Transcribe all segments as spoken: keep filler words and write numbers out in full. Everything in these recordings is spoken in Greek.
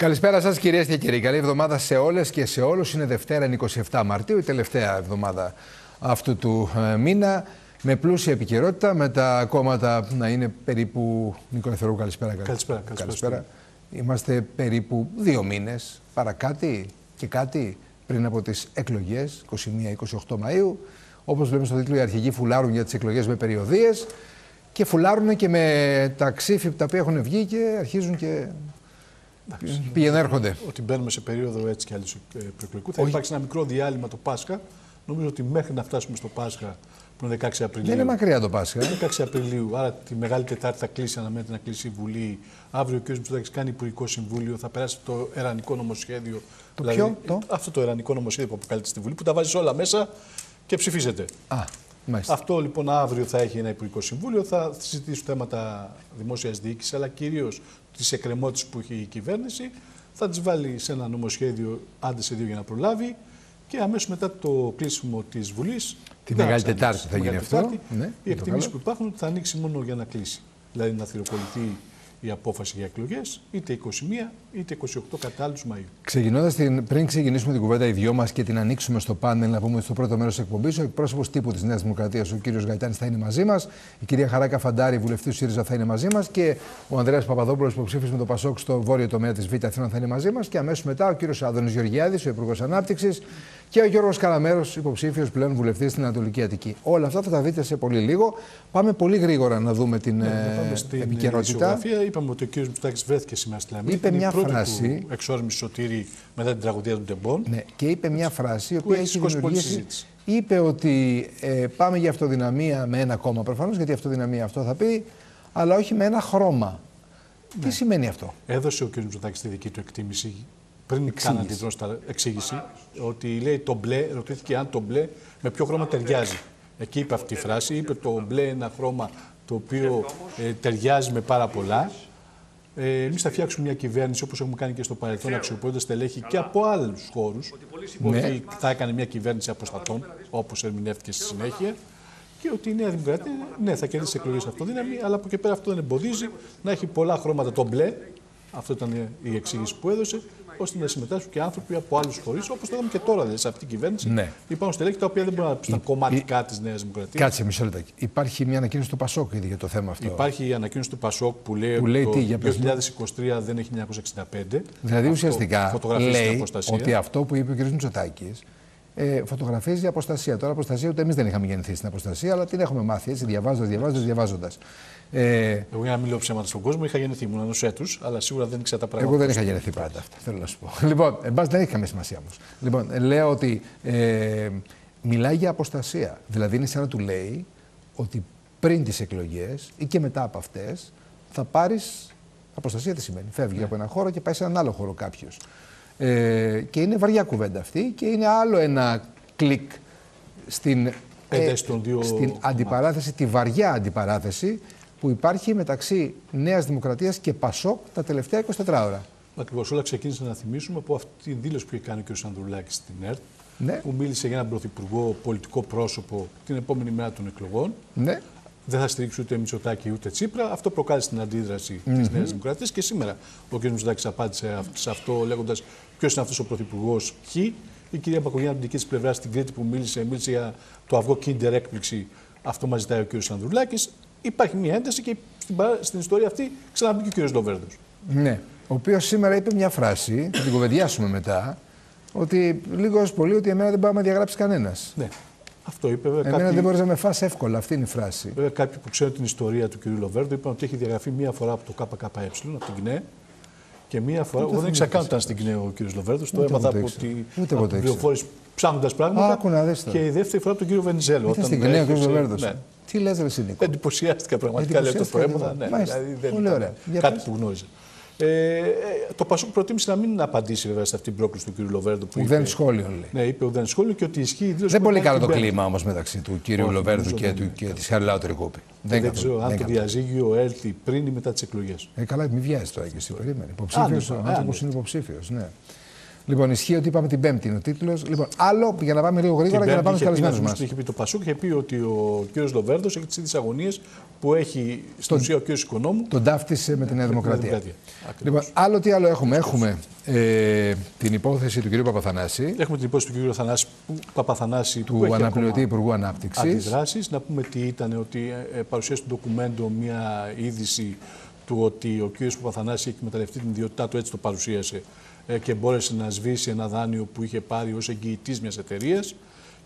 Καλησπέρα σας κυρίες και κύριοι. Καλή εβδομάδα σε όλες και σε όλους. Είναι Δευτέρα εικοστή εβδόμη Μαρτίου, η τελευταία εβδομάδα αυτού του ε, μήνα. Με πλούσια επικαιρότητα, με τα κόμματα να είναι περίπου... Νίκο Νεθερού, καλησπέρα. Καλησπέρα. Καλησπέρα. Καλησπέρα. Είμαστε περίπου δύο μήνες, παρακάτι και κάτι, πριν από τις εκλογές, είκοσι μία με είκοσι οκτώ Μαΐου. Όπως βλέπουμε στο τίτλο, οι αρχηγοί φουλάρουν για τις εκλογές με περιοδίες και φουλάρουν και με τα ξύφη τα οποία έχουν βγει και αρχίζουν και... Πήγαινε έρχονται. Ότι μπαίνουμε σε περίοδο έτσι κι άλλης προεκλογικού. Θα υπάρξει ένα μικρό διάλειμμα το Πάσχα. Νομίζω ότι μέχρι να φτάσουμε στο Πάσχα, που είναι δεκαέξι Απριλίου. Δεν είναι μακριά το Πάσχα. δεκαέξι Απριλίου. Άρα τη Μεγάλη Τετάρτη θα κλείσει, αναμένεται να κλείσει η Βουλή. Αύριο ο κ. Μητσοτάκης κάνει υπουργικό συμβούλιο. Θα περάσει το ερανικό νομοσχέδιο. Το δηλαδή, ποιο, το? Αυτό το ερανικό νομοσχέδιο που αποκαλείται στη Βουλή, που τα βάζει όλα μέσα και ψηφίζεται. Α, αυτό λοιπόν αύριο θα έχει ένα υπουργικό συμβούλιο. Θα συζητήσει θέματα δημόσια διοίκηση, αλλά κυρίως τις εκκρεμότητες που έχει η κυβέρνηση, θα τις βάλει σε ένα νομοσχέδιο, άντε σε δύο για να προλάβει, και αμέσως μετά το κλείσιμο της Βουλής. Τη Μεγάλη Τετάρτη θα γίνει αυτό. Ναι, οι εκτιμήσεις που υπάρχουν θα ανοίξει μόνο για να κλείσει. Δηλαδή να θηροκοληθεί η απόφαση για εκλογές, είτε είκοσι μία είτε είκοσι οκτώ κατάλληλους Μαΐου. Ξεκινώντας την, πριν ξεκινήσουμε την κουβέντα οι δυο μας και την ανοίξουμε στο πάνελ, να πούμε στο πρώτο μέρος της εκπομπής, ο εκπρόσωπος τύπου της Νέας Δημοκρατίας, ο κύριος Γαϊτάνης, θα είναι μαζί μας, η κυρία Χαρά Καφαντάρη, βουλευτή του ΣΥΡΙΖΑ, θα είναι μαζί μας και ο Ανδρέας Παπαδόπουλος, υποψήφιος με το ΠΑΣΟΚ στο βόρειο τομέα της Β' Αθήνα, θα είναι μαζί μας και αμέσως μετά ο κύριος Άδωνις Γεωργιάδης, ο Υπουργός Ανάπτυξης, και ο Γιώργος Καραμέρος, υποψήφιος πλέον βουλευτής στην Ανατολική Αττική. Όλα αυτά θα τα δείτε σε πολύ λίγο. Πάμε πολύ γρήγορα να δούμε την ναι, επικαιρότητα. Είπαμε ότι ο κ. Μητσοτάκης βρέθηκε σήμερα στη Λαμία. Είπε μια φράση. Εξόρμηση Σωτήρη μετά την τραγωδία των Τεμπών. Ναι, και είπε μια φράση η οποία έχει δημιουργήσει. Είπε ότι ε, πάμε για αυτοδυναμία με ένα κόμμα προφανώς, γιατί αυτοδυναμία αυτό θα πει, αλλά όχι με ένα χρώμα. Ναι. Τι σημαίνει αυτό? Έδωσε ο κ. Μητσοτάκης τη δική του εκτίμηση. Πριν κάνανε την εξήγηση, ότι λέει το μπλε, ρωτήθηκε αν το μπλε με ποιο χρώμα ταιριάζει. Εκεί είπε αυτή η φράση, είπε το μπλε ένα χρώμα το οποίο ε, ταιριάζει με πάρα πολλά. Ε, Εμείς θα φτιάξουμε μια κυβέρνηση, όπως έχουμε κάνει και στο παρελθόν, αξιοποιώντας στελέχη και από άλλους χώρους. Ναι. Ότι θα έκανε μια κυβέρνηση αποστατών, όπως ερμηνεύτηκε στη συνέχεια. Και ότι η Νέα Δημοκρατία, ναι, θα κερδίσει εκλογές αυτοδύναμη, αλλά από εκεί πέρα αυτό δεν εμποδίζει να έχει πολλά χρώματα το μπλε. Αυτό ήταν η εξήγηση που έδωσε, ώστε να συμμετάσχουν και άνθρωποι από άλλους χωρίς, όπως το είδαμε και τώρα δηλαδή, σε αυτή την κυβέρνηση. Ναι. Υπάρχουν στελέχη τα οποία δεν μπορούν να πούν στα κομμάτια της Νέας Δημοκρατίας. Κάτσε, μισό λεπτό. Υπάρχει μια ανακοίνωση του ΠΑΣΟΚ ήδη για το θέμα αυτό. Υπάρχει η ανακοίνωση του ΠΑΣΟΚ που λέει που ότι λέει το δύο χιλιάδες είκοσι τρία δεν έχει χίλια εννιακόσια εξήντα πέντε. Δηλαδή ουσιαστικά λέει ότι αυτό που είπε ο κ. Μητσοτάκης ε, φωτογραφίζει αποστασία. Τώρα αποστασία ούτε εμείς δεν είχαμε γεννηθεί στην αποστασία, αλλά την έχουμε μάθει έτσι διαβάζοντας, διαβάζοντας, διαβάζοντας. Ε... Εγώ για να μιλώ ψέματα στον κόσμο είχα γεννηθεί, ήμουν ενός έτους, αλλά σίγουρα δεν ήξερα τα πράγματα. Εγώ δεν είχα γεννηθεί πάντα αυτά, θέλω να σου πω. Λοιπόν, εν πάση δεν έχει καμία σημασία όμως. Λοιπόν, λέω ότι ε, μιλάει για αποστασία. Δηλαδή είναι σαν να του λέει ότι πριν τις εκλογές ή και μετά από αυτές θα πάρεις αποστασία. Τι σημαίνει? Φεύγει ναι. από έναν χώρο και πάει σε έναν άλλο χώρο κάποιος. Ε, και είναι βαριά κουβέντα αυτή και είναι άλλο ένα κλικ στην, ε, δύο... στην αντιπαράθεση, τη βαριά αντιπαράθεση που υπάρχει μεταξύ Νέας Δημοκρατίας και ΠΑΣΟΚ τα τελευταία εικοσιτέσσερα ώρα. Ακριβώς, όλα ξεκίνησε να θυμίσουμε από αυτή τη δήλωση που είχε κάνει ο κ. Ανδρουλάκης στην ΕΡΤ, ναι. που μίλησε για έναν πρωθυπουργό πολιτικό πρόσωπο την επόμενη μέρα των εκλογών. Ναι. Δεν θα στηρίξει ούτε Μητσοτάκη ούτε Τσίπρα. Αυτό προκάλεσε την αντίδραση mm-hmm. της Νέας Δημοκρατίας και σήμερα ο κ. Μητσοτάκης απάντησε σε αυτό λέγοντας ποιος είναι αυτός ο πρωθυπουργός Χ. Η κυρία Μπακογιάννη από την δική της πλευρά στην Κρήτη που μίλησε, μίλησε για το αυγό Kinder έκπληξη. Αυτό μας ζητάει ο κ. Ανδρουλάκης. Υπάρχει μια ένταση και στην, παρά... στην ιστορία αυτή ξαναμπήκε και ο κ. Λοβέρδος. Ναι, ο οποίος σήμερα είπε μια φράση, θα την κουβεντιάσουμε μετά, ότι λίγο ως πολύ ότι εμένα δεν πάει να διαγράψει κανένας. Ναι, αυτό είπε. Βέβαια, εμένα κάποιοι... δεν μπορείς να με φας εύκολα, αυτή είναι η φράση. Βέβαια, κάποιοι που ξέρουν την ιστορία του κ. Λοβέρδου είπαν ότι έχει διαγραφεί μία φορά από το ΚΚΕ, από την ΚΝΕ, και μία φορά. Ούτε εγώ δεν ήξερα καν ήταν στην ΚΝΕ ο κ. Λοβέρδος, το έμαθα από την πληροφόρηση ψάχνοντας πράγματα. Ά, και η δεύτερη φορά από τον κ. Βενιζέλο. Στην ΚΝΕ ο κ. Λοβέρδος. Τι λες ρε Σινίκο? Εντυπωσιάστηκα πραγματικά, λέω το προέμβα. Ναι, δηλαδή δεν πολύ ωραία. Κάτι πες. Που γνώριζα. Ε, το ΠΑΣΟΚ προτίμησε να μην απαντήσει βέβαια σε αυτήν την πρόκληση του κ. Λοβέρδου. Που ουδέν είπε, σχόλιο λέει. Ναι, είπε ουδέν σχόλιο και ότι ισχύει η δήλωση. Δεν πολύ καλό το κλίμα όμως μεταξύ του κ. Λοβέρδου και τη Χαριλάου Τρικούπη. Δεν ξέρω αν το διαζύγιο έλθει πριν ή μετά τις εκλογές. Καλά, μην βιάζει τώρα και εσύ. Περίμενε. Υποψήφιος, ο άνθρωπος είναι υποψήφιος. Λοιπόν, ισχύει ότι είπαμε την Πέμπτη είναι ο τίτλος. Λοιπόν, άλλο για να πάμε λίγο γρήγορα και να πάμε στους καλεσμένους μας. Είχε πει το Πασούκ, είχε πει ότι ο κ. Λοβέρδος έχει τις ίδιες αγωνίες που έχει στην ουσία ο κ. Οικονόμου. Τον ταύτισε με τη Νέα Δημοκρατία. Λοιπόν, άλλο τι άλλο έχουμε. Έχουμε ε, την υπόθεση του κ. Παπαθανάση. Έχουμε την υπόθεση του κ. Θανάση, που, Παπαθανάση του που αναπληρωτή Υπουργού Ανάπτυξης. Αντιδράσεις. Να πούμε τι ήταν, ότι ε, παρουσίασε το ντοκουμέντο μια είδηση του ότι ο κ. Παπαθανάση έχει εκμεταλλευτεί την ιδιότητά του, έτσι το παρουσίασε, και μπόρεσε να σβήσει ένα δάνειο που είχε πάρει ως εγγυητής μιας εταιρείας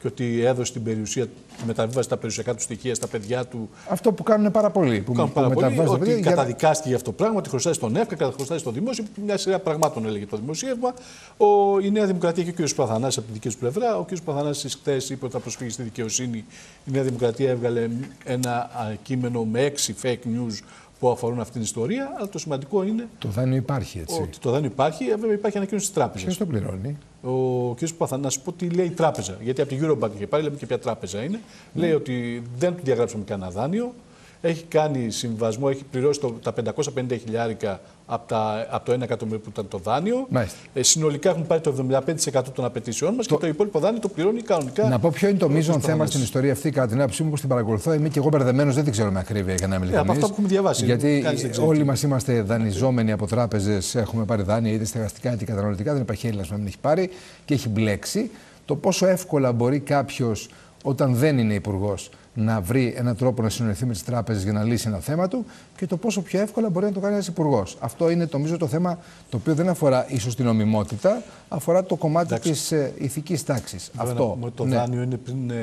και ότι έδωσε την περιουσία, μεταβίβασε τα περιουσιακά του στοιχεία στα παιδιά του. Αυτό που κάνουν πάρα πολλοί. Που, που πάρα πολλοί, ότι για... καταδικάστηκε για αυτό το πράγμα, ότι χρωστάει στον ΕΦΚΑ, καταχρωστάει στο δημόσιο, μια σειρά πραγμάτων έλεγε το δημοσίευμα. Ο, η Νέα Δημοκρατία και ο κ. Παπαθανάσης από την δική του πλευρά. Ο κ. Παπαθανάσης χθες είπε ότι θα προσφύγει στη δικαιοσύνη. Η Νέα Δημοκρατία έβγαλε ένα κείμενο με έξι fake news που αφορούν αυτήν την ιστορία, αλλά το σημαντικό είναι. Το δάνειο υπάρχει, έτσι. Ότι το δάνειο υπάρχει, βέβαια υπάρχει ανακοίνωση τη τράπεζα. Ποιο το πληρώνει? Ο κ. Παπαθανάση, να σου πω τι λέει η τράπεζα. Γιατί από την Eurobank και πάλι λέμε και ποια τράπεζα είναι. Mm. Λέει ότι δεν του διαγράψαμε κανένα δάνειο. Έχει κάνει συμβασμό, έχει πληρώσει το, τα πεντακόσια πενήντα χιλιάρικα από, τα, από το ένα εκατομμύριο που ήταν το δάνειο. Ε, συνολικά έχουν πάρει το εβδομήντα πέντε τοις εκατό των απαιτήσεών μας το... και το υπόλοιπο δάνειο το πληρώνει κανονικά. Να πω ποιο είναι το μείζον θέμα στην ιστορία αυτή, κατά την άποψή μου, που την παρακολουθώ. Είμαι και εγώ μπερδεμένος, δεν την ξέρω με ακρίβεια για να μιλήσω. Ε, από αυτά που έχουμε διαβάσει. Γιατί όλοι μας είμαστε δανειζόμενοι από τράπεζες, έχουμε πάρει δάνεια είτε στεγαστικά είτε καταναλωτικά. Δεν υπάρχει Έλληνας που να μην έχει πάρει και έχει μπλέξει. Το πόσο εύκολα μπορεί κάποιος όταν δεν είναι υπουργός να βρει έναν τρόπο να συνοηθεί με τις τράπεζες για να λύσει ένα θέμα του και το πόσο πιο εύκολα μπορεί να το κάνει ένας υπουργός. Αυτό είναι το μείζον το θέμα, το οποίο δεν αφορά ίσως την νομιμότητα, αφορά το κομμάτι εντάξει. της ε, ηθικής τάξης. Βέβαια, αυτό, ναι. Το δάνειο είναι πριν ε,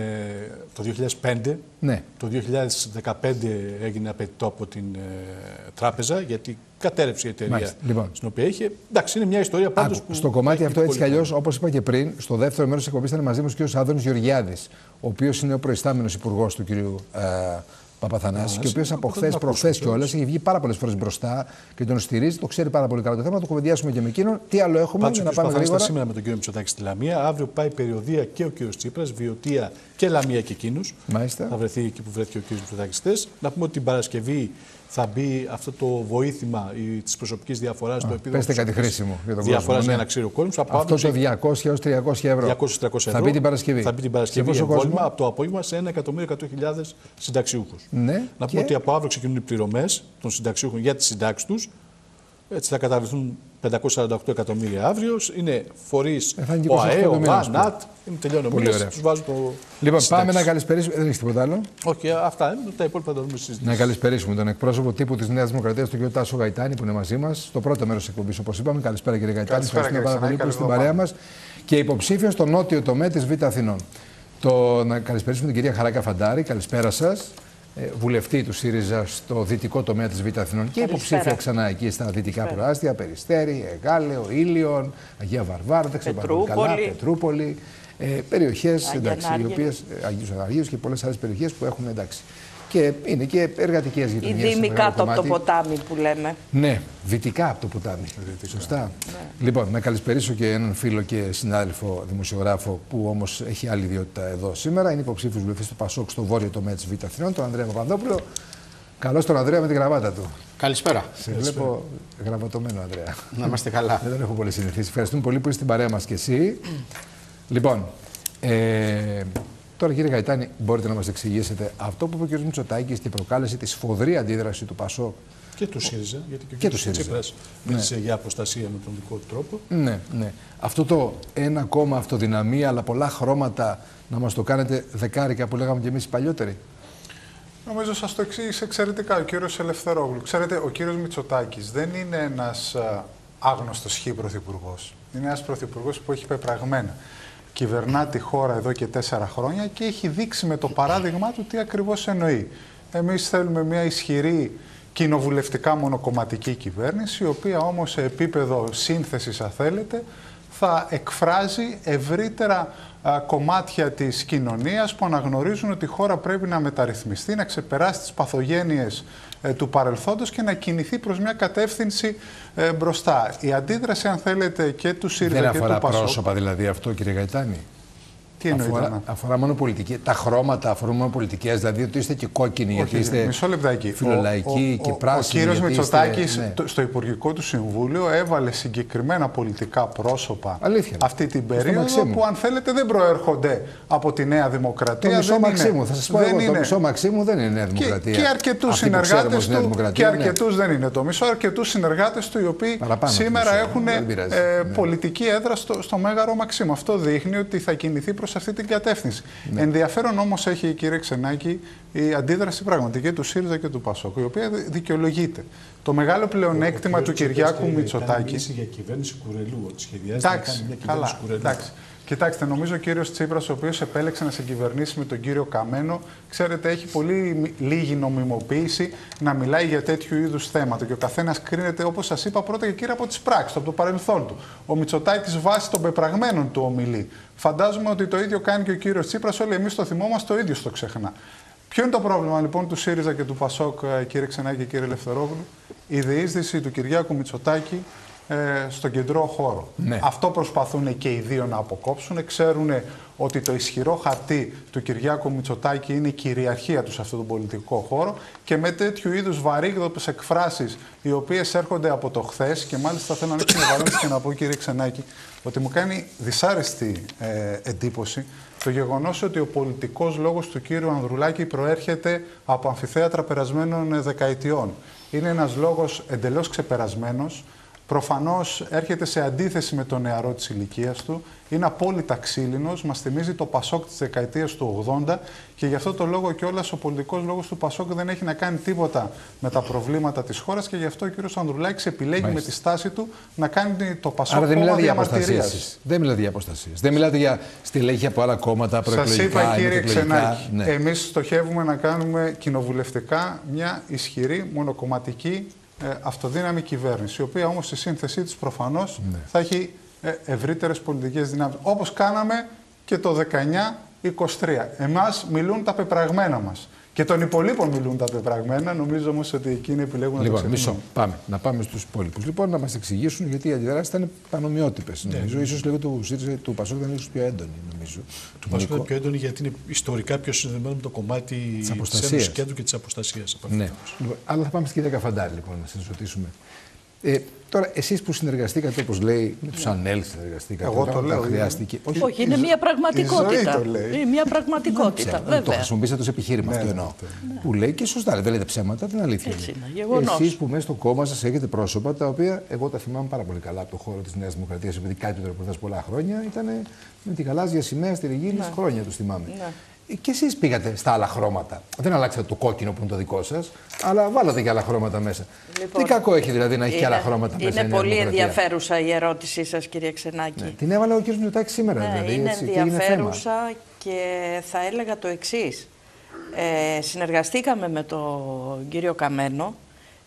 το δύο χιλιάδες πέντε. Ναι. Το δύο χιλιάδες δεκαπέντε έγινε απαιτητό από την ε, τράπεζα, γιατί κατέρευσε η εταιρεία Μάλιστα, λοιπόν. στην οποία είχε. Εντάξει, είναι μια ιστορία πάντως. Άκου, που στο κομμάτι αυτό, έτσι κι αλλιώς, όπως είπα και πριν, στο δεύτερο μέρος της εκπομπής ήταν μαζί μας ο κ. Άδωνις Γεωργιάδης, ο οποίος είναι ο προϊστάμενος υπουργός του κ. Ε, Παπαθανάση, και ο οποίος από χθες, προχθές κιόλας, έχει βγει πάρα πολλές φορές μπροστά και τον στηρίζει, το ξέρει πάρα πολύ καλά το θέμα. Το κουβεντιάσουμε και με εκείνον. Τι άλλο έχουμε Πάτσο, να πάμε γρήγορα. Σήμερα με τον κύριο Μητσοτάκη στη Λαμία, αύριο πάει περιοδία και ο κύριος Τσίπρας, Βιωτία και Λαμία και εκείνους. Μάλιστα. Θα βρεθεί εκεί που βρέθηκε ο κύριος Μητσοτάκης χθες. Να πούμε ότι την Παρασκευή θα μπει αυτό το βοήθημα τη προσωπική διαφορά στο επίπεδο. Πέστε κάτι χρήσιμο για τον κόσμο. Ναι. Για να ξέρει ο κόσμος. Αυτό το διακόσια έως τριακόσια ευρώ. διακόσια έως τριακόσια ευρώ. Θα μπει την Παρασκευή. Θα μπει την Παρασκευή εμβόλυμα από το απόγευμα σε ένα εκατομμύριο εκατό χιλιάδες συνταξιούχους. Ναι. Να πούμε και... ότι από αύριο ξεκινούν οι πληρωμές των συνταξιούχων για τις συντάξεις τους. Έτσι θα καταβληθούν πεντακόσια σαράντα οκτώ εκατομμύρια αύριο. Είναι φορείς ο ΑΕ, ο ΝΑΤ. Τελειώνει ο μήνας. Τους βάζω το. Λοιπόν, συντάξεις. Πάμε να καλησπερίσουμε. Δεν έχει τίποτα άλλο. Όχι, okay, αυτά είναι. Τα υπόλοιπα θα τα δούμε στις συζήτηση. Να καλησπερίσουμε τον εκπρόσωπο τύπου της Νέας Δημοκρατίας, τον κ. Τάσο Γαϊτάνη, που είναι μαζί μας. Στο πρώτο μέρος της εκπομπής, όπως είπαμε. Καλησπέρα, κύριε Γαϊτάνη. Ευχαριστούμε πάρα πολύ που είστε στην παρέα μας. Και υποψήφιο στο νότιο τομέα της Β' Αθηνών. Το... Να καλησπερίσουμε την κυρία Χαρά Καφαντάρη. Καλησπέρα σας. Βουλευτή του ΣΥΡΙΖΑ στο δυτικό τομέα της Β' Αθηνών και υποψήφια ξανά εκεί στα δυτικά προάστια, Περιστέρι, Εγάλεο, Ήλιον, Αγία Βαρβάρα, δεν ξέρω πάρα πολύ καλά, Πετρούπολη, ε, περιοχές εντάξει, οι οποίες, Αγίους Αναργίους και πολλές άλλες περιοχές που έχουν εντάξει. Και είναι και εργατικές γειτονιές. Οι δήμοι κάτω από το ποτάμι που λέμε. Ναι, δυτικά από το ποτάμι. Σωστά. Ναι. Λοιπόν, να καλησπερίσω και έναν φίλο και συνάδελφο δημοσιογράφο που όμως έχει άλλη ιδιότητα εδώ σήμερα. Είναι υποψήφιος βουλευτής του ΠΑΣΟΚ στο βόρειο τομέα της Β' Αθηνών, τον Ανδρέα Παπαδόπουλο. Καλώς τον Ανδρέα με την γραβάτα του. Καλησπέρα. Σε βλέπω γραβατωμένο, Ανδρέα. Να είμαστε καλά. Δεν έχω πολύ συνηθίσει. Ευχαριστούμε πολύ που είστε στην παρέα μας κι εσύ. Λοιπόν. Ε... Τώρα, κύριε Γαϊτάνη, μπορείτε να μας εξηγήσετε αυτό που είπε ο κ. Μητσοτάκης και προκάλεσε τη σφοδρή αντίδραση του ΠΑΣΟΚ και του ΣΥΡΙΖΑ, γιατί και ο κ. Τσίπρας μίλησε για προστασία με τον δικό του τρόπο. Ναι, ναι. Αυτό το ένα κόμμα αυτοδυναμία, αλλά πολλά χρώματα να μας το κάνετε δεκάρικα που λέγαμε κι εμείς οι παλιότεροι. Νομίζω σας το εξήγησε εξαιρετικά ο κ. Ελευθερόγλου. Ξέρετε, ο κ. Μητσοτάκης δεν είναι ένας άγνωστος χ πρωθυπουργός. Είναι ένας πρωθυπουργός που έχει πεπραγμένα. Κυβερνά τη χώρα εδώ και τέσσερα χρόνια και έχει δείξει με το παράδειγμα του τι ακριβώς εννοεί. Εμείς θέλουμε μια ισχυρή κοινοβουλευτικά μονοκομματική κυβέρνηση, η οποία όμως σε επίπεδο σύνθεσης, αν θέλετε, θα εκφράζει ευρύτερα α, κομμάτια της κοινωνίας που αναγνωρίζουν ότι η χώρα πρέπει να μεταρρυθμιστεί, να ξεπεράσει τις παθογένειες ε, του παρελθόντος και να κινηθεί προς μια κατεύθυνση ε, μπροστά. Η αντίδραση, αν θέλετε, και του ΣΥΡΙΖΑ και του ΠΑΣΟΚ... Δεν αφορά πρόσωπα, δηλαδή, αυτό, κύριε Γαϊτάνη. Τι αφορά, αφορά μόνο πολιτική. Τα χρώματα αφορούν μόνο πολιτικές. Δηλαδή ότι είστε και κόκκινοι, γιατί είστε φιλολαϊκοί και πράσινοι. Ο κύριος Μητσοτάκης ναι. στο Υπουργικό του Συμβούλιο έβαλε συγκεκριμένα πολιτικά πρόσωπα αλήθεια, αυτή την περίοδο που, αν θέλετε, δεν προέρχονται από τη Νέα Δημοκρατία. Το μισό Μαξίμου, θα σας πω εγώ, το μισό Μαξίμου δεν είναι Νέα Δημοκρατία. Και, και αρκετούς συνεργάτες του, και αρκετούς ναι. δεν είναι το μισό, αρκετούς συνεργάτες του οι οποίοι παραπάνω σήμερα έχουν πολιτική έδρα στο Μέγαρο Μαξίμου. Αυτό δείχνει ότι θα κινηθεί προς αυτή την κατεύθυνση. Ναι. Ενδιαφέρον όμως έχει, κύριε Ξενάκη, η αντίδραση πραγματική του ΣΥΡΙΖΑ και του ΠΑΣΟΚ, η οποία δικαιολογείται. Το μεγάλο πλεονέκτημα ο του Κυριάκου Μητσοτάκη. Μιλήσει για κυβέρνηση Κουρελού, ότι σχεδιάζει να κάνει μια κυβέρνηση Κουρελού. Τάξη. Κοιτάξτε, νομίζω ο κύριος Τσίπρας, ο οποίος επέλεξε να συγκυβερνήσει με τον κύριο Καμένο, ξέρετε, έχει πολύ λίγη νομιμοποίηση να μιλάει για τέτοιου είδους θέματα. Και ο καθένας κρίνεται, όπως σας είπα, πρώτα και κύριο από τις πράξεις, από το παρελθόν του. Ο Μητσοτάκης βάσει των πεπραγμένων του ομιλεί. Φαντάζομαι ότι το ίδιο κάνει και ο κύριος Τσίπρας, όλοι εμείς το θυμόμαστε, το ίδιο στο ξεχνά. Ποιο είναι το πρόβλημα λοιπόν του ΣΥΡΙΖΑ και του ΠΑΣΟΚ, κύριε Ξενάκη και κύριε Ελευθερόγλου? Η διείσδυση του Κυριάκου Μητσοτάκη στον κεντρό χώρο. Ναι. Αυτό προσπαθούν και οι δύο να αποκόψουν. Ξέρουν ότι το ισχυρό χαρτί του Κυριάκου Μητσοτάκη είναι η κυριαρχία του σε αυτόν τον πολιτικό χώρο, και με τέτοιου είδους βαρύγδοπες εκφράσεις, οι οποίες έρχονται από το χθες, και μάλιστα θέλω να ανοίξω και να πω, κύριε Ξενάκη, ότι μου κάνει δυσάρεστη ε, εντύπωση το γεγονός ότι ο πολιτικός λόγος του κύριου Ανδρουλάκη προέρχεται από αμφιθέατρα περασμένων δεκαετιών. Είναι ένας λόγος εντελώς ξεπερασμένος. Προφανώς έρχεται σε αντίθεση με τον νεαρό της ηλικίας του, είναι απόλυτα ξύλινος, μας θυμίζει το ΠΑΣΟΚ της δεκαετίας του ογδόντα, και γι' αυτό το λόγο κιόλας ο πολιτικός λόγος του ΠΑΣΟΚ δεν έχει να κάνει τίποτα με τα προβλήματα της χώρας, και γι' αυτό ο κύριος Ανδρουλάκης επιλέγει Μάλιστα. με τη στάση του να κάνει το ΠΑΣΟΚ κόμμα διαμαρτυρίας. Δεν μιλάτε για αποστασίες. Δεν μιλάτε για στελέχη από άλλα κόμματα, προεκλογικά. Σας είπα, κύριε Ξενάκη, ναι. εμείς στοχεύουμε να κάνουμε κοινοβουλευτικά μια ισχυρή μονοκομματική αυτοδύναμη κυβέρνηση, η οποία όμως στη σύνθεσή της προφανώς ναι. θα έχει ευρύτερες πολιτικές δυνάμεις, όπως κάναμε και το δεκαεννιά είκοσι τρία. Εμάς μιλούν τα πεπραγμένα μας, και των υπολείπων μιλούν τα πεπραγμένα. Νομίζω όμως ότι εκείνοι επιλέγουν να λοιπόν, το ξεχνούν. Πάμε. Να πάμε στους υπόλοιπους. Λοιπόν, να μας εξηγήσουν, γιατί οι αντιδράσεις ήταν πανομοιότυπες. Ναι. Νομίζω, ίσως λίγο του ΣΥΡΙΖΑ, του ΠΑΣΟΚ ήταν ίσως πιο έντονη. Νομίζω. Του ΠΑΣΟΚ ήταν πιο έντονη, γιατί είναι ιστορικά πιο συνδεδεμένο με το κομμάτι της Ένωσης Κέντρου και της αποστασίας. Ναι. Λοιπόν, αλλά θα πάμε στην κυρία Καφαντάρη, λοιπόν, να σας ρωτήσουμε. Ε, τώρα, εσείς που συνεργαστήκατε, όπως λέει, με τους Ανέλ συνεργαστήκατε. Εγώ το λέω. Χρειάστηκε. Όχι, όχι, είναι μια πραγματικότητα. Είναι μια πραγματικότητα, βέβαια. Το χρησιμοποιήσατε ως επιχείρημα, ναι, αυτό εννοώ. Ναι. Που λέει και σωστά, δεν λέτε ψέματα, την αλήθεια. Έτσι είναι, γεγονός. Εσείς που μέσα στο κόμμα σας έχετε πρόσωπα τα οποία εγώ τα θυμάμαι πάρα πολύ καλά από το χώρο της Νέας Δημοκρατίας, επειδή κάτι που πολλά χρόνια ήταν με την γαλάζια σημαία στη Ριγίνη, ναι. χρόνια του θυμάμαι. Ναι. Και εσείς πήγατε στα άλλα χρώματα. Δεν αλλάξατε το κόκκινο που είναι το δικό σας, αλλά βάλατε και άλλα χρώματα μέσα. Λοιπόν, τι κακό έχει δηλαδή να έχει είναι, και άλλα χρώματα είναι μέσα? Είναι πολύ ενδιαφέρουσα η ερώτησή σας, κύριε Ξενάκη. Ναι, την έβαλα ο κ. Μητσοτάκης σήμερα. Ναι, δηλαδή, είναι έτσι, ενδιαφέρουσα, και, και θα έλεγα το εξής. Ε, συνεργαστήκαμε με τον κύριο Καμένο,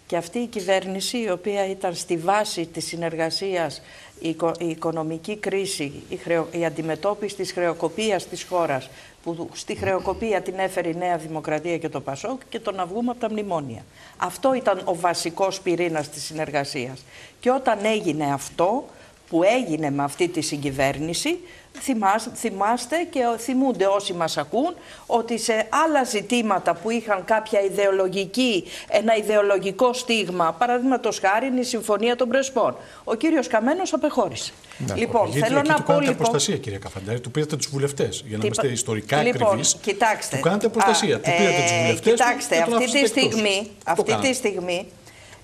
και αυτή η κυβέρνηση, η οποία ήταν στη βάση της συνεργασίας, η, οικο, η οικονομική κρίση, η, χρεο, η αντιμετώπιση της χρεοκοπίας της χώρας, που στη χρεοκοπία την έφερε η Νέα Δημοκρατία και το ΠΑΣΟΚ, και το να βγούμε από τα μνημόνια. Αυτό ήταν ο βασικός πυρήνας της συνεργασίας. Και όταν έγινε αυτό που έγινε με αυτή τη συγκυβέρνηση, θυμάστε και θυμούνται όσοι μας ακούν ότι σε άλλα ζητήματα που είχαν κάποια ιδεολογική, ένα ιδεολογικό στίγμα, παραδείγματος χάρη η Συμφωνία των Πρεσπών, ο κύριος Καμένος απεχώρησε. Να, λοιπόν, θέλω να πω. Κάνετε αποστασία, κύριε Καφαντάρη, του πήρατε τους βουλευτές. Για να τι... είμαστε ιστορικά λοιπόν, ακριβείς. Κοιτάξτε. Του κάνετε αποστασία. Του πήρατε τους βουλευτές. Κοιτάξτε, του, αυτή, τη στιγμή, αυτή τη στιγμή.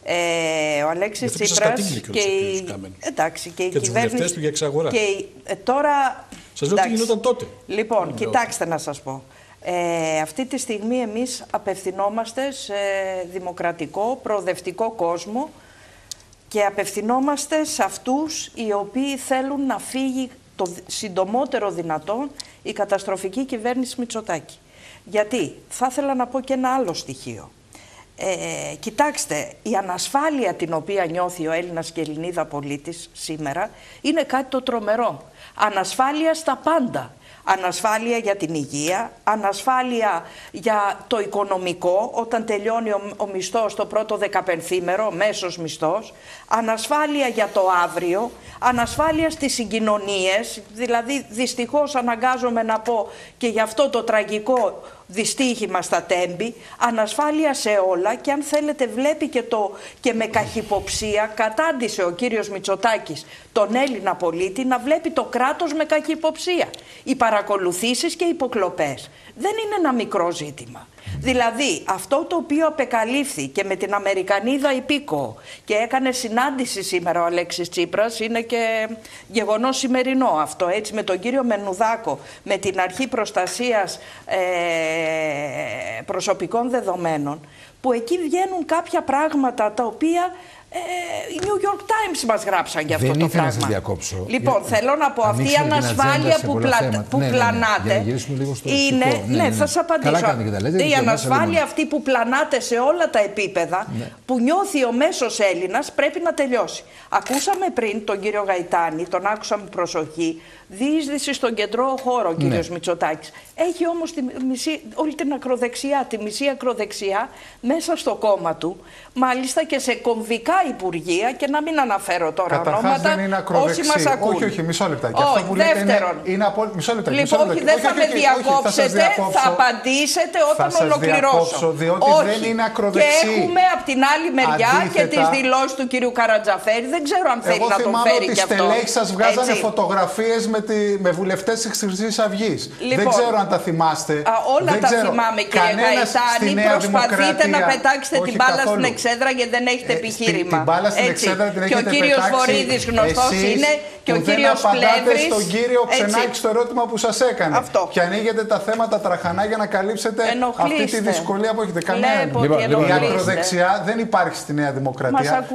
Ε, ο Αλέξης Τσίπρας και, και, η... Εντάξει, και, και οι κυβέρνηση του για εξαγορά. Και η... ε, τώρα... Σας λέω τι γινόταν τότε. Λοιπόν, Άρα, κοιτάξτε να σας πω. Ε, αυτή τη στιγμή εμείς απευθυνόμαστε σε δημοκρατικό, προοδευτικό κόσμο, και απευθυνόμαστε σε αυτούς οι οποίοι θέλουν να φύγει το συντομότερο δυνατόν η καταστροφική κυβέρνηση Μητσοτάκη. Γιατί θα ήθελα να πω και ένα άλλο στοιχείο. Ε, κοιτάξτε, η ανασφάλεια την οποία νιώθει ο Έλληνας και η Ελληνίδα πολίτης σήμερα είναι κάτι το τρομερό. Ανασφάλεια στα πάντα. ανασφάλεια για την υγεία, ανασφάλεια για το οικονομικό, όταν τελειώνει ο, ο μισθός το πρώτο δεκαπενθήμερο, μέσος μισθός, ανασφάλεια για το αύριο, ανασφάλεια στις συγκοινωνίες, δηλαδή δυστυχώς αναγκάζομαι να πω και γι' αυτό το τραγικό δυστύχημα στα Τέμπη, ανασφάλεια σε όλα και αν θέλετε βλέπει και, το, και με καχυποψία κατάντησε ο κύριος Μητσοτάκης τον Έλληνα πολίτη να βλέπει το κράτος με καχυποψία. Οι παρακολουθήσεις και οι υποκλοπές δεν είναι ένα μικρό ζήτημα. Δηλαδή αυτό το οποίο απεκαλύφθη και με την Αμερικανίδα υπήκοο και έκανε συνάντηση σήμερα ο Αλέξης Τσίπρας, είναι και γεγονός σημερινό αυτό, έτσι, με τον κύριο Μενουδάκο, με την αρχή προστασίας ε, προσωπικών δεδομένων, που εκεί βγαίνουν κάποια πράγματα τα οποία οι ε, New York Times μας γράψαν για αυτό δεν το πράγμα. Δεν ήθελα να σας διακόψω. Λοιπόν, για... θέλω να πω, αυτή η ανασφάλεια που, πλα... που ναι, πλανάτε ναι, ναι. είναι... Ναι, ναι, ναι, ναι, θα σας απαντήσω. Λέτε, η ανασφάλεια αυτή που πλανάτε σε όλα τα επίπεδα, ναι. που νιώθει ο μέσος Έλληνας, πρέπει να τελειώσει. Ακούσαμε πριν τον κύριο Γαϊτάνη, τον άκουσα με προσοχή, διείσδυση στον κεντρό χώρο ο κύριος ναι. Μητσοτάκης. Έχει όμως τη μισή, όλη την ακροδεξιά, τη μισή ακροδεξιά μέσα στο κόμμα του, μάλιστα και σε κομβικά υπουργεία, και να μην αναφέρω τώρα καταρχάς ονόματα. Δεν είναι ακροδεξί. Όσοι μας ακούν. Όχι, όχι, μισό λεπτά. Όχι, αυτό που δεύτερον. Λέτε είναι, είναι απόλυτα. Μισό λεπτά. Λοιπόν, μισό λεπτά. δεν όχι, θα με διακόψετε, θα, θα απαντήσετε όταν θα ολοκληρώσω. Διακόψω, διότι όχι, δεν είναι ακροδεξί. Και έχουμε από την άλλη μεριά αντίθετα, και τις δηλώσεις του κυρίου Καρατζαφέρη. Δεν ξέρω αν θέλει να τον φέρει κι αυτό. Εγώ θυμάμαι ότι οι στελέχοι σας βγάζανε φωτογραφίες με, με βουλευτές της Χρυσής Αυγής. Δεν ξέρω αν τα θυμάστε. Όλα τα θυμάμαι, κύριε Γαϊτάνη. Προσπαθείτε να πετάξετε την μπάλα στην εξέδρα γιατί δεν έχετε επιχείρημα. Την μπάλα στην εξέδρα την έχετε πετάξει. Και ο κύριος Βορίδης γνωστός είναι και ο κύριος Πλεύρης. Στον κύριο Ξενάκη στο ερώτημα που σας έκανε. Αυτό. Και ανοίγετε τα θέματα τραχανά για να καλύψετε αυτή τη δυσκολία που έχετε. Κανένα. Η ακροδεξιά δεν υπάρχει στη Νέα Δημοκρατία.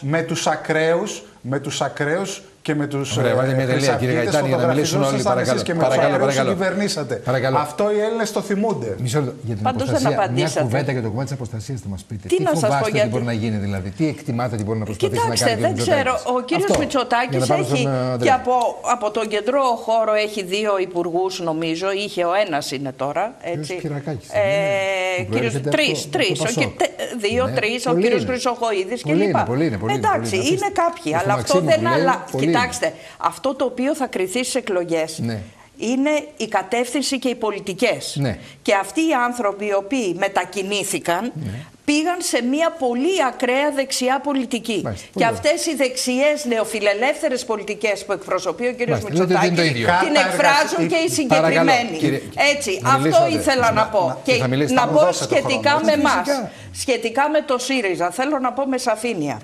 Με τους ακραίους, με τους ακραίους και με τους χρυσαυγίτες φωτογραφιζόσασαν εσείς και με τους ακραίους συγκυβερνήσατε. Αυτό οι Έλληνες το θυμούνται. Πάντως δεν απαντήσατε. Μια κουβέντα για το κομμάτι της αποστασίας θα μας πείτε. Τι, τι να φοβάστε ότι γιατί... μπορεί να γίνει δηλαδή, τι εκτιμάτε ότι μπορεί να προσπαθήσει να κάνει. Κοιτάξτε, δεν ξέρω, ο κύριος Μητσοτάκης έχει και από τον κεντρό χώρο έχει δύο υπουργούς νομίζω, είχε ο ένας είναι τώρα. Τρεις, τρεις, δύο, τρεις, ο κύριος Χρυσοχοΐδης κλπ. Εντάξει, είναι κάποιοι, αλλά αυτό δεν αλλάζει. Κοιτάξτε, αυτό το οποίο θα κριθεί στις εκλογές ναι. είναι η κατεύθυνση και οι πολιτικές. Ναι. Και αυτοί οι άνθρωποι οι οποίοι μετακινήθηκαν ναι. πήγαν σε μια πολύ ακραία δεξιά πολιτική. Μάλιστα, και αυτές οι δεξιές νεοφιλελεύθερες πολιτικές που εκπροσωπεί ο κ. Μητσοτάκης την εκφράζουν και οι συγκεκριμένοι. Κύριε, έτσι, αυτό ήθελα να πω. Να, και θα μιλήσω, να πω σχετικά με εμάς, σχετικά με το ΣΥΡΙΖΑ, θέλω να πω με σαφήνεια.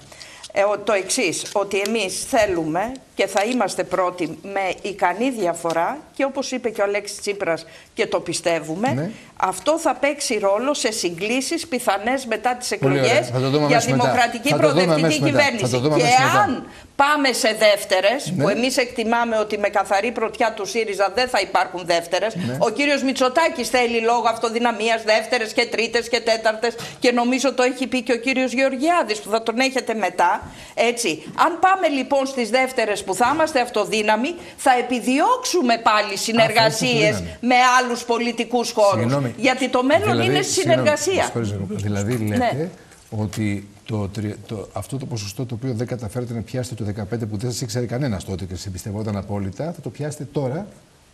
Το εξής, ότι εμείς θέλουμε και θα είμαστε πρώτοι με ικανή διαφορά και όπως είπε και ο Αλέξης Τσίπρας και το πιστεύουμε, ναι. αυτό θα παίξει ρόλο σε συγκλήσεις πιθανές μετά τις εκλογές για δημοκρατική προοδευτική κυβέρνηση. Και αν πάμε σε δεύτερες, ναι. που εμείς εκτιμάμε ότι με καθαρή πρωτιά του ΣΥΡΙΖΑ δεν θα υπάρχουν δεύτερες, ναι. ο κύριος Μητσοτάκης θέλει λόγω αυτοδυναμίας δεύτερες και τρίτες και τέταρτες και νομίζω το έχει πει και ο κύριος Γεωργιάδης που θα τον έχετε μετά. Έτσι. Αν πάμε λοιπόν στις δεύτερες που θα είμαστε αυτοδύναμοι, θα επιδιώξουμε πάλι συνεργασίες με άλλους πολιτικούς χώρους. Συγγνώμη. Γιατί το μέλλον δηλαδή, είναι συνεργασία. Δηλαδή λέτε ναι. ότι το, το, αυτό το ποσοστό το οποίο δεν καταφέρετε να πιάσετε το δεκαπέντε που δεν σας ήξερε κανένας τότε και σας εμπιστευόταν απόλυτα, θα το πιάσετε τώρα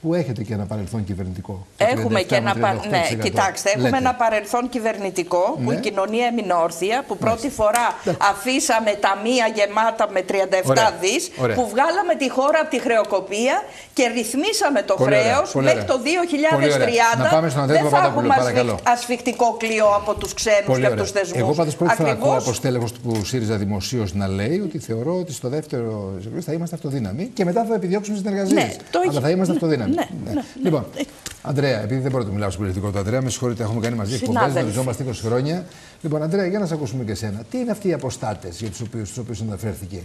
που έχετε και ένα παρελθόν κυβερνητικό. Έχουμε και ένα παρελθόν. Ναι, κοιτάξτε, λέτε. Έχουμε ένα παρελθόν κυβερνητικό που ναι. η κοινωνία έμεινε όρθια, που πρώτη ναι. φορά αφήσαμε ταμεία γεμάτα με τριάντα επτά δισεκατομμύρια, που βγάλαμε τη χώρα από τη χρεοκοπία και ρυθμίσαμε το χρέος μέχρι το δύο χιλιάδες τριάντα. Δεν θα έχουμε παρακαλώ. ασφικτικό κλειό από τους ξένους και από τους θεσμούς. Εγώ πάντως πρώτη φορά ακούω από στέλεχος του ΣΥΡΙΖΑ δημοσίως να λέει ότι θεωρώ ότι στο δεύτερο θα είμαστε αυτοδύναμοι και μετά θα επιδιώξουμε συνεργασίες. Αλλά θα είμαστε αυτοδύναμοι. Ναι, ναι, ναι. Λοιπόν, ναι. Ανδρέα, επειδή δεν μπορώ να μιλάω στον πολιτικό του Ανδρέα, με συγχωρείτε, έχουμε κάνει μαζί εκπομπές, γνωριζόμαστε είκοσι χρόνια. Λοιπόν, Ανδρέα, για να σε ακούσουμε και εσένα, τι είναι αυτοί οι αποστάτες για τους οποίους, τους οποίους αναφέρθηκε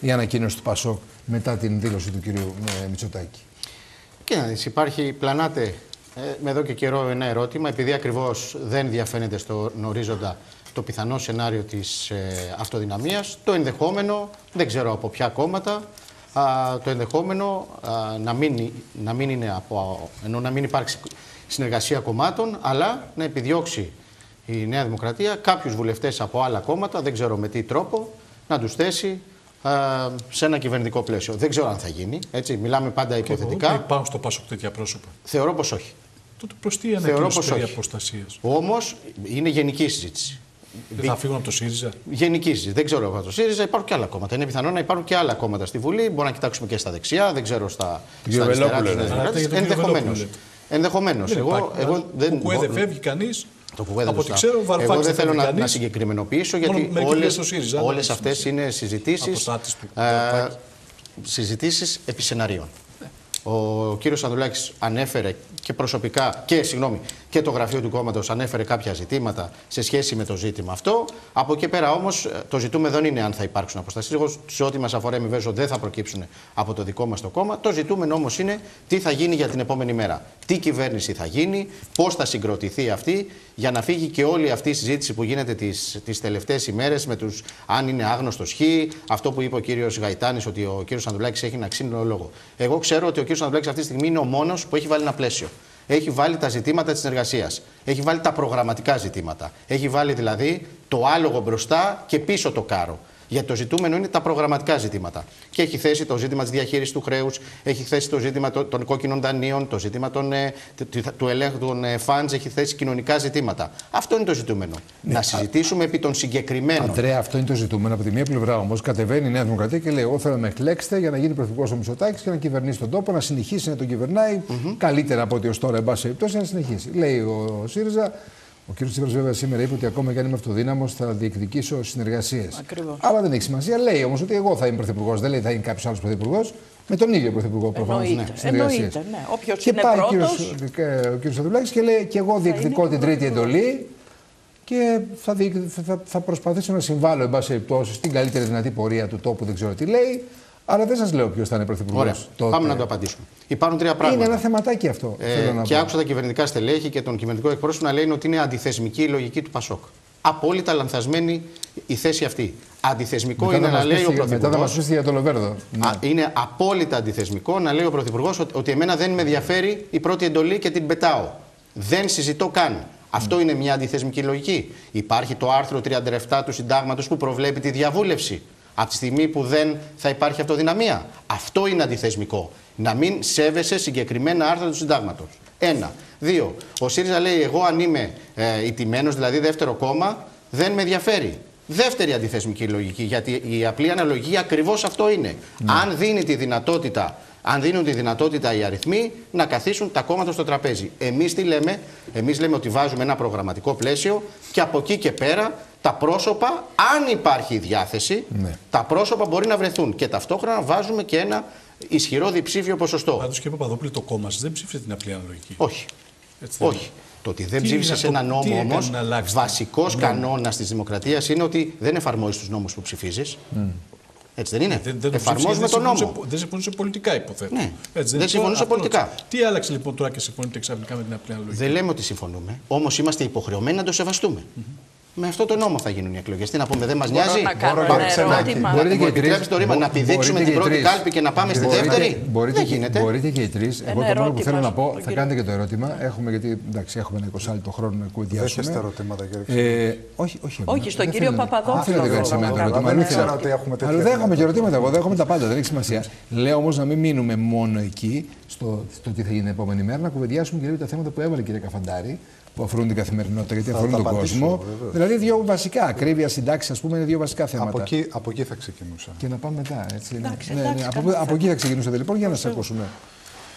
η ανακοίνωση του ΠΑΣΟΚ μετά την δήλωση του κυρίου ε, Μητσοτάκη. Κοίτα, υπάρχει, πλανάτε ε, με εδώ και καιρό ένα ερώτημα, επειδή ακριβώς δεν διαφαίνεται στον ορίζοντα το πιθανό σενάριο της ε, αυτοδυναμίας, το ενδεχόμενο, δεν ξέρω από ποια κόμματα. α, το ενδεχόμενο α, να, μην, να, μην είναι από, ενώ να μην υπάρξει συνεργασία κομμάτων, αλλά να επιδιώξει η Νέα Δημοκρατία κάποιους βουλευτές από άλλα κόμματα, δεν ξέρω με τι τρόπο, να τους θέσει α, σε ένα κυβερνητικό πλαίσιο. Δεν ξέρω αν θα γίνει, έτσι, μιλάμε πάντα υποθετικά. Δεν υπάρχουν στο ΠΑΣΟΚ τέτοια πρόσωπα. Θεωρώ πως όχι. Τότε προς τι ανακοίνωση περί αποστασίας. Όμως είναι γενική συζήτηση. Δεν θα φύγουν από το ΣΥΡΙΖΑ. Γενική συζήτηση. Δεν ξέρω από το ΣΥΡΙΖΑ. Υπάρχουν και άλλα κόμματα. Είναι πιθανό να υπάρχουν και άλλα κόμματα στη Βουλή. Μπορούμε να κοιτάξουμε και στα δεξιά. Δεν ξέρω στα αριστερά. Ενδεχομένως. Ενδεχομένως. Εγώ δεν. Κουκουέ δεν φεύγει κανείς. Από ό,τι ξέρω, βαρβάκι. Εγώ δεν θέλω να, να συγκεκριμενοποιήσω, γιατί όλες αυτές είναι συζητήσεις. Συζητήσεις επί σεναρίων. Ο κύριος Ανδρουλάκης ανέφερε και προσωπικά και, συγγνώμη, και το γραφείο του κόμματος ανέφερε κάποια ζητήματα σε σχέση με το ζήτημα αυτό. Από εκεί πέρα όμως το ζητούμε δεν είναι αν θα υπάρξουν αποστασίες. Σε ό,τι μας αφορά, εμείς δεν θα προκύψουν από το δικό μας το κόμμα. Το ζητούμενο όμως είναι τι θα γίνει για την επόμενη μέρα. Τι κυβέρνηση θα γίνει, πώς θα συγκροτηθεί αυτή, για να φύγει και όλη αυτή η συζήτηση που γίνεται τις, τις τελευταίες ημέρες με τους αν είναι άγνωστος χ, αυτό που είπε ο κύριος Γαϊτάνης, ότι ο κύριος Ανδρουλάκης έχει ένα ξύλινο λόγο. Εγώ ξέρω ότι ο κύριος Ανδρουλάκης αυτή τη στιγμή είναι ο μόνος που έχει βάλει ένα πλαίσιο. Έχει βάλει τα ζητήματα της συνεργασίας. Έχει βάλει τα προγραμματικά ζητήματα. Έχει βάλει δηλαδή το άλογο μπροστά και πίσω το κάρο. Γιατί το ζητούμενο είναι τα προγραμματικά ζητήματα. Και έχει θέσει το ζήτημα της διαχείρισης του χρέους, έχει θέσει το ζήτημα των κόκκινων δανείων, το ζήτημα των, του ελέγχου των funds, έχει θέσει κοινωνικά ζητήματα. Αυτό είναι το ζητούμενο. Ναι, να συζητήσουμε α, επί των συγκεκριμένων. Ανδρέα, αυτό είναι το ζητούμενο. Από τη μία πλευρά όμως κατεβαίνει η Νέα Δημοκρατία και λέει: εγώ θέλω να με εκλέξετε για να γίνει πρωθυπουργός ο Μητσοτάκης και να κυβερνήσει τον τόπο, να συνεχίσει να τον κυβερνάει mm-hmm. καλύτερα από ό,τι ως τώρα, εν πάση περιπτώσει, να συνεχίσει. Λέει ο ΣΥΡΙΖΑ. Ο κ. Τσίπρας βέβαια σήμερα είπε ότι ακόμα και αν είμαι αυτοδύναμος θα διεκδικήσω συνεργασίες. Αλλά δεν έχει σημασία. Λέει όμως ότι εγώ θα είμαι πρωθυπουργός. Δεν λέει θα είναι κάποιος άλλος πρωθυπουργός. Με τον ίδιο πρωθυπουργό προφανώς. Εννοείται. Ναι. Εννοείται, ναι. Όποιος είναι πρώτος. Και πάει ο κ. Ανδρουλάκης και λέει: και εγώ διεκδικώ την τρίτη εντολή και θα, διεκ, θα, θα προσπαθήσω να συμβάλλω, εν πάση περιπτώσει, στην καλύτερη δυνατή πορεία του τόπου. Δεν ξέρω τι λέει. Αλλά δεν σας λέω ποιος θα είναι πρωθυπουργός. Πάμε να το απαντήσουμε. Υπάρχουν τρία πράγματα. Είναι ένα θεματάκι αυτό. Ε, θέλω να και πω. Άκουσα τα κυβερνητικά στελέχη και τον κυβερνητικό εκπρόσωπο να λένε ότι είναι αντιθεσμική η λογική του ΠΑΣΟΚ. Απόλυτα λανθασμένη η θέση αυτή. Αντιθεσμικό μετά είναι να λέει ο πρωθυπουργός. Μετά θα μας πείσετε για τον Λοβέρδο. Ναι. Είναι απόλυτα αντιθεσμικό να λέει ο πρωθυπουργός ότι εμένα δεν με ενδιαφέρει η πρώτη εντολή και την πετάω. Δεν συζητώ καν. Αυτό mm. είναι μια αντιθεσμική λογική. Υπάρχει το άρθρο τριάντα επτά του συντάγματος που προβλέπει τη διαβούλευση. Από τη στιγμή που δεν θα υπάρχει αυτοδυναμία. Αυτό είναι αντιθεσμικό. Να μην σέβεσαι συγκεκριμένα άρθρα του συντάγματος. Ένα. Δύο. Ο ΣΥΡΙΖΑ λέει: εγώ αν είμαι ε, ηττημένος, δηλαδή δεύτερο κόμμα, δεν με ενδιαφέρει. Δεύτερη αντιθεσμική λογική. Γιατί η απλή αναλογία ακριβώς αυτό είναι. Ναι. Αν δίνει τη δυνατότητα. Αν δίνουν τη δυνατότητα οι αριθμοί να καθίσουν τα κόμματα στο τραπέζι. Εμείς τι λέμε, εμείς λέμε ότι βάζουμε ένα προγραμματικό πλαίσιο και από εκεί και πέρα τα πρόσωπα, αν υπάρχει διάθεση, ναι. τα πρόσωπα μπορεί να βρεθούν. Και ταυτόχρονα βάζουμε και ένα ισχυρό διψήφιο ποσοστό. Πάντως, κύριε Παπαδόπουλε, το κόμμα σας δεν ψήφισε την απλή αναλογική. Όχι. Έτσι Όχι. Το ότι δεν ψήφισε ένα νόμο όμως, βασικός ναι. κανόνας της δημοκρατίας είναι ότι δεν εφαρμόζεις τους νόμους που ψηφίζεις. Mm. Έτσι δεν είναι. Δεν, δεν εφαρμόζουμε τον νόμο. Δεν συμφωνούσε πολιτικά, υποθέτω. Ναι. Έτσι, δεν δεν συμφωνούσε πολιτικά. Τι άλλαξε λοιπόν τώρα και συμφωνείτε ξαφνικά με την απλή αναλογική. Δεν λέμε ότι συμφωνούμε, όμως είμαστε υποχρεωμένοι να το σεβαστούμε. Mm -hmm. Με αυτό το νόμο θα γίνουν οι εκλογές. Τι να πούμε, δεν μας νοιάζει. Μπορείτε και οι τρεις. Να πηδήξουμε την πρώτη κάλπη και να πάμε στη δεύτερη. Μπορείτε και οι τρεις. Εγώ το μόνο που θέλω να πω, θα κάνετε και το ερώτημα. Έχουμε γιατί έχουμε ένα εικοσάλιτο χρόνο να κουβεντιάσουμε. Δεν έχετε ερωτήματα, κύριε. Όχι, στον κύριο Παπαδόπουλο. Δεν ξέρω ότι έχουμε τέτοια. Δεν έχουμε και ερωτήματα. Εγώ δέχομαι τα πάντα. Δεν έχει σημασία. Λέω όμως να μην μείνουμε μόνο εκεί, στο τι θα γίνει την επόμενη μέρα, να κουβεντιάσουμε και τα θέματα που έβαλε η κυρία Καφαντάρη. Που αφορούν την καθημερινότητα, γιατί αφορούν τον κόσμο. Βεβαίως. Δηλαδή, δύο βασικά. Ακρίβεια, συντάξεις, ας πούμε, είναι δύο βασικά θέματα. Από εκεί, από εκεί θα ξεκινούσα. Και να πάμε μετά. Έτσι, εντάξει, ναι, εντάξει, ναι. Από, από εκεί θα ξεκινούσατε, λοιπόν, για να σας ακούσουμε.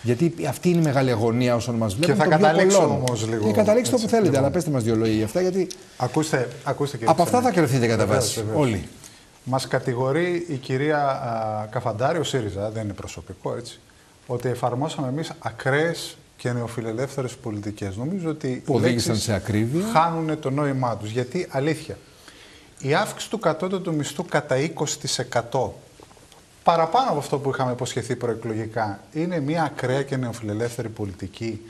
Γιατί αυτή είναι η μεγάλη αγωνία όσων μας βλέπουν. Και θα καταλήξω όμως λίγο. Και καταλήξτε όπου θέλετε, λοιπόν. Αλλά πέστε μας δύο λόγια για αυτά. Γιατί ακούστε, ακούστε, από αυτά θα κρυφθείτε κατά βάση. Όλοι. Μας κατηγορεί η κυρία Καφαντάρη, ο ΣΥΡΙΖΑ, δεν είναι προσωπικό έτσι, ότι εφαρμόσαμε εμείς ακραίες και νεοφιλελεύθερες πολιτικές. Νομίζω ότι οι λέξεις χάνουν το νόημά τους. Γιατί, αλήθεια, η αύξηση του κατώτατου μισθού κατά είκοσι τοις εκατό παραπάνω από αυτό που είχαμε υποσχεθεί προεκλογικά είναι μια ακραία και νεοφιλελεύθερη πολιτική.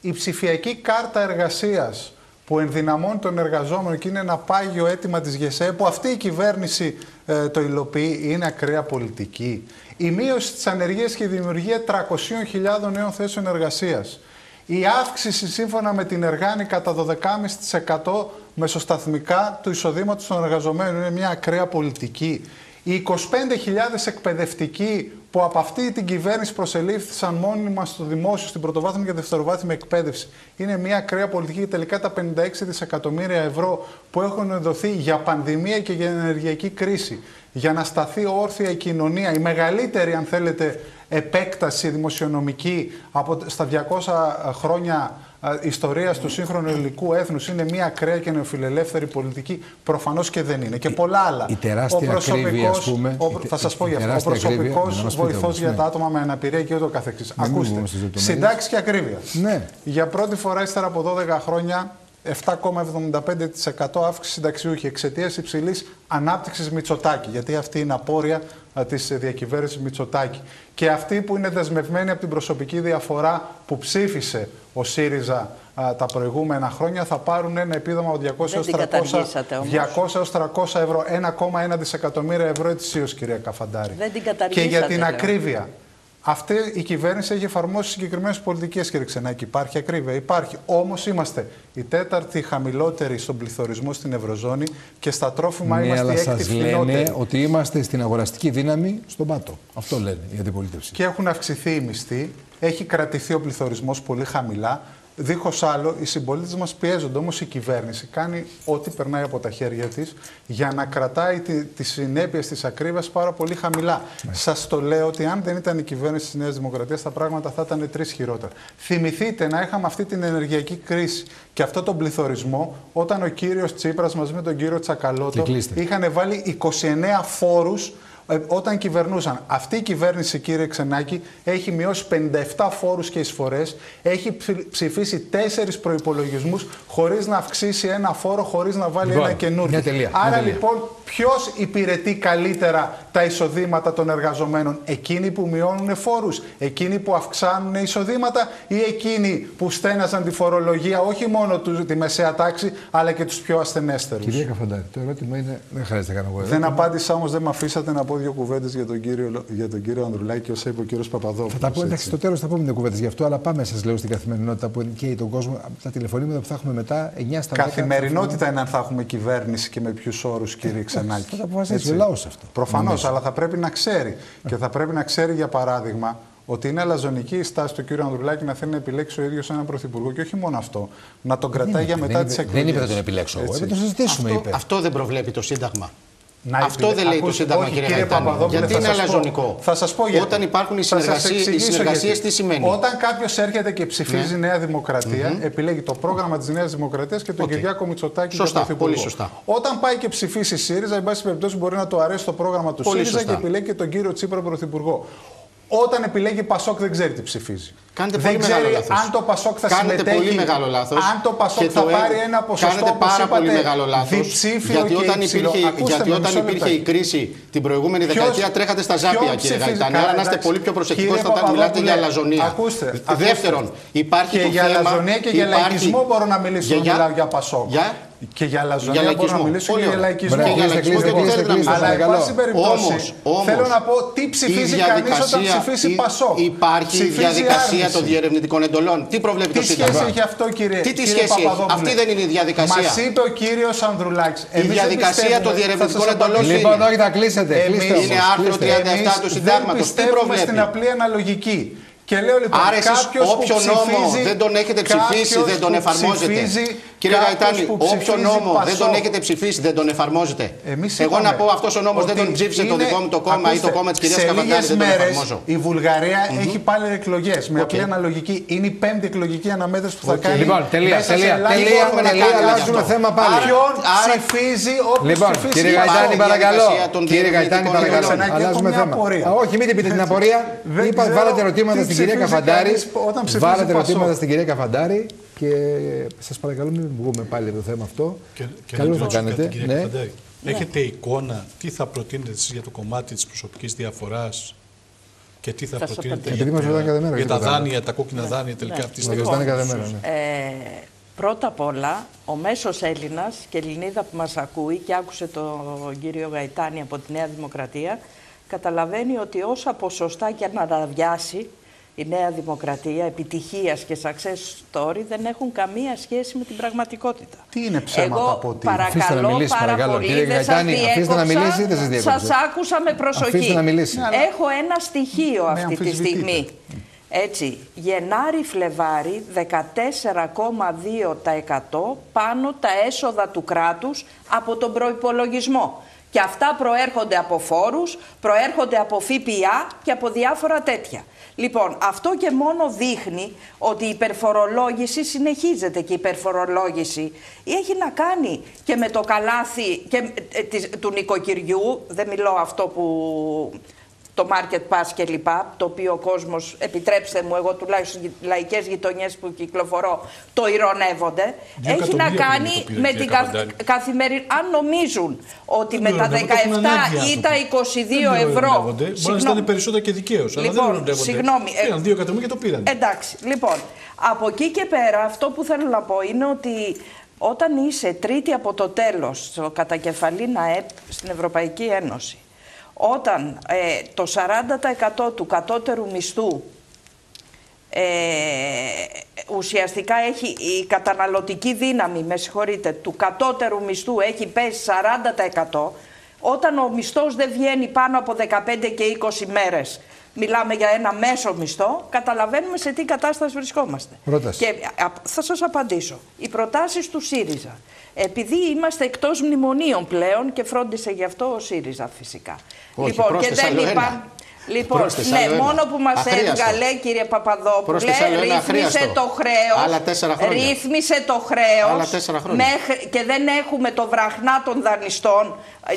Η ψηφιακή κάρτα εργασίας που ενδυναμώνει τον εργαζόμενο και είναι ένα πάγιο αίτημα της ΓΕΣΕ, που αυτή η κυβέρνηση ε, το υλοποιεί, είναι ακραία πολιτική. Η μείωση της ανεργίας και η δημιουργία τριακοσίων χιλιάδων νέων θέσεων εργασίας. Η αύξηση σύμφωνα με την Εργάνη κατά δώδεκα κόμμα πέντε τοις εκατό μεσοσταθμικά του εισοδήματος των εργαζομένων είναι μια ακραία πολιτική. Οι είκοσι πέντε χιλιάδες εκπαιδευτικοί που από αυτή την κυβέρνηση προσελήφθησαν μόνιμα στο δημόσιο, στην πρωτοβάθμια και δευτεροβάθμια εκπαίδευση, είναι μια ακραία πολιτική. Τελικά τα πενήντα έξι δισεκατομμύρια ευρώ που έχουν δοθεί για πανδημία και για ενεργειακή κρίση, για να σταθεί όρθια η κοινωνία, η μεγαλύτερη αν θέλετε επέκταση δημοσιονομική από στα διακόσια χρόνια ιστορίας του σύγχρονου ελληνικού έθνους, είναι μια ακραία και νεοφιλελεύθερη πολιτική. Προφανώς και δεν είναι. Και πολλά άλλα. Η, η τεράστια ο προσωπικός, ας πούμε, ο, θα σας πω η, για αυτό, ο προσωπικός βοηθός για τα άτομα με αναπηρία και ούτω καθεξής. Ακούστε, συντάξεις και ακρίβεια. Ναι. Για πρώτη φορά ύστερα από δώδεκα χρόνια, επτά κόμμα εβδομήντα πέντε τοις εκατό αύξηση συνταξιούχη εξαιτίας υψηλής ανάπτυξης Μητσοτάκη. Γιατί αυτή είναι απόρρια της διακυβέρνησης Μητσοτάκη. Και αυτή που είναι δεσμευμένη από την προσωπική διαφορά που ψήφισε ο ΣΥΡΙΖΑ α, τα προηγούμενα χρόνια, θα πάρουν ένα επίδομα διακόσια έως τριακόσια ευρώ. ένα κόμμα ένα δισεκατομμύρια ευρώ ετησίως, κυρία Καφαντάρη. Δεν την καταργήσατε. Και για την ακρίβεια. Αυτή η κυβέρνηση έχει εφαρμόσει συγκεκριμένες πολιτικές, κύριε Ξενάκη. Υπάρχει ακρίβεια, υπάρχει. Όμως είμαστε η τέταρτη χαμηλότερη στον πληθωρισμό στην Ευρωζώνη και στα τρόφιμα ναι, είμαστε η έκτη φθηνότερη. Ναι, αλλά λένε ότι είμαστε στην αγοραστική δύναμη στον πάτο. Αυτό λένε για την πολίτευση. Και έχουν αυξηθεί οι μισθοί, έχει κρατηθεί ο πληθωρισμός πολύ χαμηλά. Δίχως άλλο, οι συμπολίτες μας πιέζονται, όμως η κυβέρνηση κάνει ό,τι περνάει από τα χέρια της για να κρατάει τις συνέπειες της ακρίβειας πάρα πολύ χαμηλά. Ναι. Σας το λέω ότι αν δεν ήταν η κυβέρνηση της Νέας Δημοκρατίας, τα πράγματα θα ήταν τρεις χειρότερα. Θυμηθείτε να είχαμε αυτή την ενεργειακή κρίση και αυτόν τον πληθωρισμό, όταν ο κύριος Τσίπρας μαζί με τον κύριο Τσακαλώτο είχαν βάλει είκοσι εννέα φόρους. Όταν κυβερνούσαν, αυτή η κυβέρνηση, κύριε Ξενάκη, έχει μειώσει πενήντα επτά φόρους και εισφορές, έχει ψηφίσει τέσσερις προϋπολογισμούς χωρίς να αυξήσει ένα φόρο, χωρίς να βάλει λοιπόν ένα καινούριο. Τελεία, άρα λοιπόν, ποιος υπηρετεί καλύτερα τα εισοδήματα των εργαζομένων? Εκείνοι που μειώνουν φόρους, εκείνοι που αυξάνουν εισοδήματα ή εκείνοι που στέναζαν τη φορολογία όχι μόνο τη μεσαία τάξη αλλά και τους πιο ασθενέστερους? Κυρία Καφαντάρη, το ερώτημα είναι. Δεν χρειάζεται κανένα εγώ. Δεν απάντησα όμως, δεν με αφήσατε να πω δύο κουβέντες για τον κύριο, για τον κύριο Ανδρουλάκη, όσα είπε ο κύριος Παπαδόπουλος. Θα τα πω, εντάξει, στο τέλος θα πούμε δύο κουβέντες γι' αυτό, αλλά πάμε, σας λέω, στην καθημερινότητα που εγκαίει τον κόσμο, τα τηλεφωνήματα που θα έχουμε μετά, εννιά στα δέκα. Καθημερινότητα είναι αν θα έχουμε κυβέρνηση και με ποιους όρους, κύριε Ξενάκη. Θα αποφασίσει ο λαός αυτό. Προφανώς, αλλά θα πρέπει να ξέρει. Και θα πρέπει να ξέρει, για παράδειγμα, ότι είναι αλαζονική η στάση του κύριου Ανδρουλάκη να θέλει να επιλέξει ο ίδιος έναν πρωθυπουργό, και όχι μόνο αυτό, να τον κρατάει για μετά τις εκλογές. Δεν είπε να τον επιλέξω εγώ, το συζητήσουμε. Αυτό δεν προβλέπει το Σύνταγμα. Να αυτό επιλε... δεν λέει ακούστε, το Σύνταγμα, όχι, κύριε, κύριε Παπαδόπουλε. Γιατί είναι αλαζονικό. Θα σας πω γιατί. Όταν υπάρχουν οι συνεργασίες, τι σημαίνει? Όταν κάποιος έρχεται και ψηφίζει ναι. Νέα Δημοκρατία, mm-hmm. επιλέγει το πρόγραμμα της Νέας Δημοκρατίας και τον okay. Κυριάκο Μητσοτάκη για πρωθυπουργό. Όταν πάει και ψηφίσει ΣΥΡΙΖΑ, εν πάση περιπτώσει, μπορεί να του αρέσει το πρόγραμμα του ΣΥΡΙΖΑ και επιλέγει και τον κύριο Τσίπρα πρωθυπουργό. Όταν επιλέγει ΠΑΣΟΚ, δεν ξέρει τι ψηφίζει. Κάνετε δεν πολύ ξέρει αν το ΠΑΣΟΚ θα συμμετέχει. Κάνετε πολύ μεγάλο λάθος. Αν το ΠΑΣΟΚ θα το πάρει ένα ποσοστό, κάνετε πάρα είπατε, πολύ μεγάλο λάθος. Γιατί όταν υψηλό. υπήρχε, γιατί όταν υπήρχε η κρίση την προηγούμενη ποιος, δεκαετία, τρέχατε στα ζάπια, κύριε Γαϊτάνη. Άρα να είστε πολύ πιο προσεκτικός όταν μιλάτε για αλαζονία. Ακούστε. Δεύτερον, υπάρχει το θέμα. Και για αλαζονία και για λαϊκισμό μπορώ να μιλήσω όταν μιλάω για ΠΑΣΟΚ. Και για λαζονία μπορώ να μιλήσω και για λαϊκισμό. Αλλά εν πάση περιπτώσει θέλω να πω τι ψηφίζει κανείς όταν ψηφίσει ΠΑΣΟΚ. Υπάρχει διαδικασία των διερευνητικών εντολών. Τι προβλέπει το Σύνταγμα? Τι σχέση έχει αυτό, κύριε Παπαδόπουλε? Αυτή δεν είναι η διαδικασία. Μας είπε ο κύριος Ανδρουλάκης. Η διαδικασία των διερευνητικών εντολών είναι. Λοιπόν, όχι, θα κλείσετε. Είναι άρθρο τριάντα επτά του Συντάγματος. Δεν πιστεύουμε στην απλή αναλογική. Και λέω λοιπόν, άρα εσείς όποιο νόμο δεν τον έχετε ψηφίσει, δεν τον εφαρμόζετε. Κύριε Γαϊτάνη, όποιο νόμο Πασό. δεν τον έχετε ψηφίσει, δεν τον εφαρμόζετε. Εμείς εγώ να πω, αυτός ο νόμος δεν τον ψήφισε είναι... το δικό μου το κόμμα ακούστε, ή το κόμμα της κυρίας Καβαντάρη, δεν τον εφαρμόζω. Η Βουλγαρία mm -hmm. έχει πάλι εκλογές. Με okay. απλή αναλογική, είναι η πέμπτη εκλογική αναμέτρηση που θα okay. κάνει. Λοιπόν, τελεία, τελεία. Αλλάζουμε θέμα πάλι. Ποιον ψηφίζει όποιος ψηφίζει. Κύριε Γαϊτάνη, παρακαλώ. Κύριε Γαϊτάνη, παρακαλώ. Αλλάζουμε θέμα. Όχι, μην πείτε την απορία. Βάλετε ερωτήματα στην κυρία Καφαντάρη. Βάλετε ερωτήματα στην κυρία Καφαντάρη. Και σας παρακαλώ μην βγούμε πάλι από το θέμα αυτό. Και, και καλώς να κάνετε. Κάτι, ναι. Έχετε εικόνα τι θα προτείνετε εσείς για το κομμάτι της προσωπικής διαφοράς και τι θα, θα προτείνετε για, για, για τα δάνεια, τα κόκκινα ναι. δάνεια τελικά ναι. αυτή τη στιγμή? Ε, Πρώτα απ' όλα, ο μέσος Έλληνας και Ελληνίδα που μας ακούει και άκουσε τον κύριο Γαϊτάνη από τη Νέα Δημοκρατία, καταλαβαίνει ότι όσα ποσοστά και αν αναβιάσει η Νέα Δημοκρατία επιτυχίας και success story δεν έχουν καμία σχέση με την πραγματικότητα. Τι είναι ψέματα εγώ, από ότι... Αφήστε να μιλήσει, παρακαλώ. Κύριε Γαϊτάνη, αφήστε να μιλήσει ή δεν σας διέκοψα. Σας άκουσα με προσοχή. Να έχω ένα στοιχείο με αυτή τη στιγμή. Έτσι, Γενάρη-Φλεβάρη δεκατέσσερα κόμμα δύο τοις εκατό πάνω τα έσοδα του κράτους από τον προϋπολογισμό. Και αυτά προέρχονται από φόρους, προέρχονται από ΦΠΑ και από διάφορα τέτοια. Λοιπόν, αυτό και μόνο δείχνει ότι η υπερφορολόγηση συνεχίζεται και η υπερφορολόγηση έχει να κάνει και με το καλάθι και, ε, της, του νοικοκυριού, δεν μιλώ αυτό που... το market pass και λοιπά, το οποίο ο κόσμος, επιτρέψτε μου, εγώ τουλάχιστον λαϊκές γειτονιές που κυκλοφορώ, το ηρωνεύονται. Έχει να κάνει με την καθ... καθημερινή... Αν νομίζουν ότι με τα δεκαεπτά ή τα είκοσι δύο ευρώ... Μπορεί να ήταν περισσότερα και δικαίως, αλλά δεν ηρωνεύονται. Συγγνώμη. Πήραν δύο εκατομμύρια και το πήραν. Εντάξει, λοιπόν, από εκεί και πέρα αυτό που θέλω να πω είναι ότι όταν είσαι τρίτη από το τέλος στο κατακεφαλήν ΑΕΠ στην Ευρωπαϊκή Ένωση, όταν ε, το σαράντα τοις εκατό του κατώτερου μισθού ε, ουσιαστικά έχει η καταναλωτική δύναμη, με συγχωρείτε, του κατώτερου μισθού έχει πέσει σαράντα τοις εκατό, όταν ο μισθός δεν βγαίνει πάνω από δεκαπέντε και είκοσι μέρες, μιλάμε για ένα μέσο μισθό, καταλαβαίνουμε σε τι κατάσταση βρισκόμαστε. Πρόταση. Και α, θα σας απαντήσω. Οι προτάσεις του ΣΥΡΙΖΑ. Επειδή είμαστε εκτός μνημονίων πλέον και φρόντισε γι' αυτό ο ΣΥΡΙΖΑ φυσικά. Όχι, λοιπόν, πρόσθεσα, και δεν είπα... Λοιπόν, ναι, μόνο που μας έβγαλε, κύριε Παπαδόπουλε, ρύθμισε το χρέος, ρύθμισε το χρέος μέχρι, και δεν έχουμε το βραχνά των δανειστών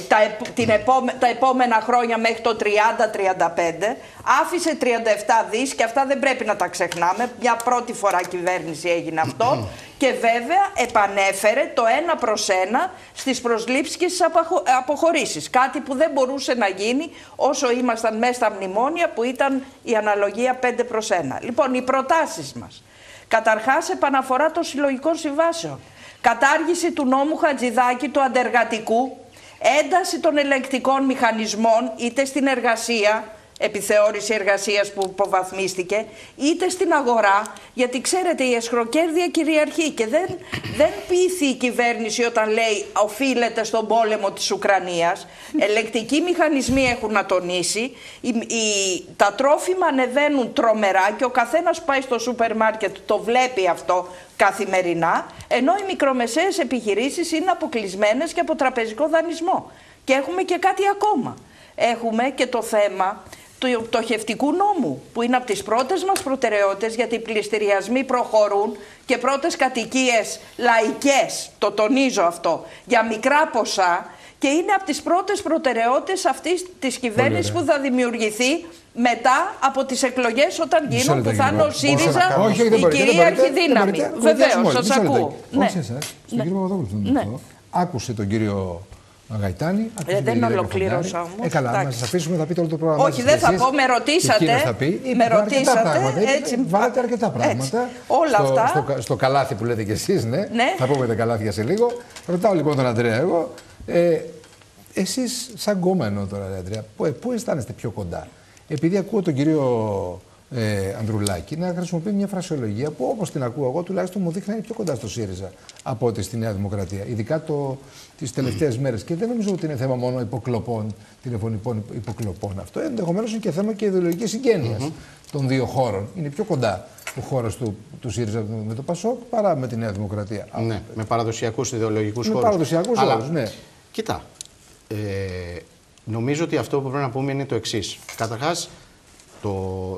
τα, την επόμε, τα επόμενα χρόνια μέχρι το τριάντα τριάντα πέντε. Άφησε τριάντα επτά δις και αυτά δεν πρέπει να τα ξεχνάμε. Μια πρώτη φορά κυβέρνηση έγινε αυτό. Και βέβαια επανέφερε το ένα προς ένα στις προσλήψεις και στις αποχωρήσεις. Κάτι που δεν μπορούσε να γίνει όσο ήμασταν μέσα στα μνημόνια που ήταν η αναλογία πέντε προς ένα. Λοιπόν, οι προτάσεις μας. Καταρχάς επαναφορά των συλλογικών συμβάσεων. Κατάργηση του νόμου Χατζηδάκη του αντεργατικού. Ένταση των ελεγκτικών μηχανισμών είτε στην εργασία... επιθεώρηση εργασίας που υποβαθμίστηκε, είτε στην αγορά, γιατί ξέρετε η αισχροκέρδεια κυριαρχεί και δεν, δεν πείθει η κυβέρνηση όταν λέει οφείλεται στον πόλεμο της Ουκρανίας. Ελεκτικοί μηχανισμοί έχουν να τονίσει, η, η, τα τρόφιμα ανεβαίνουν τρομερά και ο καθένας πάει στο σούπερ μάρκετ, το βλέπει αυτό καθημερινά, ενώ οι μικρομεσαίες επιχειρήσεις είναι αποκλεισμένες και από τραπεζικό δανεισμό. Και έχουμε και κάτι ακόμα. Έχουμε και το θέμα του πτωχευτικού νόμου, που είναι από τις πρώτες μας προτεραιότητες, γιατί οι πληστηριασμοί προχωρούν και πρώτες κατοικίες λαϊκές, το τονίζω αυτό, για μικρά ποσά και είναι από τις πρώτες προτεραιότητες αυτής της κυβέρνησης που θα δημιουργηθεί μετά από τις εκλογές όταν γίνουν, που θα είναι ο ΣΥΡΙΖΑ η κυρίαρχη δύναμη. Βεβαίως, σας ακούω. Άκουσε τον κύριο... Γαϊτάνη, ε, δεν ολοκλήρωσα όμως. Ε, καλά, να σας αφήσουμε να πείτε όλο το πρόγραμμα. Όχι, δεν θα πω, με ρωτήσατε. Θα πει, με ρωτήσατε. Πράγματα, έτσι, βάλετε αρκετά πράγματα. Έτσι, όλα στο, αυτά. Στο, στο, στο καλάθι που λέτε κι εσείς, ναι. ναι. Θα πούμε τα καλάθια σε λίγο. Ρωτάω λοιπόν τον Ανδρέα εγώ. Ε, εσείς, σαν κόμμα εννοώ τώρα, Ανδρέα, πού αισθάνεστε πιο κοντά? Επειδή ακούω τον κύριο ε, Ανδρουλάκη να χρησιμοποιεί μια φρασιολογία που όπως την ακούω εγώ τουλάχιστον μου δείχνει να είναι πιο κοντά στο ΣΥΡΙΖΑ από ότι στη Νέα Δημοκρατία. Ειδικά το. Τις τελευταίες μέρες. Και δεν νομίζω ότι είναι θέμα μόνο υποκλοπών, τηλεφωνικών υποκλοπών αυτό. Ενδεχομένως είναι και θέμα και ιδεολογικής συγγένειας mm -hmm. των δύο χώρων. Είναι πιο κοντά ο χώρος του, του ΣΥΡΙΖΑ με το ΠΑΣΟΚ παρά με τη Νέα Δημοκρατία. Ναι, από... με παραδοσιακούς ιδεολογικούς χώρους. Με παραδοσιακούς χώρους, ναι. Κοίτα, ε, νομίζω ότι αυτό που πρέπει να πούμε είναι το εξής. Καταρχάς, το,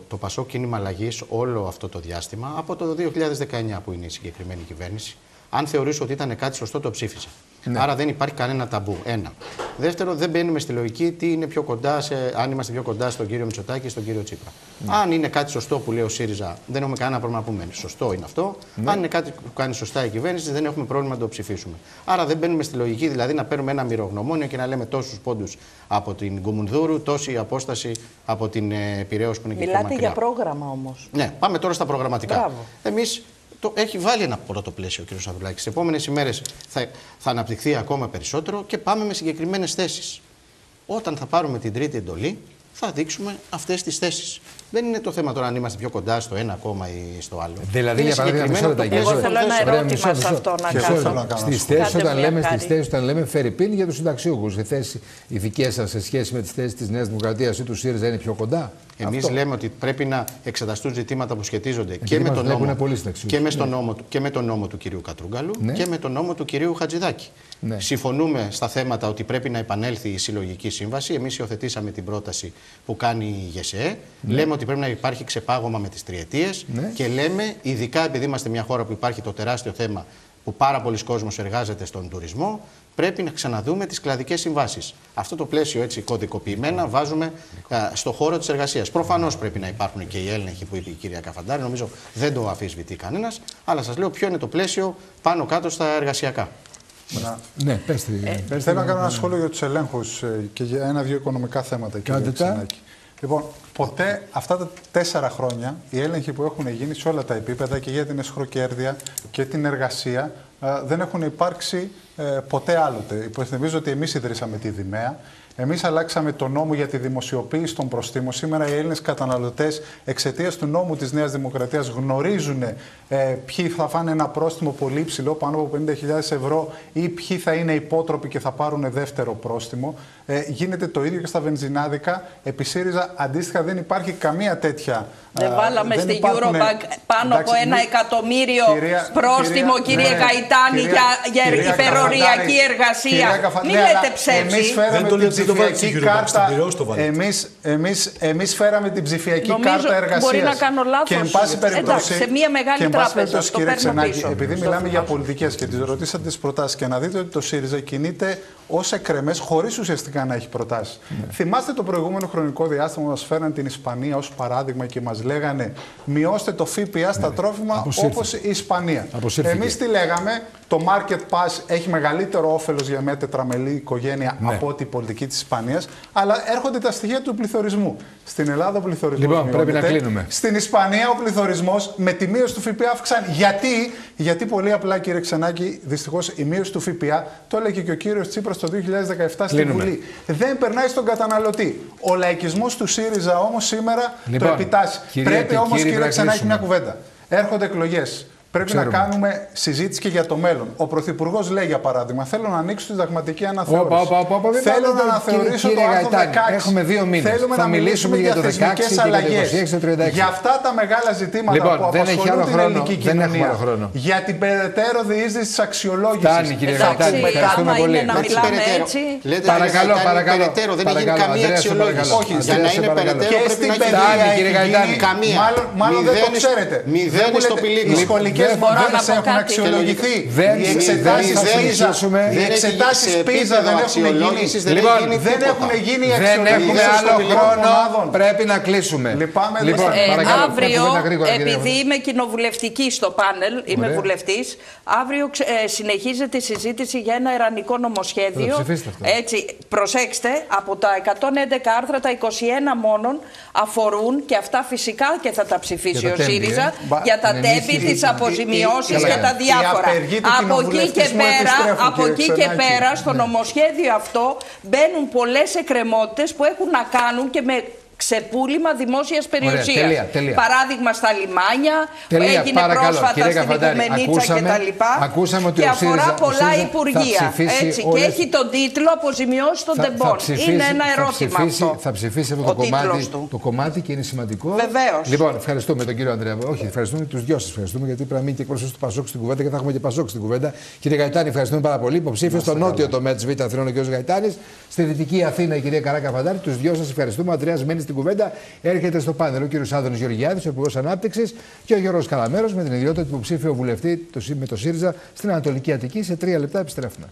το ΠΑΣΟΚ κίνημα αλλαγής όλο αυτό το διάστημα, από το δύο χιλιάδες δεκαεννιά που είναι η συγκεκριμένη κυβέρνηση, αν θεωρήσω ότι ήταν κάτι σωστό, το ψήφισα. Ναι. Άρα δεν υπάρχει κανένα ταμπού. Ένα. Δεύτερο, δεν μπαίνουμε στη λογική τι είναι πιο κοντά σε, αν είμαστε πιο κοντά στον κύριο Μητσοτάκη ή στον κύριο Τσίπρα. Ναι. Αν είναι κάτι σωστό που λέει ο ΣΥΡΙΖΑ, δεν έχουμε κανένα πρόβλημα να πούμε. Σωστό είναι αυτό. Ναι. Αν είναι κάτι που κάνει σωστά η κυβέρνηση, δεν έχουμε πρόβλημα να το ψηφίσουμε. Άρα δεν μπαίνουμε στη λογική δηλαδή να παίρνουμε ένα μυρογνωμόνιο και να λέμε τόσους πόντους από την Κουμουνδούρου, τόση απόσταση από την ε, Πυρεό που είναι και πιο μακριά. Μιλάτε για πρόγραμμα όμως. Ναι, πάμε τώρα στα προγραμματικά. Εμείς το έχει βάλει ένα πρώτο πλαίσιο ο κ. Ανδρουλάκης. Τις επόμενες ημέρες θα, θα αναπτυχθεί ακόμα περισσότερο και πάμε με συγκεκριμένες θέσεις. Όταν θα πάρουμε την τρίτη εντολή, θα δείξουμε αυτές τις θέσεις. Δεν είναι το θέμα τώρα αν είμαστε πιο κοντά στο ένα κόμμα ή στο άλλο. Δηλαδή, για παράδειγμα, μισό λεπτό. Εγώ θέλω ένα ερώτημα σε αυτό να κάνω. Στις θέσεις, όταν λέμε φερρυπίν για τους συνταξιούχους, οι δικές σας σε σχέση με τις θέσεις της Νέας Δημοκρατίας ή του ΣΥΡΙΖΑ είναι πιο κοντά. Εμείς λέμε ότι πρέπει να εξεταστούν ζητήματα που σχετίζονται και με τον νόμο, και με τον νόμο, και με τον νόμο του κυρίου Κατρούγκαλου και με τον νόμο του κυρίου Χατζηδάκη. Συμφωνούμε στα θέματα ότι πρέπει να επανέλθει η συλλογική σύμβαση. Εμείς υιοθετήσαμε την πρόταση που κάνει η ΓΕΣΕΕ. Λέμε ότι πρέπει να υπάρχει ξεπάγωμα με τις τριετίες ναι. και λέμε, ειδικά επειδή είμαστε μια χώρα που υπάρχει το τεράστιο θέμα που πάρα πολλοί κόσμος εργάζεται στον τουρισμό, πρέπει να ξαναδούμε τις κλαδικές συμβάσεις. Αυτό το πλαίσιο έτσι κωδικοποιημένα βάζουμε α, στο χώρο της εργασίας. Προφανώς πρέπει να υπάρχουν και οι έλεγχοι που είπε η κυρία Καφαντάρη, νομίζω δεν το αμφισβητεί κανένας, αλλά σας λέω ποιο είναι το πλαίσιο πάνω κάτω στα εργασιακά. Να... Ναι, πέστε, ε, πέστε, θέλω να κάνω ένα σχόλιο για τους ελέγχους και για ένα-δύο οικονομικά θέματα, κύριε Ξενάκη. Λοιπόν, ποτέ αυτά τα τέσσερα χρόνια οι έλεγχοι που έχουν γίνει σε όλα τα επίπεδα και για την αισχροκέρδεια και την εργασία δεν έχουν υπάρξει ποτέ άλλοτε. Υποθυμίζω ότι εμείς ιδρύσαμε τη Δημαία. Εμείς αλλάξαμε τον νόμο για τη δημοσιοποίηση των προστήμων. Σήμερα οι Έλληνες καταναλωτές εξαιτίας του νόμου της Νέας Δημοκρατίας γνωρίζουν ε, ποιοι θα φάνε ένα πρόστιμο πολύ υψηλό, πάνω από πενήντα χιλιάδες ευρώ, ή ποιοι θα είναι υπότροποι και θα πάρουν δεύτερο πρόστιμο. Ε, γίνεται το ίδιο και στα βενζινάδικα. Επί ΣΥΡΙΖΑ αντίστοιχα δεν υπάρχει καμία τέτοια. Δεν α, βάλαμε στην Eurobank πάνω από ένα εκατομμύριο κυρία, πρόστιμο, κυρία, κύριε ναι, Γαϊτάνη, κυρία, για, κυρία, για υπεροριακή εργασία. Μην λέτε ψεύση. Κάρτα... Εμείς, εμείς, εμείς φέραμε την ψηφιακή νομίζω κάρτα εργασίας. Και εν πάση περιπτώσει, σε μια μεγάλη τράπεζα, κύριε Ξενάκη, επειδή μιλάμε για πολιτικές και τις ρωτήσατε τις προτάσεις, και να δείτε ότι το ΣΥΡΙΖΑ κινείται ως εκκρεμές, χωρίς ουσιαστικά να έχει προτάσεις. Mm. Θυμάστε το προηγούμενο χρονικό διάστημα που μας φέραν την Ισπανία ως παράδειγμα και μας λέγανε μειώστε το ΦΠΑ στα mm. τρόφιμα αποσύρθηκε, όπως η Ισπανία. Αποσύρθηκε. Εμείς τι λέγαμε, το Market Pass έχει μεγαλύτερο όφελος για μια τετραμελή οικογένεια mm. από την πολιτική της Ισπανίας, αλλά έρχονται τα στοιχεία του πληθωρισμού. Στην Ελλάδα ο πληθωρισμός λοιπόν, πρέπει να κλείνουμε. Στην Ισπανία ο πληθωρισμός με τη μείωση του ΦΠΑ αυξάνει. Γιατί, γιατί πολύ απλά, κύριε Ξενάκη, δυστυχώς η μείωση του ΦΠΑ, το έλεγε και ο κύριος Τσίπρας το δύο χιλιάδες δεκαεπτά στην Βουλή. Δεν περνάει στον καταναλωτή. Ο λαϊκισμός του ΣΥΡΙΖΑ όμως σήμερα λοιπόν, το επιτάσσει. Πρέπει όμως, κύριε Ξενάκη, μια κουβέντα. Έρχονται εκλογές. Πρέπει Ξέρουμε. να κάνουμε συζήτηση και για το μέλλον. Ο Πρωθυπουργός λέει, για παράδειγμα, θέλω να ανοίξω τη συνταγματική αναθεώρηση. Οπα, οπα, οπα, θέλω να αναθεωρήσω το άρθρο δεκαέξι. Έχουμε δύο μήνες. Θέλουμε θα να μιλήσουμε για, για θεσμικές αλλαγές. Για αυτά τα μεγάλα ζητήματα λοιπόν, που απασχολούν την ελληνική κοινωνία. Για την περαιτέρω διείσδυση της αξιολόγησης. Φτάνει, κύριε Γαϊτάνη. Ευχαριστούμε πολύ. Παρακαλώ, παρακαλώ. Δεν έχει γίνει καμία αξιολόγηση. Όχι, για να είναι περαιτέρω. Και στην παιδεία. Μάλλον δεν το ξέρετε. Μηδέν στο πηλίκο. Δεν έχουν αξιολογηθεί. Οι εξετάσεις πίζα δεν έχουν γίνει. Δεν έχουν γίνει οι αξιολογήσεις. Δεν έχουμε άλλο χρόνο. Πρέπει να κλείσουμε. Αύριο, επειδή είμαι κοινοβουλευτική στο πάνελ, είμαι βουλευτής, αύριο συνεχίζεται η συζήτηση για ένα ερανικό νομοσχέδιο. Προσέξτε, από τα εκατόν έντεκα άρθρα, τα είκοσι ένα μόνον αφορούν, και αυτά φυσικά και θα τα ψηφίσει ο ΣΥΡΙΖΑ, για τα Τέμπη, τις αποστολές. Ζημιώσεις και τα διάφορα. Από εκεί και πέρα, από εκεί και πέρα στο ναι. νομοσχέδιο αυτό μπαίνουν πολλές εκκρεμότητες που έχουν να κάνουν και με ξεπούλημα δημόσιας περιουσίας. Ωραία, τελεία, παράδειγμα στα λιμάνια, τελεία, που έγινε παρακαλώ, πρόσφατα στην Οικουμενίτσα κτλ. Ακούσαμε ότι και αφορά ΣΥΡΙΖΑ, πολλά ΣΥΡΙΖΑ υπουργεία. Έτσι, όλες... Και έχει τον τίτλο «Αποζημιώσει των τεμπών». Είναι ένα ερώτημα θα ψηφίσει, αυτό. Θα ψηφίσει αυτό το κομμάτι, το κομμάτι και είναι σημαντικό. Βεβαίως. Λοιπόν, ευχαριστούμε τον κύριο Ανδρέα. Όχι, ευχαριστούμε τους δυο σας. Ευχαριστούμε γιατί πρέπει να μείνει και εκπρόσωπος του ΠΑΣΟΚ στην κουβέντα και θα έχουμε και ΠΑΣΟΚ στην κουβέντα. Κύριε Γαϊτάνη, ευχαριστούμε πάρα πολύ. Υποψήφιος στο νότιο τομέα της Β' Αθηνών ο κύριος Γαϊτάνης. Στη δυτική Αθήνα η κυρία Χαρά Καφαντάρη. Τους δυο σας ευχαριστούμε. Ανδρέας μένει στην κουβέντα. Έρχεται στο πάνελ ο κύριος Άδωνις Γεωργιάδης, ο Υπουργός Ανάπτυξης, και ο Γιώργος Καραμέρος με την ιδιότητα του υποψήφιου βουλευτή με το ΣΥΡΙΖΑ στην Ανατολική Αττική. Σε τρία λεπτά επιστρέφουμε.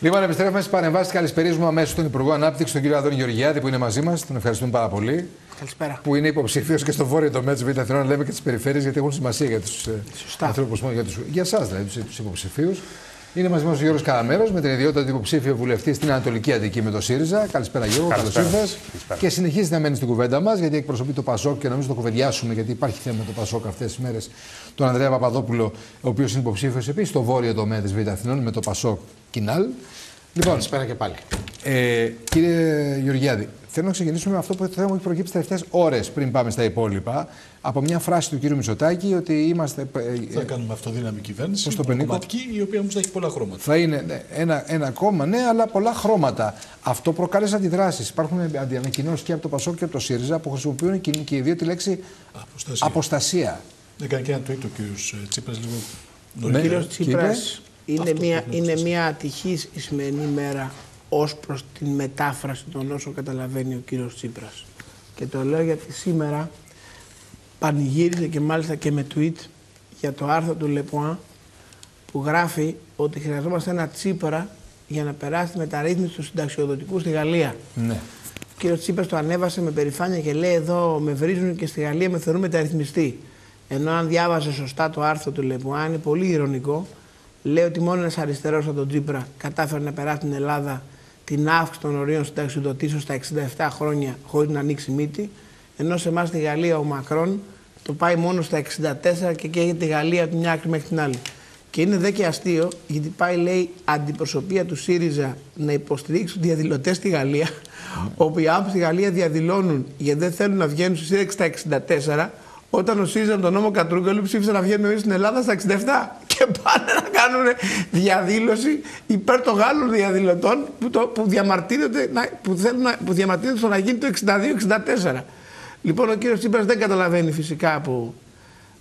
Λοιπόν, επιστρέφουμε στις παρεμβάσεις. Καλησπερίζουμε αμέσως τον Υπουργό Ανάπτυξης, τον κύριο Άδωνη Γεωργιάδη, που είναι μαζί μας. Τον ευχαριστούμε πάρα πολύ. Καλησπέρα. Που είναι υποψήφιος και στο βόρειο τομέα της Β' Αθηνών, λέμε και τις περιφέρειες, γιατί έχουν σημασία για τους ανθρώπους, για, για εσάς δηλαδή, τους υποψηφίους. Είναι μαζί μας ο Γιώργος Καραμέρος με την ιδιότητα του υποψήφιου βουλευτή στην Ανατολική Αττική με το ΣΥΡΙΖΑ. Καλησπέρα, Γιώργο, καλώς ήρθες. Και συνεχίζει να μένει στην κουβέντα μας, γιατί εκπροσωπεί το ΠΑΣΟΚ και νομίζω το κουβεντιάσουμε, γιατί υπάρχει θέμα με το ΠΑΣΟΚ αυτές τις μέρες. Τον Ανδρέα Παπαδόπουλο, ο οποίος είναι υποψήφιος επίσης στο βόρειο τομέα της Β' Αθηνών με το ΠΑΣΟΚ Κινάλ. Λοιπόν, καλησπέρα και πάλι. Ε, κύριε Γεωργιάδη, θέλω να ξεκινήσουμε με αυτό που το θέμα έχει προκύψει τις τελευταίες ώρες πριν πάμε στα υπόλοιπα. Από μια φράση του κύριου Μητσοτάκη ότι είμαστε. Θα κάνουμε αυτοδύναμη κυβέρνηση, κομματική, η οποία όμως θα έχει πολλά χρώματα. Θα είναι ναι, ένα, ένα κόμμα, ναι, αλλά πολλά χρώματα. Αυτό προκάλεσε αντιδράσεις. Υπάρχουν αντιανακοινώσεις και από το ΠΑΣΟΚ και από το ΣΥΡΙΖΑ που χρησιμοποιούν και οι δύο τη λέξη αποστασία. αποστασία. Έκανε και ένα tweet ο κύριος Τσίπρας λίγο νωρίτερα. Ο κύριος Τσίπρας είναι, μια, είναι μια ατυχής η σημερινή μέρα ως προς την μετάφραση των όσων καταλαβαίνει ο κύριος Τσίπρας. Και το λέω γιατί σήμερα πανηγύριζε και μάλιστα και με tweet για το άρθρο του Λεπουά που γράφει ότι χρειαζόμαστε ένα Τσίπρα για να περάσει τη μεταρρύθμιση του συνταξιοδοτικού στη Γαλλία. Ναι. Ο κύριος Τσίπρας το ανέβασε με περηφάνεια και λέει: εδώ με βρίζουν και στη Γαλλία με θεωρούν μεταρρυθμιστή. Ενώ αν διάβαζε σωστά το άρθρο του Λεπουά, είναι πολύ ηρωνικό. Λέει ότι μόνο ένας αριστερός σαν τον Τσίπρα κατάφερε να περάσει την Ελλάδα την αύξηση των ορίων συνταξιοδοτήσεως στα εξήντα επτά χρόνια χωρίς να ανοίξει μύτη. Ενώ σε εμάς στη Γαλλία ο Μακρόν το πάει μόνο στα εξήντα τέσσερα και καίγεται τη Γαλλία από μια άκρη μέχρι την άλλη. Και είναι δε και αστείο, γιατί πάει, λέει, αντιπροσωπεία του ΣΥΡΙΖΑ να υποστηρίξουν διαδηλωτές στη Γαλλία, mm. όπου οι άνθρωποι στη Γαλλία διαδηλώνουν γιατί δεν θέλουν να βγαίνουν στους ΣΥΡΙΖΑ στα εξήντα τέσσερα. Όταν ο ΣΥΡΙΖΑ με τον νόμο Κατρούγκαλου ψήφισε να βγαίνουν εμείς στην Ελλάδα στα εξήντα επτά και πάνε να κάνουν διαδήλωση υπέρ των Γάλλων διαδηλωτών που, το, που, διαμαρτύρονται, που, θέλουν να, που διαμαρτύρονται στο να γίνει το εξήντα δύο εξήντα τέσσερα. Λοιπόν, ο κύριος Τσίπρας δεν καταλαβαίνει φυσικά από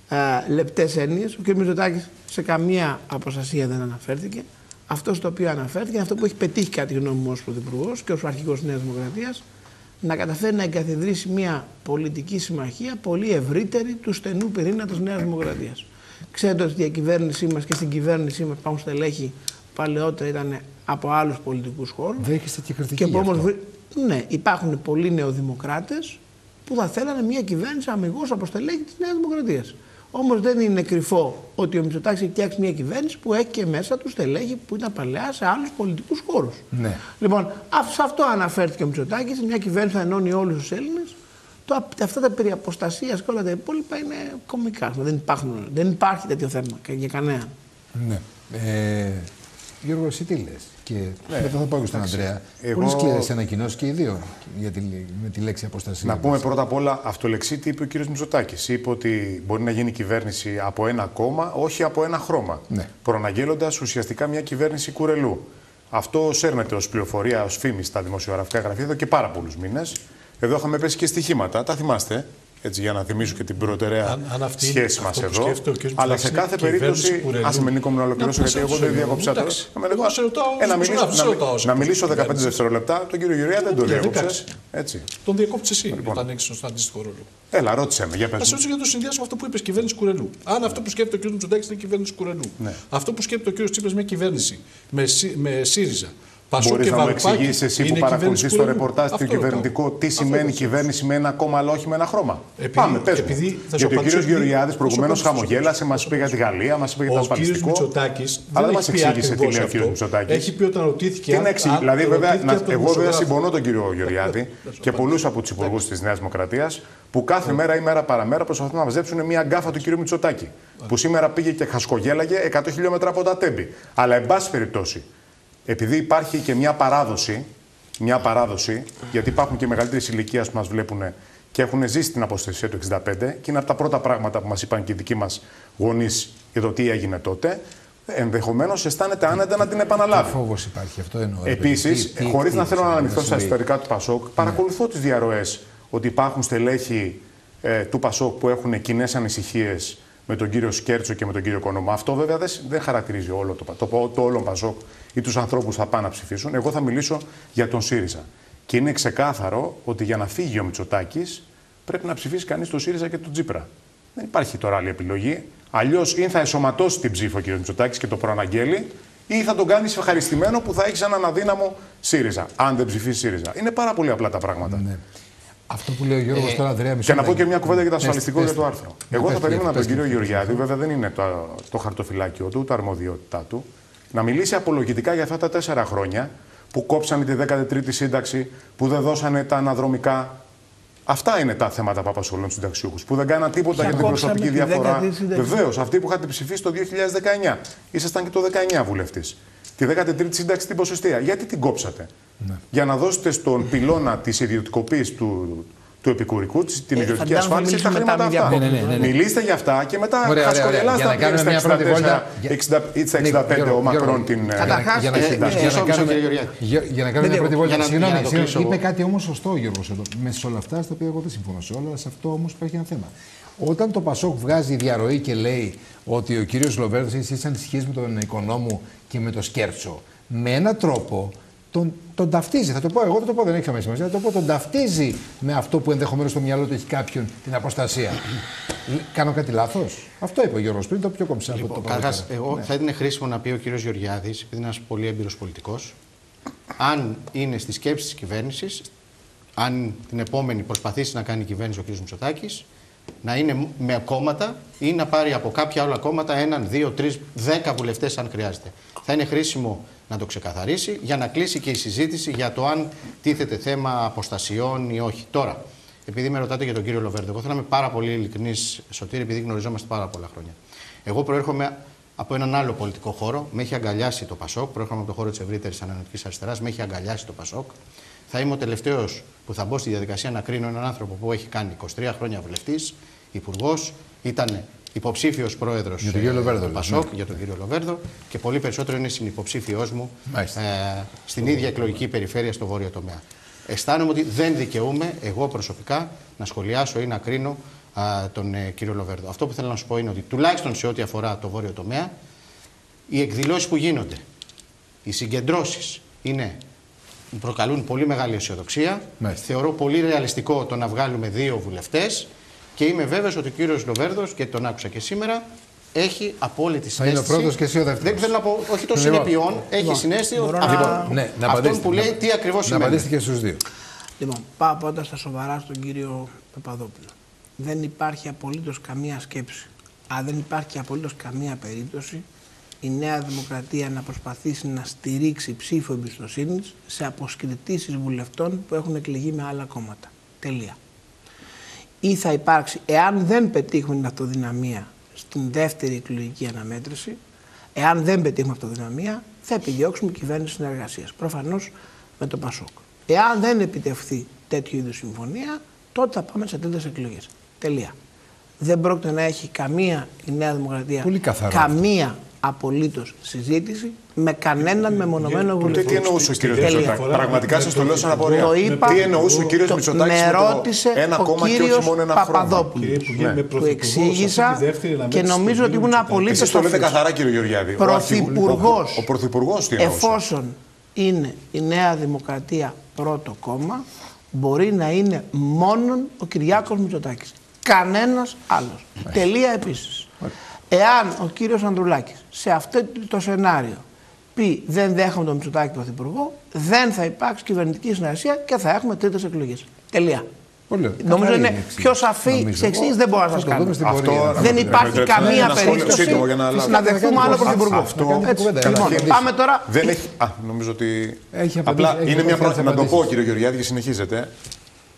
ε, λεπτές έννοιες. Ο κύριος Μητσοτάκης σε καμία αποστασία δεν αναφέρθηκε. Αυτό στο οποίο αναφέρθηκε, αυτό που έχει πετύχει κατά τη γνώμη μου ως πρωθυπουργός και ως αρχηγός της Νέας Δημοκρατίας, να καταφέρει να εγκαθιδρύσει μια πολιτική συμμαχία πολύ ευρύτερη του στενού πυρήνα της Νέας Δημοκρατίας. Ξέρετε ότι η διακυβέρνησή μας και στην κυβέρνησή μας υπάρχουν στελέχη παλαιότερα ήταν από άλλους πολιτικούς χώρους. Δέχεστε και κριτική γι' αυτό. Ναι, υπάρχουν πολλοί νεοδημοκράτες που θα θέλανε μια κυβέρνηση αμιγώς από στελέχη της Νέας Δημοκρατίας. Όμως δεν είναι κρυφό ότι ο Μητσοτάκης έχει φτιάξει μια κυβέρνηση που έχει και μέσα του στελέχη που ήταν παλαιά σε άλλους πολιτικούς χώρους. Ναι. Λοιπόν, σε αυτό αναφέρθηκε ο Μητσοτάκης, μια κυβέρνηση που ενώνει όλους τους Έλληνες. Το, αυτά τα περί αποστασίας και όλα τα υπόλοιπα είναι κομικά. Δεν, υπάρχουν, δεν υπάρχει τέτοιο θέμα για κανέναν. Ναι. Ε, Γιώργο, εσύ τι λες? Και ναι, μετά θα πάω και στον Ανδρέα. Εγώ... Πολύ σκληρές ανακοινώσεις και οι δύο για τη, με τη λέξη αποστασία. Να πούμε πρώτα απ' όλα αυτολεξή τι είπε ο κύριος Μητσοτάκης. Είπε ότι μπορεί να γίνει κυβέρνηση από ένα κόμμα, όχι από ένα χρώμα. Ναι. Προαναγγέλλοντας ουσιαστικά μια κυβέρνηση κουρελού. Αυτό σέρνεται ως πληροφορία, ως φήμη στα δημοσιογραφικά γραφεία εδώ και πάρα πολλούς μήνες. Εδώ είχαμε πέσει και στοιχήματα, τα θυμάστε. Έτσι, για να θυμίσω και την προτεραία αν, αν σχέση μας εδώ. Αλλά σε κάθε περίπτωση. Ας με Νίκο μου να ολοκληρώσω, γιατί εγώ δεν διακόψα τώρα. Να μιλήσω δεκαπέντε δευτερόλεπτα, τον κύριο Γεωργιάδη δεν τον διακόψες. Τον διακόψες εσύ όταν έχεις στον αντίστοιχο ρόλο. Έλα, ρώτησε με. Για πες. Ας ρωτήσω για το συνδυάσμα αυτό που είπες, κυβέρνηση κουρελού. Αν αυτό που σκέφτεται ο κύριος Μητσοτάκης είναι κυβέρνηση κουρελού. Αυτό που σκέφτεται ο κύριος Τσίπρας είναι μια κυβέρνηση με ΣΥΡΙΖΑ. Μπορείς να μου εξηγήσεις εσύ που παρακολουθείς το ρεπορτάζ του κυβερνητικό τι σημαίνει κυβέρνηση με ένα κόμμα αλλά όχι με ένα χρώμα? Επί... Πάμε, πες μου. Γιατί ο κύριος Γεωργιάδης προηγουμένως χαμογέλασε, μας είπε για τη Γαλλία, μας είπε για το ασφαλιστικό. Ο κύριος Μητσοτάκης δεν μας εξήγησε τι λέει ο κύριος Μητσοτάκης. Έχει πει όταν ρωτήθηκε. Δηλαδή, βέβαια, εγώ βέβαια συμπονώ τον κύριο Γεωργιάδη και πολλούς από τους υπουργούς της Νέας Δημοκρατίας που κάθε μέρα ή μέρα παραμέρα προσπαθούν να μαζέψουν μια γκάφα του κύριου Μητσοτάκη. Που σήμερα πήγε και χασκογέλαγε εκατό χιλιόμετρα από τα Τέμπη. Αλλά εν πάση περιπτώσει. Επειδή υπάρχει και μια παράδοση, μια παράδοση, γιατί υπάρχουν και μεγαλύτερες ηλικίες που μας βλέπουν και έχουν ζήσει την αποστασία του εξήντα πέντε, και είναι από τα πρώτα πράγματα που μας είπαν και οι δικοί μας γονείς για το τι έγινε τότε, ενδεχομένως αισθάνεται άνετα να την επαναλάβει. Φόβος υπάρχει, αυτό εννοώ. Επίσης, χωρίς να θέλω να αναμειχθώ στα ιστορικά του ΠΑΣΟΚ, παρακολουθώ τις διαρροές ότι υπάρχουν στελέχη ε, του ΠΑΣΟΚ που έχουν κοινές ανησυχίες με τον κύριο Σκέρτσο και με τον κύριο Κονομά. Αυτό βέβαια δεν χαρακτηρίζει όλο το, το, το όλο ΠΑΣΟΚ ή τους ανθρώπους που θα πάνε να ψηφίσουν. Εγώ θα μιλήσω για τον ΣΥΡΙΖΑ. Και είναι ξεκάθαρο ότι για να φύγει ο Μητσοτάκης πρέπει να ψηφίσει κανείς τον ΣΥΡΙΖΑ και τον Τσίπρα. Δεν υπάρχει τώρα άλλη επιλογή. Αλλιώς ή θα εσωματώσει την ψήφο ο κύριος Μητσοτάκης και το προαναγγέλει, ή θα τον κάνει ευχαριστημένο που θα έχει έναν αδύναμο ΣΥΡΙΖΑ. Αν δεν ψηφίσει ΣΥΡΙΖΑ. Είναι πάρα πολύ απλά τα πράγματα. Ναι. Αυτό που λέει ο Γιώργος ε, τώρα, Ανδρέα, μισό. Και να πω και μια κουβέντα για το ασφαλιστικό για το άρθρο. Εγώ θα περίμενα τον κύριο Γεωργιάδη, βέβαια δεν είναι το, το χαρτοφυλάκιο του, ούτε αρμοδιότητά του, να μιλήσει απολογητικά για αυτά τα τέσσερα χρόνια που κόψανε τη δέκατη τρίτη σύνταξη, που δεν δώσανε τα αναδρομικά. Αυτά είναι τα θέματα που απασχολούν τους συνταξιούχους, που δεν κάναν τίποτα για την προσωπική διαφορά. Βεβαίως, αυτοί που είχατε ψηφίσει το δύο χιλιάδες δεκαεννιά, ήσασταν και το δεκαεννιά βουλευτής. Τη δέκατη τρίτη σύνταξη την ποσοστία. Γιατί την κόψατε? Ναι. Για να δώσετε στον πυλώνα της ιδιωτικοποίησης του, του επικουρικού, την ε, ιδιωτική ασφάλιση, τα χρήματα αυτά. Ναι, ναι, ναι, ναι. Μιλήστε για αυτά και μετά χασκογελάστε τα εξήντα πέντε ο Μακρόν την εξήντα. Για να κάνουμε μια πρώτη βόλτα. Συγγνώμη, είπε κάτι όμως σωστό ο Γιώργος εδώ. Με σε όλα αυτά, στα οποία εγώ δεν συμφωνώ σε όλα, σε αυτό όμως υπάρχει ένα θέμα. Όταν το ΠΑΣΟΚ βγάζει διαρροή και λέει ότι ο κύριος Λοβέρδος εσείς ανησυχείς με τον Οικονόμου και με τον Σκέρτσο, με έναν τρόπο τον, τον ταυτίζει. Θα το πω εγώ, δεν το πω, δεν έχει καμία σημασία. Θα το πω, τον ταυτίζει με αυτό που ενδεχομένως στο μυαλό του έχει κάποιον, την αποστασία. Κάνω κάτι λάθος? Αυτό είπε ο Γιώργος πριν, το πιο κομψά από λοιπόν, το παρελθόν. Εγώ ναι. θα ήταν χρήσιμο να πει ο κύριος Γεωργιάδης, επειδή είναι ένας πολύ έμπειρος πολιτικός, αν είναι στη σκέψη της κυβέρνησης, αν την επόμενη προσπαθήσει να κάνει η κυβέρνηση ο κύριος Μητσοτάκης, να είναι με κόμματα ή να πάρει από κάποια άλλα κόμματα έναν, δύο, τρεις, δέκα βουλευτές αν χρειάζεται. Θα είναι χρήσιμο να το ξεκαθαρίσει για να κλείσει και η συζήτηση για το αν τίθεται θέμα αποστασιών ή όχι. Τώρα, επειδή με ρωτάτε για τον κύριο Λοβέρδο, εγώ θέλω να είμαι πάρα πολύ ειλικρινής, Σωτήρη, επειδή γνωριζόμαστε πάρα πολλά χρόνια. Εγώ προέρχομαι από έναν άλλο πολιτικό χώρο, με έχει αγκαλιάσει το ΠΑΣΟΚ. Προέρχομαι από το χώρο της ευρύτερης ανανοτικής αριστεράς, με έχει αγκαλιάσει το ΠΑΣΟΚ. Θα είμαι ο τελευταίος που θα μπω στη διαδικασία να κρίνω έναν άνθρωπο που έχει κάνει είκοσι τρία χρόνια βουλευτής, υπουργός, ήταν υποψήφιος πρόεδρος του ε, ΠΑΣΟΚ ναι. για τον κύριο Λοβέρδο και πολύ περισσότερο είναι συνυποψήφιος μου ε, στην ίδια εκλογική περιφέρεια στο βόρειο τομέα. Αισθάνομαι ότι δεν δικαιούμαι εγώ προσωπικά να σχολιάσω ή να κρίνω ε, τον ε, κύριο Λοβέρδο. Αυτό που θέλω να σου πω είναι ότι τουλάχιστον σε ό,τι αφορά το βόρειο τομέα, οι εκδηλώσεις που γίνονται, οι συγκεντρώσεις είναι. Προκαλούν πολύ μεγάλη αισιοδοξία. Μάλιστα. Θεωρώ πολύ ρεαλιστικό το να βγάλουμε δύο βουλευτές και είμαι βέβαιος ότι ο κύριος Λοβέρδος, και τον άκουσα και σήμερα, έχει απόλυτη συνέστηση. Είναι ο πρώτος και εσύ ο δεύτερος. Δεν θέλω να πω, όχι των συνεπειών, έχει συνέστηση αυτόν που λέει τι ακριβώς σημαίνει. Να απαντήσετε και στους δύο. Λοιπόν, πάω πάντα στα σοβαρά στον κύριο Παπαδόπουλο. Δεν υπάρχει απολύτως καμία σκέψη. Αν δεν υπάρχει απολύτως καμία περίπτωση η Νέα Δημοκρατία να προσπαθήσει να στηρίξει ψήφο εμπιστοσύνης σε αποσκριτήσεις βουλευτών που έχουν εκλεγεί με άλλα κόμματα. Τελεία. Ή θα υπάρξει, εάν δεν πετύχουμε την αυτοδυναμία στην δεύτερη εκλογική αναμέτρηση, εάν δεν πετύχουμε αυτοδυναμία, θα επιδιώξουμε κυβέρνηση συνεργασίας. Προφανώς με το ΠΑΣΟΚ. Εάν δεν επιτευχθεί τέτοιου είδους συμφωνία, τότε θα πάμε σε τέτοιες εκλογές. Τελεία. Δεν πρόκειται να έχει καμία η Νέα Δημοκρατία. Πολύ καθαρό. Καμία απολύτως συζήτηση με κανέναν μεμονωμένο βουλευτή. Τι εννοούσε ο κύριος Μητσοτάκη? Πραγματικά σας το λέω σαν απορία. Τι εννοούσε ο κύριος Μητσοτάκη? Με ρώτησε ο κύριος Παπαδόπουλος. Του εξήγησα και νομίζω ότι ήμουν απολύτως. Εσείς το λέτε καθαρά, κύριε Γεωργιάδη. Ο πρωθυπουργός, εφόσον είναι η Νέα Δημοκρατία πρώτο κόμμα, μπορεί να είναι μόνον ο Κυριάκος Μητσοτάκης. Κανένας άλλος. Τελεία επίσης. Εάν ο κύριος Ανδρουλάκης σε αυτό το σενάριο πει δεν δέχομαι τον Μητσοτάκη πρωθυπουργό, δεν θα υπάρξει κυβερνητική συνεργασία και θα έχουμε τρίτες εκλογές. Τελεία. Πολύ. Νομίζω είναι εξή. Πιο σαφή σε εξής δεν μπορώ να σας κάνω. Δεν υπάρχει καμία περίπτωση να δεχθούμε άλλο πρωθυπουργό. Αυτό. Πάμε τώρα. Νομίζω ότι. Απλά είναι μια πρόθεση. Να το πω, κύριε Γεωργιάδη, και συνεχίζετε.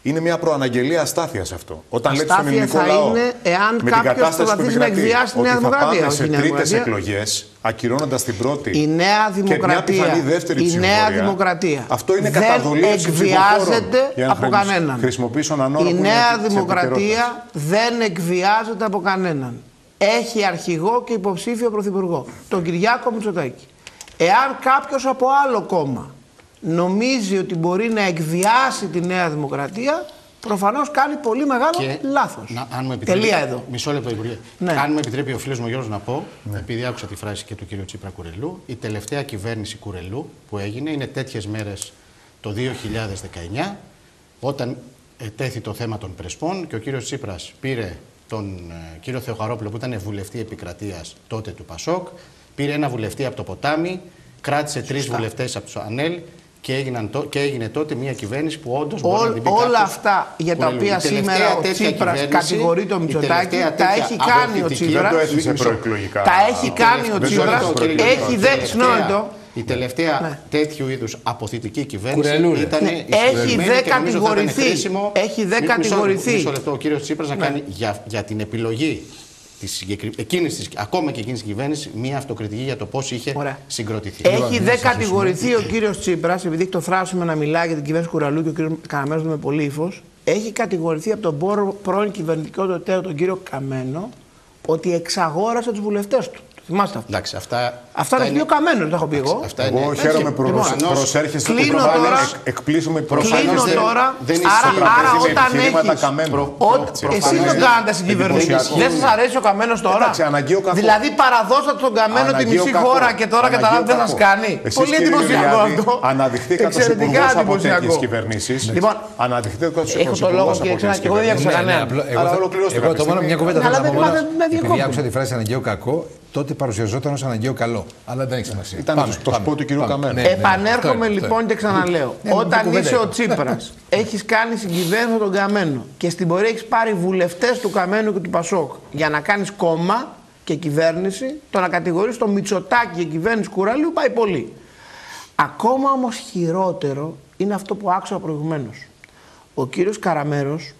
Είναι μια προαναγγελία αστάθεια αυτό. Όταν λέτε στον ελληνικό λαό, είναι εάν με την κατάσταση που επικρατεί, ότι θα πάμε σε τρίτες εκλογές, ακυρώνοντας την πρώτη η Νέα Δημοκρατία, και μια πιθανή δεύτερη ψηφοφορία, αυτό είναι καταδολή των ψηφοφόρων. Από κανέναν. Χρησιμοποιήσω έναν όρο. Η Νέα Δημοκρατία δεν εκβιάζεται από κανέναν. Έχει αρχηγό και υποψήφιο πρωθυπουργό, τον Κυριάκο Μητσοτάκη. Εάν κάποιος από άλλο κόμμα νομίζει ότι μπορεί να εκβιάσει τη Νέα Δημοκρατία, προφανώς κάνει πολύ μεγάλο και λάθος. Να, αν μου τελεία εδώ. Μισό λεπτό, Υπουργέ. Ναι. Αν μου επιτρέπει ο φίλος μου Γιώργος να πω, ναι. επειδή άκουσα τη φράση και του κ. Τσίπρα Κουρελού, η τελευταία κυβέρνηση Κουρελού που έγινε είναι τέτοιες μέρες το δύο χιλιάδες δεκαεννιά, όταν ετέθη το θέμα των Πρεσπών και ο κ. Τσίπρας πήρε τον κ. Θεοχαρόπουλο, που ήταν βουλευτή επικρατείας τότε του ΠΑΣΟΚ, πήρε ένα βουλευτή από το Ποτάμι, κράτησε τρεις βουλευτές από του ΑΝΕΛ. Και, έγιναν το, και έγινε τότε μια κυβέρνηση που όντως Ό, μπορεί να την πει. Όλα αυτά για τα οποία σήμερα ο Τσίπρας κατηγορεί τον Μητσοτάκη, τα έχει κάνει ο Τσίπρας. Δεν το έθεσε προεκλογικά. Τα έχει κάνει ο Τσίπρας. Έχει δέξει νόητο. Η τελευταία ναι. τέτοιου είδους αποθητική κυβέρνηση ήταν ναι. Έχει δε κατηγορηθεί. Έχει δε κατηγορηθεί. Μισό λεπτό, ο κύριος Τσίπρας ναι. να κάνει για, για την επιλογή της, εκείνης της, ακόμα και εκείνης της κυβέρνησης μία αυτοκριτική για το πώς είχε Ωραία. συγκροτηθεί. Έχει δε κατηγορηθεί ο κύριος Τσίπρας, επειδή έχει το θράσουμε να μιλάει για την κυβέρνηση Κουραλού και ο κύριος Καραμέρος με πολύ ύφος, έχει κατηγορηθεί από τον πρώην κυβερνητικό δοτέο τον κύριο Καμένο ότι εξαγόρασε τους βουλευτές του. Θυμάστε αυτά. Εντάξει, αυτά. Αυτά είναι δύο καμένους, τα έχω πει εγώ. Εγώ χαίρομαι που προσέρχεστε και εκπλήσουμε προσφανώς. Δεν είσαι σοβαρά με τα. Εσύ τον κάνατε στην κυβέρνηση. Δεν σας αρέσει ο καμένος τώρα. Δηλαδή παραδώσατε τον καμένο τη μισή χώρα και τώρα καταλάβετε δεν σας κάνει. Πολύ εντυπωσιακό αυτό. Αναδειχθήκατε στους υπουργούς από τέτοιες κυβερνήσεις. Αναδειχθήκατε στους υπουργούς από τέτοιες κυβερνήσεις. Εγώ το μόνο μια κουβέντα θέλω να πω μόνος. Επειδή άκουσα τη φράση αναγκαίο κακό, τότε παρουσιαζόταν ως αναγκαίο καλό. Αλλά δεν έχει σημασία. Ήταν πάμε, το σπότ του κυρίου Καμένου. Ναι, ναι, ναι. Επανέρχομαι λοιπόν και ξαναλέω. Ναι, όταν είσαι ο Τσίπρας, έχεις κάνει συγκυβέρνηση τον Καμένο και στην πορεία έχεις πάρει βουλευτές του Καμένου και του Πασόκ για να κάνεις κόμμα και κυβέρνηση, το να κατηγορείς τον Μητσοτάκη και κυβέρνηση Κουραλίου πάει πολύ. Ακόμα όμως χειρότερο είναι αυτό που άκουσα προηγουμένως. Ο κύριος Καραμέρος,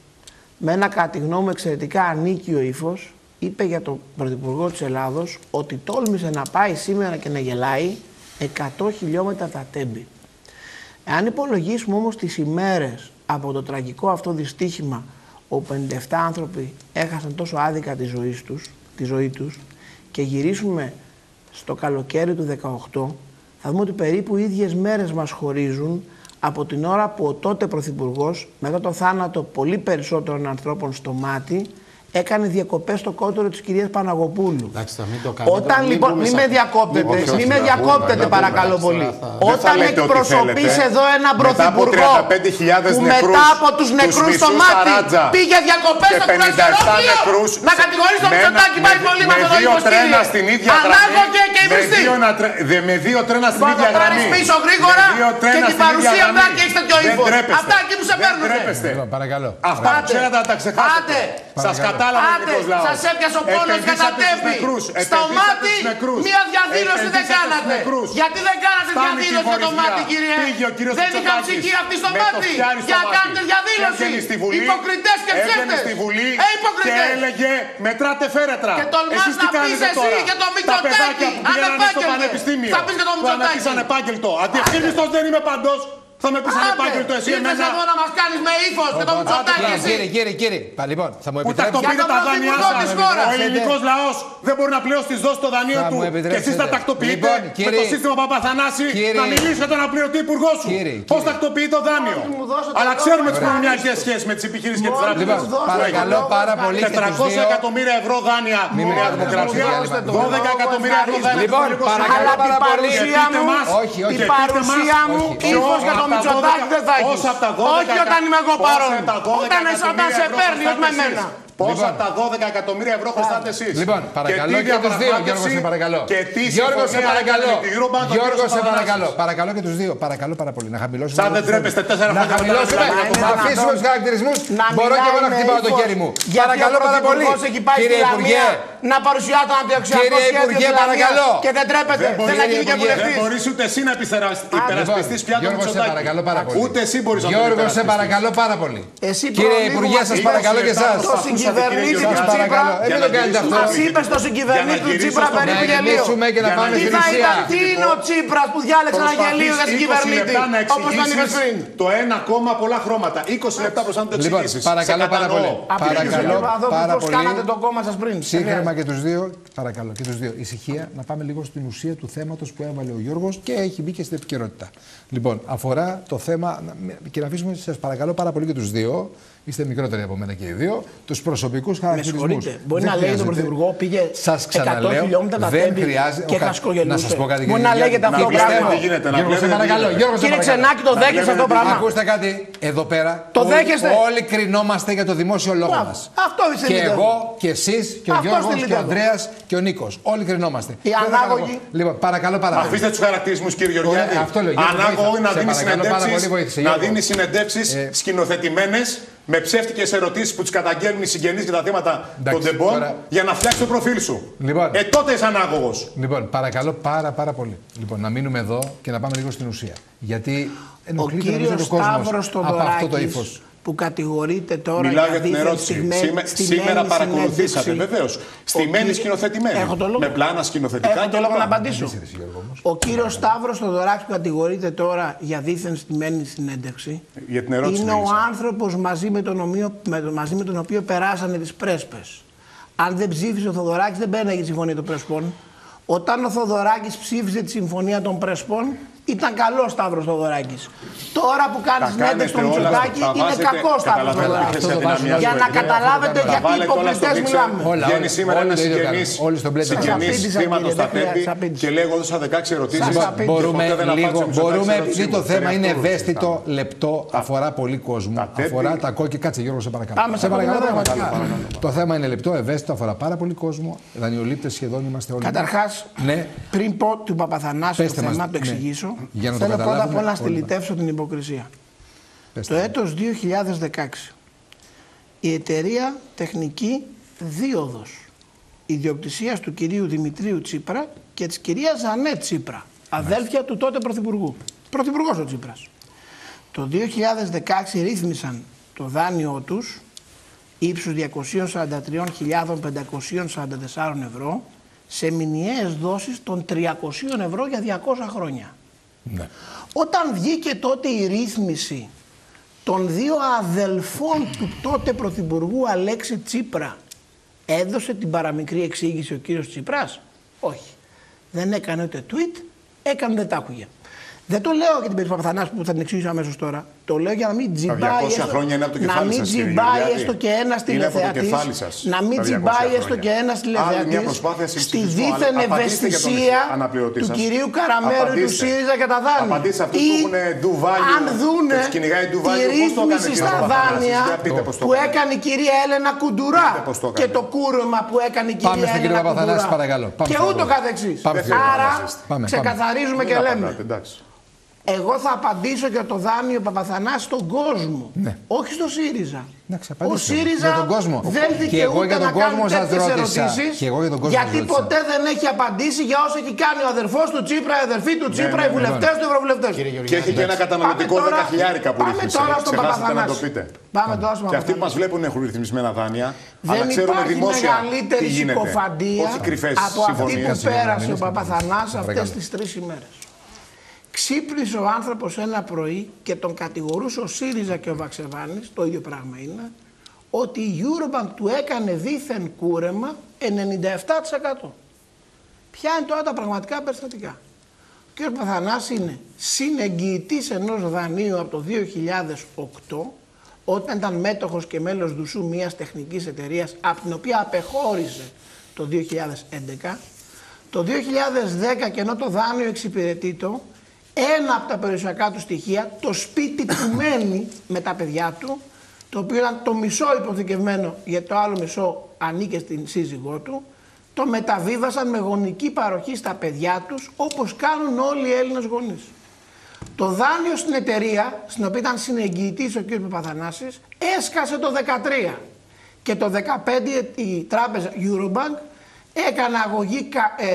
με ένα κατά τη γνώμη μου εξαιρετικά ανίκιο ύφος, είπε για τον Πρωθυπουργό της Ελλάδος ότι τόλμησε να πάει σήμερα και να γελάει εκατό χιλιόμετρα από τα Τέμπη. Αν υπολογίσουμε όμως τις ημέρες από το τραγικό αυτό δυστύχημα όπου πενήντα επτά άνθρωποι έχασαν τόσο άδικα τη ζωή τους, τη ζωή τους και γυρίσουμε στο καλοκαίρι του δεκαοκτώ, θα δούμε ότι περίπου οι ίδιες μέρες μας χωρίζουν από την ώρα που ο τότε Πρωθυπουργός μετά το θάνατο πολύ περισσότερων ανθρώπων στο Μάτι έκανε διακοπές στο κότορο της κυρίας Παναγοπούλου. Εντάξει, μην το κάνετε. Όταν μην λοιπόν, μην με διακόπτετε, μην, μην με διακόπτετε παρακαλώ πολύ. Όταν εκπροσωπείς εδώ έναν πρωθυπουργό που μετά από τους νεκρούς στο Μάτι πήγε διακοπές στο κουραστηρόφυλλο, να κατηγορείς τον Μητσοτάκη πάει πολύ με το δόλιο στήριο. Ανάγω και εμιστή. Με δύο τρένα στην ίδια γραμμή. Θα πάρεις πίσω γρήγορα και την παρουσία μετά και έχεις τέτοιο ύφος. Αυτά εκεί που σε παίρνουν. Αυτά ξέρετε να τα ξεχάσετε. Σας κατάλαβα μήπως λαός. Σας έπιασε ο πόνος για τα Τέμπη. Στο Μάτι μία διαδήλωση δεν κάνατε. Γιατί δεν κάνατε διαδήλωση στο Μάτι, κύριε? Δεν είχαν ψυχή αυτοί στο Μάτι για να κάνετε διαδήλωση. Υποκριτές και ψεύτες. Ε, υποκριτές. Και έλεγε μετράτε φέρετρα. Και τολμάς να πεις εσύ για το Μητσοτάκη ανεπάγγελτο. Θα πεις και το Μητσοτάκη. Αντιευθύνιστος δεν είμαι παντός. Θα με πεις ανεπάγγελτο εσύ εμένα. Ήρθες εδώ να μας κάνεις με ύφος και το Μητσοτάκη εσύ. Κύριε, κύριε, κύριε. Λοιπόν, θα μου επιτρέψετε. Για τον Πρωθυπουργό της χώρας. Ο ελληνικός λαός δεν μπορεί να πληρώσει τις δόσεις στο δανείο του. Και εσείς θα τακτοποιείτε με το σύστημα Παπαθανάση να μιλήσετε να πληρωθεί ο υπουργός σου. Πώς τακτοποιεί το δάνειο. Αλλά ξέρουμε τις προνομιακές σχέσεις με τις επιχειρήσεις και τις τράπεζες. Παρακαλώ πάρα πολύ. τετρακόσια εκατομμύρια ευρώ δάνεια με τη Νέα Δημοκρατία. δώδεκα εκατομμύρια ευρώ δάνεια. Αλλά την παρουσία μου, την παρουσία μου, ύφος για το Μητσοτάκη δεν θα έχεις. Όχι όταν είμαι εγώ παρόν. Όταν σε παίρνει ως με εμένα. Πόσα τα δώδεκα εκατομμύρια ευρώ χρωστάτε εσείς? Λοιπόν, παρακαλώ και τους δύο, Γιώργο, σε παρακαλώ. Γιώργο, σε παρακαλώ. Γιώργο, σε παρακαλώ. Παρακαλώ και τους δύο. Παρακαλώ πάρα πολύ. Να χαμηλώσουμε. Σαν δεν τρέπεστε, τέσσερα χρόνια. Να χαμηλώσουμε. Να αφήσουμε τους χαρακτηρισμούς. Μπορώ και εγώ να χτυπάω το χέρι μου. Παρακαλώ πάρα πολύ. Κύριε Υπουργέ. Να παρουσιάσω τον αντιοξιακό σχέδιο. Και δεν τρέπεστε. Δεν αγγίζει και βουλευτής. Δεν μπορείς ούτε εσύ να υπερασπιστείς πια τον Μητσοτάκη. Ούτε εσύ μπορείς να υπερασπιστείς. Γιώργο, σε παρακαλώ πάρα πολύ. Κύριε Υπουργέ, σας παρακαλώ και εσάς. Κυβερνήτη του Τσίπρα, μας είπε στο συγκυβερνήτη του Τσίπρα περίπου γελίο. Τι είναι ο Τσίπρας που διάλεξε ένα γελίο για συγκυβερνήτη, όπως τον είπε πριν? Το ένα κόμμα πολλά χρώματα. είκοσι λεπτά προς να το εξηγήσεις. Παρακαλώ πάρα πολύ. Παρακαλώ πάρα πολύ. Κάνατε το κόμμα σας πριν. Σύγχρονα και τους δύο. Παρακαλώ και τους δύο. Ησυχία, να πάμε λίγο στην ουσία του θέματος που έβαλε ο Γιώργος και έχει μπει και στην επικαιρότητα. Λοιπόν, αφορά το θέμα, και να αφήσουμε, σας παρακαλώ πάρα πολύ και τους δύο. Είστε μικρότεροι από μένα και οι δύο. Τους προσωπικούς χαρακτηρισμούς. Με συγχωρείτε. Μπορεί δεν να λέει τον Πρωθυπουργό πήγε εκατό χιλιόμετρα τα Τέμπη και ο... κασκογελούσε. Να σας πω κάτι, μπορεί να λέγεται αυτό πράγμα. Κύριε Ξενάκη, το δέχεστε αυτό πράγμα? Ακούστε κάτι εδώ πέρα. Το δέχεστε? Όλοι κρινόμαστε για το δημόσιο λόγο μας. Και εγώ και εσείς και ο Γιώργος και ο Ανδρέας και ο Νίκος. Όλοι κρινόμαστε. Οι ανάγωγοι. Λοιπόν, παρακαλώ πάρα πολύ. Αφήστε τους χαρακτηρισμούς, κύριε Γεωργιάδη. Ανάγωγοι να δίνει συνεντεύξεις σκηνοθετημένες, με ψεύτικες ερωτήσεις που τις καταγγέλνουν οι συγγενείς για τα θέματα των τεμπών, τώρα... για να φτιάξει το προφίλ σου. Λοιπόν, ε, τότε είσαι ανάγωγος. Λοιπόν, παρακαλώ πάρα πάρα πολύ. Λοιπόν, να μείνουμε εδώ και να πάμε λίγο στην ουσία. Γιατί ενοχλείται ο, ο κόσμος από αυτό το ύφος. Που κατηγορείται τώρα. Μιλάω για την ερώτηση. Σήμερα, σήμερα παρακολουθήσατε, βεβαίως. Στημένη σκηνοθετημένη. Με πλάνα σκηνοθετικά. Έχω το λόγο να απαντήσω. Ο κύριος Σταύρος Θεοδωράκης που κατηγορείται τώρα για δίθεν στημένη συνέντευξη για την ερώτηση είναι μίλησα. Ο άνθρωπος μαζί με, τον ομοιο, με, μαζί με τον οποίο περάσανε τις πρέσπες. Αν δεν ψήφισε ο Θεοδωράκης, δεν μπαίναγε η Συμφωνία των Πρεσπών. Όταν ο Θεοδωράκης ψήφισε τη Συμφωνία των Πρεσπών, ήταν καλό Σταύρος Θεοδωράκης. Τώρα που κάνει συνέντευξη στο Μητσοτάκη, είναι κακό Σταύρος Θεοδωράκης. Για να καταλάβετε για τι υποπληκτές μιλάμε. Βγαίνει σήμερα ένα συγγενής θύματος στα Τέμπη και λέει: εγώ έδωσα δεκαέξι ερωτήσεις. Μπορούμε, επειδή το θέμα είναι ευαίσθητο, λεπτό, αφορά πολύ κόσμο. Αφορά τα κόκκι. Κάτσε, Γιώργο, σε παρακαλώ. Το θέμα είναι λεπτό, ευαίσθητο, αφορά πάρα πολύ κόσμο. Δανειολήπτες σχεδόν είμαστε όλοι. Καταρχάς, πριν πω του Παπαθανάση το θέμα, να το εξηγήσω. Για να θέλω το πρώτα απ' όλα να στυλιτεύσω την υποκρισία. Πες το ναι. Έτος δύο χιλιάδες δεκαέξι η εταιρεία τεχνική Δίωδος ιδιοκτησίας του κυρίου Δημητρίου Τσίπρα και της κυρίας Ανέ Τσίπρα, αδέλφια ναι. του τότε Πρωθυπουργού. Πρωθυπουργός ο Τσίπρας. Το δύο χιλιάδες δεκαέξι ρύθμισαν το δάνειό τους ύψους διακόσιες σαράντα τρεις χιλιάδες πεντακόσια σαράντα τέσσερα ευρώ σε μηνιαίες δόσεις των τριακοσίων ευρώ για διακόσια χρόνια. Ναι. Όταν βγήκε τότε η ρύθμιση των δύο αδελφών του τότε Πρωθυπουργού Αλέξη Τσίπρα, έδωσε την παραμικρή εξήγηση ο κύριος Τσίπρας? Όχι. Δεν έκανε ούτε tweet, έκανε δεν τα άκουγε. Δεν το λέω για την περίπτωση Παπαθανάση που θα την εξηγήσω αμέσως τώρα. Το λέω για να μην τζιμπάει έστω, να μην τζιμπάει έστω και ένας τηλεθεατής. Να μην τζιμπάει έστω και ένας τηλεθεατής στη δίθεν ευαισθησία του κυρίου Καραμέρου του ΣΥΡΙΖΑ για τα δάνεια. Απαντήστε αυτούς που έχουν ντουβάλιο. Αν δούνε τη ρύθμιση στα δάνεια που έκανε η κυρία Έλενα Κουντουρά και το κούρεμα που έκανε η κυρία Έλενα Κουντουρά. Και ούτω καθεξής. Άρα ξεκαθαρίζουμε και λέμε. Εγώ θα απαντήσω για το δάνειο Παπαθανάση στον κόσμο. Ναι. Όχι στο ΣΥΡΙΖΑ. Ναι, ο ΣΥΡΙΖΑ δεν δικαιούται να κάνει τέτοιες ερωτήσεις. Γιατί ποτέ δεν έχει απαντήσει για όσα έχει κάνει ο αδερφός του Τσίπρα, η αδερφή του Τσίπρα, ναι, ναι, οι βουλευτές ναι. του ευρωβουλευτές. Και έχει και ένα καταναλωτικό δεκαχιλιάρικα που ρύθμισε. Πάμε τώρα στον Παπαθανάση. Πάμε τώρα στον Παπαθανάση. Και αυτοί που μας βλέπουν έχουν ρυθμισμένα δάνεια. Δεν υπάρχει μεγαλύτερη συκοφαντία από αυτή που πέρασε ο Παπαθανάση αυτές τις τρεις ημέρες. Ξύπνησε ο άνθρωπος ένα πρωί και τον κατηγορούσε ο ΣΥΡΙΖΑ και ο Βαξεβάνης, το ίδιο πράγμα είναι, ότι η Eurobank του έκανε δίθεν κούρεμα ενενήντα επτά τοις εκατό. Ποια είναι τώρα τα πραγματικά περιστατικά? Ο κ. Παπαθανάσης είναι συνεγγυητής ενός δανείου από το δύο χιλιάδες οκτώ, όταν ήταν μέτοχος και μέλος Δουσού μιας τεχνικής εταιρείας, από την οποία απεχώρησε το δύο χιλιάδες έντεκα. Το δύο χιλιάδες δέκα, και ενώ το δάνειο εξυπηρετεί το, ένα από τα περιουσιακά του στοιχεία, το σπίτι που μένει με τα παιδιά του, το οποίο ήταν το μισό υποθηκευμένο γιατί το άλλο μισό ανήκε στην σύζυγό του, το μεταβίβασαν με γονική παροχή στα παιδιά τους, όπως κάνουν όλοι οι Έλληνες γονείς. Το δάνειο στην εταιρεία, στην οποία ήταν συνεγγυητής ο κ. Παπαθανάσης, έσκασε το δεκατρία και το δεκαπέντε η τράπεζα Eurobank έκανε αγωγή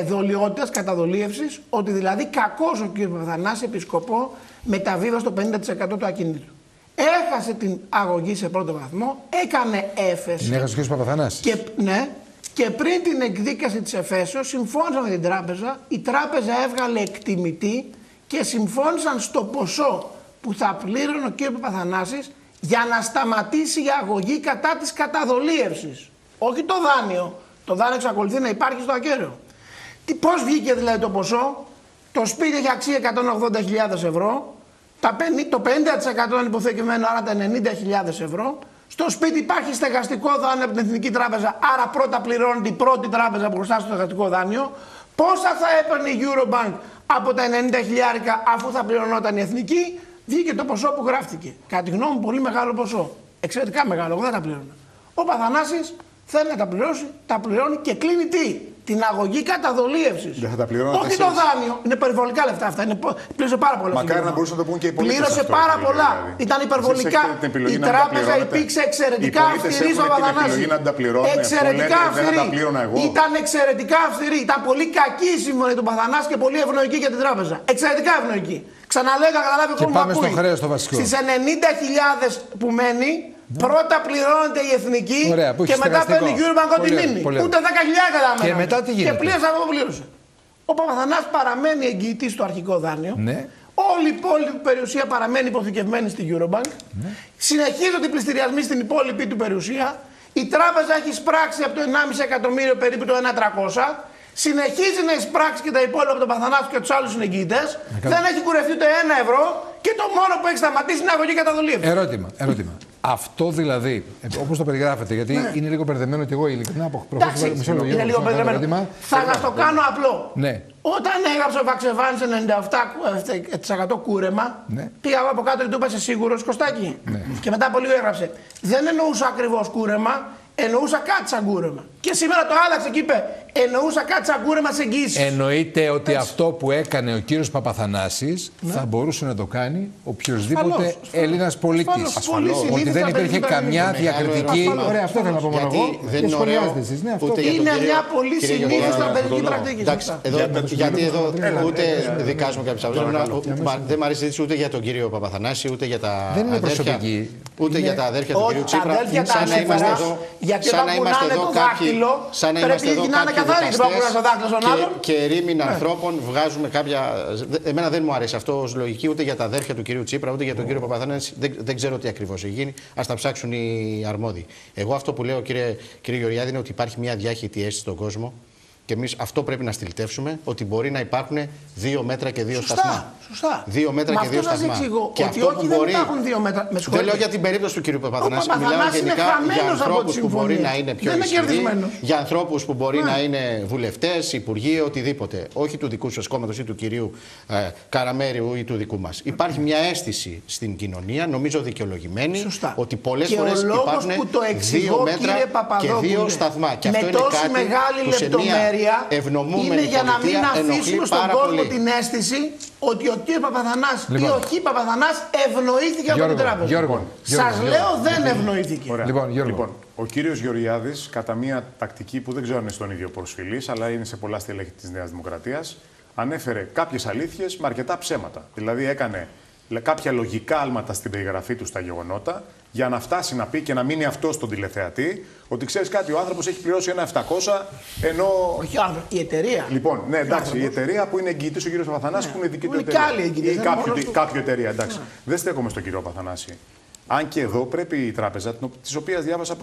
δολιότητας, καταδολίευσης, ότι δηλαδή κακός ο κ. Παπαθανάση επισκοπό μεταβίβασε το πενήντα τοις εκατό του ακινήτου. Έχασε την αγωγή σε πρώτο βαθμό, έκανε έφεση. Την έχασε ο κ. Παπαθανάσης. Και, ναι, και πριν την εκδίκαση της εφέσεως συμφώνησαν με την τράπεζα, η τράπεζα έβγαλε εκτιμητή και συμφώνησαν στο ποσό που θα πλήρωνε ο κ. Παπαθανάσης για να σταματήσει η αγωγή κατά της καταδολίευσης. Όχι το δάνειο. Το δάνειο εξακολουθεί να υπάρχει στο ακέραιο. Πώς βγήκε δηλαδή το ποσό? Το σπίτι έχει αξία εκατόν ογδόντα χιλιάδες ευρώ. Τα πενήντα, το πενήντα τοις εκατό είναι υποθηκευμένο, άρα τα ενενήντα χιλιάδες ευρώ. Στο σπίτι υπάρχει στεγαστικό δάνειο από την Εθνική Τράπεζα, άρα πρώτα πληρώνει την πρώτη τράπεζα μπροστά στο στεγαστικό δάνειο. Πόσα θα έπαιρνε η Eurobank από τα ενενήντα χιλιάρικα αφού θα πληρωνόταν η Εθνική, βγήκε το ποσό που γράφτηκε. Κατά τη γνώμη μου, πολύ μεγάλο ποσό. Εξαιρετικά μεγάλο, εγώ δεν τα πλήρωνα. Ο Παθανάσης θέλει να τα πληρώσει, τα πληρώνει και κλείνει τι? Την αγωγή καταδολίευσης. Δεν θα τα πληρώνει. Όχι το δάνειο. Είναι περιβολικά λεφτά αυτά. Είναι... Πλήρωσε πάρα πολλά. Μακάρι να μπορούσαν να το πούν και οι πολίτες. Πλήρωσε αυτό, πάρα πολλά. Δηλαδή. Ήταν υπερβολικά. Η τράπεζα υπήρξε εξαιρετικά αυστηρή στο Παπαθανάση. Εξαιρετικά αυστηρή. Ήταν εξαιρετικά αυστηρή. Ήταν πολύ κακή η συμφωνία του Παπαθανάση και πολύ ευνοϊκή για την τράπεζα. Εξαιρετικά ευνοϊκή. Ξαναλέγα, καταλάβει ο κόσμο. Στις ενενήντα χιλιάδες που μένει. Πρώτα πληρώνεται η Εθνική. Ωραία, και μετά παίρνει η Eurobank ό,τι μείνει. Ούτε δέκα χιλιάδες καταμένουν. Και μετά τι γίνεται? Και πλήρωσε αυτό που πλήρωσε. Ο Παπαθανάσης παραμένει εγγυητής στο αρχικό δάνειο. Ναι. Όλη η υπόλοιπη περιουσία παραμένει υποθηκευμένη στη Eurobank. Ναι. Συνεχίζονται οι πληστηριασμοί στην υπόλοιπη του περιουσία. Η τράπεζα έχει εισπράξει από το ενάμιση εκατομμύριο περίπου το χίλια τριακόσια. Συνεχίζει να εισπράξει και τα υπόλοιπα από τον Παπαθανάση και του άλλου συνεγγυητές. Δεν έχει κουρευτεί ούτε ένα ευρώ. Και το μόνο που έχει σταματήσει είναι η αγωγή καταδολίευσης. Ερώτημα, ερώτημα. Αυτό δηλαδή, όπως το περιγράφετε, γιατί ναι. είναι λίγο μπερδεμένο και εγώ ειλικρινά από προχωρήσει. Εντάξει, είναι λίγο, λίγο μπερδεμένο. Θα να το κάνω απλό. Ναι. Όταν έγραψε ο Βαξεβάνης ενενήντα επτά τοις εκατό κούρεμα, ναι. πήγα από κάτω και του είπα σε σίγουρος Κωστάκη. Ναι. Και μετά από λίγο έγραψε. Δεν εννοούσα ακριβώς κούρεμα, εννοούσα κάτι σαν κούρεμα. Και σήμερα το άλλαξε και είπε, εννοούσα κάτι σαν κούρεμα σε εγγύηση. Εννοείται ότι έτσι. Αυτό που έκανε ο κύριος Παπαθανάσης ναι. θα μπορούσε να το κάνει οποιοδήποτε Έλληνας πολίτης. Ότι δεν υπήρχε καμιά διακριτική. Ωραία, αυτό θέλω να πω μόνο εγώ. Δεν σχολιάζετε εσείς. Είναι μια πολύ συνήθιστη στρατηγική πρακτική. Γιατί εδώ ούτε δικάζουμε κάποιες απόψεις. Δεν μου αρέσει η συζήτηση ούτε για τον κύριο Παπαθανάση, ούτε για τα αδέρφια. Ούτε για τα αδέρφια του κυρίου Τσίπρα. Σαν να είμαστε εδώ. Σαν να είμαστε εδώ κάποιοι. Σαν να είμαστε εδώ κάποιοι και ερήμην ανθρώπων βγάζουμε κάποια. Εμένα δεν μου αρέσει αυτό ως λογική ούτε για τα αδέρφια του κυρίου Τσίπρα, ούτε για τον κύριο Παπαθανάση. Δεν ξέρω τι ακριβώς έχει γίνει. Ας τα ψάξουν οι αρμόδιοι. Εγώ αυτό που λέω, κύριε, κύριε Γεωργιάδη, είναι ότι υπάρχει μια διάχυτη αίσθηση στον κόσμο και εμείς αυτό πρέπει να στυλιτεύσουμε, ότι μπορεί να υπάρχουν δύο μέτρα και δύο σωστά, σταθμά. Σωστά. Δύο μέτρα μα και δύο σταθμά. Εξηγώ, και ότι αυτό όχι, δεν μπορεί... υπάρχουν δύο μέτρα. Με δεν λέω για την περίπτωση του κύριου Παπαθανάση. Μιλάω γενικά για ανθρώπους που μπορεί να είναι πιο ισχυροί, για ανθρώπους που μπορεί ναι. να είναι βουλευτές, υπουργοί, οτιδήποτε. Όχι του δικού σας κόμματος ή του κυρίου ε, Καραμέριου ή του δικού μας. Υπάρχει μια αίσθηση στην κοινωνία, νομίζω δικαιολογημένη, σωστά. ότι πολλές φορές υπάρχουν δύο μέτρα και δύο σταθμά. Και αυτό είναι κάτι. Είναι για να μην αφήσουμε στον κόσμο πολύ. Την αίσθηση ότι ο κ. Παπαθανάσης λοιπόν. Και ο κ. Παπαθανάσης ευνοήθηκε Γιώργο, από την τράπεζα. Γιώργο, σας Γιώργο, λέω Γιώργο. Δεν ευνοήθηκε. Ωραία. Λοιπόν, Γιώργο. Λοιπόν, ο κ. Γεωργιάδης, κατά μια τακτική που δεν ξέρω αν είναι στον ίδιο προσφυλής, αλλά είναι σε πολλά στελέχη της Νέας Δημοκρατίας, ανέφερε κάποιες αλήθειες με αρκετά ψέματα. Δηλαδή έκανε κάποια λογικά άλματα στην περιγραφή του στα γεγονότα, για να φτάσει να πει και να μείνει αυτό στον τηλεθεατή ότι ξέρεις κάτι, ο άνθρωπος έχει πληρώσει ένα επτακόσια ενώ. Όχι, η εταιρεία. Λοιπόν, ναι, εντάξει, η εταιρεία που είναι εγγυητής ο κύριος Παπαθανάση ναι. που είναι δική του εταιρεία. Ή κάποιο, κάποιο εταιρεία, εντάξει. Ναι. Δεν στέκομαι στον κύριο Παπαθανάση. Αν και εδώ πρέπει η τράπεζα, της οποίας διάβασα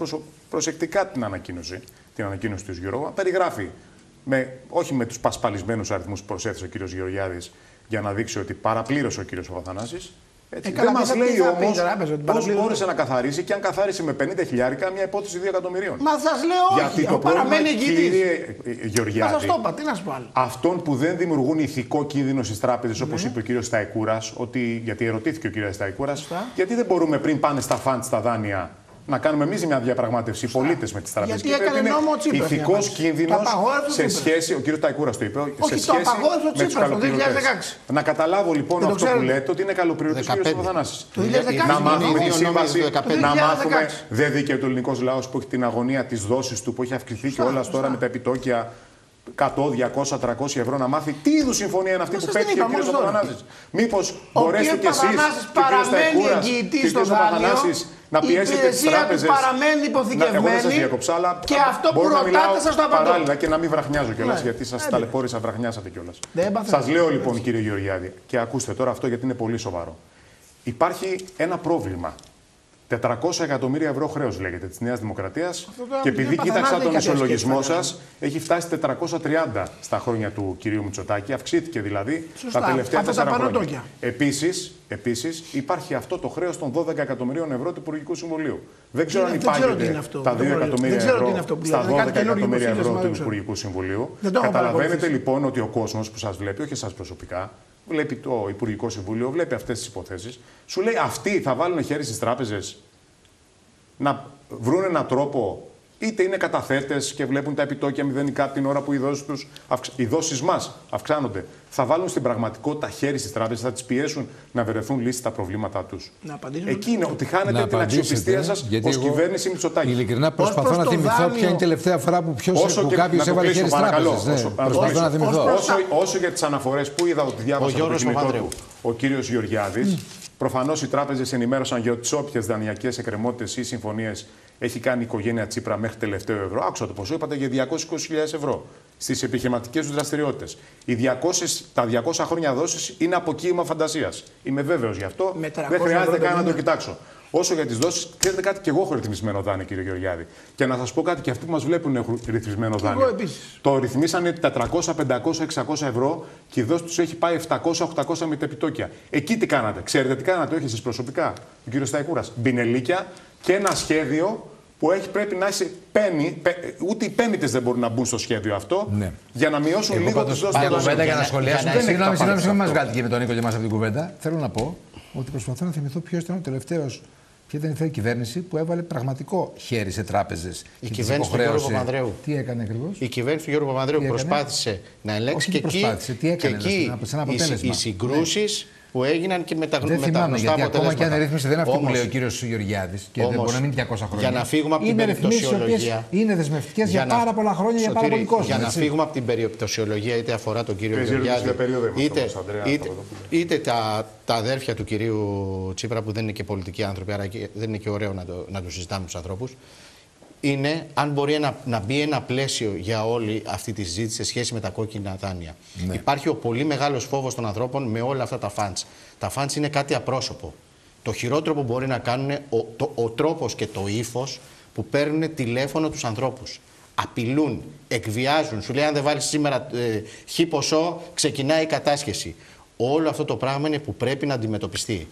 προσεκτικά την ανακοίνωση, την ανακοίνωση του Γιώργου, περιγράφει, με, όχι με τους πασπαλισμένους αριθμούς που προσέθεσε ο κύριος Γεωργιάδης για να δείξει ότι παραπλήρωσε ο κύριος Παπαθανάσης. Έτσι. Ε, δεν μας λέει όμως πώς μπόρεσε να καθαρίσει και αν καθάρισε με πενήντα χιλιάρικα μια υπόθεση δύο εκατομμυρίων. Μα σας λέω όχι, το παραμένει εγγυητής. Μα σας το είπα, τι να σου πω άλλο. Αυτόν που δεν δημιουργούν ηθικό κίνδυνο στις τράπεζες, όπως ναι. είπε ο κύριος Σταϊκούρας, ότι, γιατί ερωτήθηκε ο κύριος Σταϊκούρας, γιατί δεν μπορούμε πριν πάνε στα φαντ, στα δάνεια, να κάνουμε εμείς μια διαπραγμάτευση, οι πολίτες με τις τράπεζες. Γιατί έκανε νόμο ο Τσίπρας. Ηθικός κίνδυνος σε σχέση. Ο κ. Ταϊκούρας το είπε. Όχι, σε το απαγόρευσε ο Τσίπρας το δύο χιλιάδες δεκαέξι. Να καταλάβω λοιπόν αυτό που λέτε ότι είναι καλοπληρωτής ο κ. Παπαθανάσης. Να μάθουμε τη σύμβαση. Να μάθουμε. Δεν δίκαιο ο ελληνικός λαός που έχει την αγωνία της δόσης του, που έχει αυξηθεί κιόλας τώρα με τα επιτόκια εκατό, διακόσια, τριακόσια ευρώ, να μάθει τι είδους συμφωνία είναι αυτή που πέτυχε ο κύριος Παπαθανάσης. Μήπως μπορέσετε κι εσείς και ο κύριος Σταϊκούρας και ο κύριος Παπαθανάσης να πιέσετε τις τράπεζες. Η υπηρεσία του παραμένει υποθηκευμένη και αυτό που ρωτάτε σας το απαντώ. Παράλληλα και να μην βραχνιάζω κιόλας, γιατί σας ταλαιπώρησα, βραχνιάσατε κιόλας. Σας λέω λοιπόν, κύριε Γεωργιάδη, και ακούστε τώρα αυτό γιατί είναι πολύ σοβαρό. Υπάρχει ένα πρόβλημα τετρακόσια εκατομμύρια ευρώ χρέος, λέγεται, της Νέας Δημοκρατίας. Και επειδή κοίταξα τον ισολογισμό σας, έχει φτάσει τετρακόσια τριάντα στα χρόνια του κυρίου Μητσοτάκη. Αυξήθηκε δηλαδή Σωστά. τα τελευταία τέσσερα χρόνια. Επίσης, επίσης, υπάρχει αυτό το χρέος των δώδεκα εκατομμυρίων ευρώ του Υπουργικού Συμβουλίου. Δεν ξέρω αν υπάγεται τα δύο εκατομμύρια ευρώ στα δώδεκα εκατομμύρια ευρώ του Υπουργικού Συμβουλίου. Καταλαβαίνετε λοιπόν ότι ο κόσμος που σας βλέπει, όχι εσάς προσωπικά, βλέπει το Υπουργικό Συμβούλιο, βλέπει αυτές τις υποθέσεις. Σου λέει αυτοί θα βάλουν χέρι στις τράπεζες να βρουν έναν τρόπο, είτε είναι καταθέτες και βλέπουν τα επιτόκια μηδενικά την ώρα που οι δόσεις τους, οι δόσεις μας αυξάνονται. Θα βάλουν στην πραγματικότητα χέρι στις τράπεζες, θα τις πιέσουν να βρεθούν λύσεις στα προβλήματά τους. Εκεί είναι ότι χάνετε την αξιοπιστία σας ως κυβέρνηση Μητσοτάκη. Ειλικρινά προσπαθώ να θυμηθώ ποια είναι η τελευταία φορά που κάποιος έβαλε χέρι στις τράπεζες. Προσπαθώ να θυμηθώ. Όσο για τις αναφορές που είδα ότι διάβασα το κινητό του ο κύριος Γεωργιάδης, προφανώς οι τράπεζες ενημέρωσαν για τις όποιες δανειακές εκκρεμότητες ή συμφωνίες έχει κάνει η οικογένεια Τσίπρα μέχρι τελευταίο ευρώ. Άκουσα το ποσό, είπατε για διακόσιες είκοσι χιλιάδες ευρώ στις επιχειρηματικές του δραστηριότητες. Οι διακόσια, τα διακόσια χρόνια δόσεις είναι αποκύημα φαντασίας. Είμαι βέβαιος γι' αυτό. Δεν χρειάζεται καν να το κοιτάξω. Όσο για τις δόσεις, ξέρετε κάτι, και εγώ έχω ρυθμισμένο δάνειο, κύριε Γεωργιάδη. Και να σας πω κάτι, και αυτοί που μας βλέπουν έχουν ρυθμισμένο δάνειο. Εγώ επίσης. Το ρυθμίσανε τα τετρακόσια, πεντακόσια, εξακόσια ευρώ και η δόση τους έχει πάει επτακόσια, οκτακόσια με τα επιτόκια. Εκεί τι κάνατε, ξέρετε τι κάνατε, όχι εσείς προσωπικά, ο κύριος Σταϊκούρας. Μπινελίκια και ένα σχέδιο που έχει, πρέπει να είσαι πένι, πέ, ούτε οι πέννητες δεν μπορούν να μπουν στο σχέδιο αυτό, ναι, για να μειώσουν εγώ λίγο τους δόσεις. Για να σχολιάσουμε. Συγγνώμη, συγγνώμη, μην μας βγάλετε και με τον Νίκο και μας από την κουβέντα. Θέλω να πω ότι προσπαθώ να θυμηθώ ποιος ήταν ο τελευταίος, ποια ήταν η τελευταία κυβέρνηση που έβαλε πραγματικό χέρι σε τράπεζες. Η κυβέρνηση του Γιώργου Παπανδρέου. Τι έκανε ακριβώς? Η κυβέρνηση του Γιώργου Παπανδρέου προσπάθησε να ελέγξει και, και εκεί οι συγκρούσεις που έγιναν και μετα... δεν μεταγνωστά θυμάμαι, γιατί αποτελέσματα. Ακόμα και αν ρύθμιση δεν είναι αυτή που λέει ο κύριος Γεωργιάδης και όμως, δεν μπορεί να μείνει διακόσια χρόνια. Για να φύγουμε από την περιπτωσιολογία. Είναι δεσμευτικές για, να... για πάρα πολλά χρόνια, Σωτήρη, για πάρα πολύ κόσμο. Για να φύγουμε από την περιπτωσιολογία, είτε αφορά τον κύριο Γεωργιάδη, είτε, είτε, είτε, είτε τα, τα αδέρφια του κυρίου Τσίπρα, που δεν είναι και πολιτικοί άνθρωποι, άρα δεν είναι και ωραίο να το, να το συζητάμε τους ανθρώπους. Είναι αν μπορεί να, να μπει ένα πλαίσιο για όλη αυτή τη συζήτηση σε σχέση με τα κόκκινα δάνεια. Ναι. Υπάρχει ο πολύ μεγάλος φόβος των ανθρώπων με όλα αυτά τα φαντς. Τα φαντς είναι κάτι απρόσωπο. Το χειρότερο που μπορεί να κάνουν ο, το, ο τρόπος και το ύφος που παίρνουν τηλέφωνο τους ανθρώπους. Απειλούν, εκβιάζουν. Σου λέει αν δεν βάλεις σήμερα ε, χι ποσό, ξεκινάει η κατάσχεση. Όλο αυτό το πράγμα είναι που πρέπει να αντιμετωπιστεί.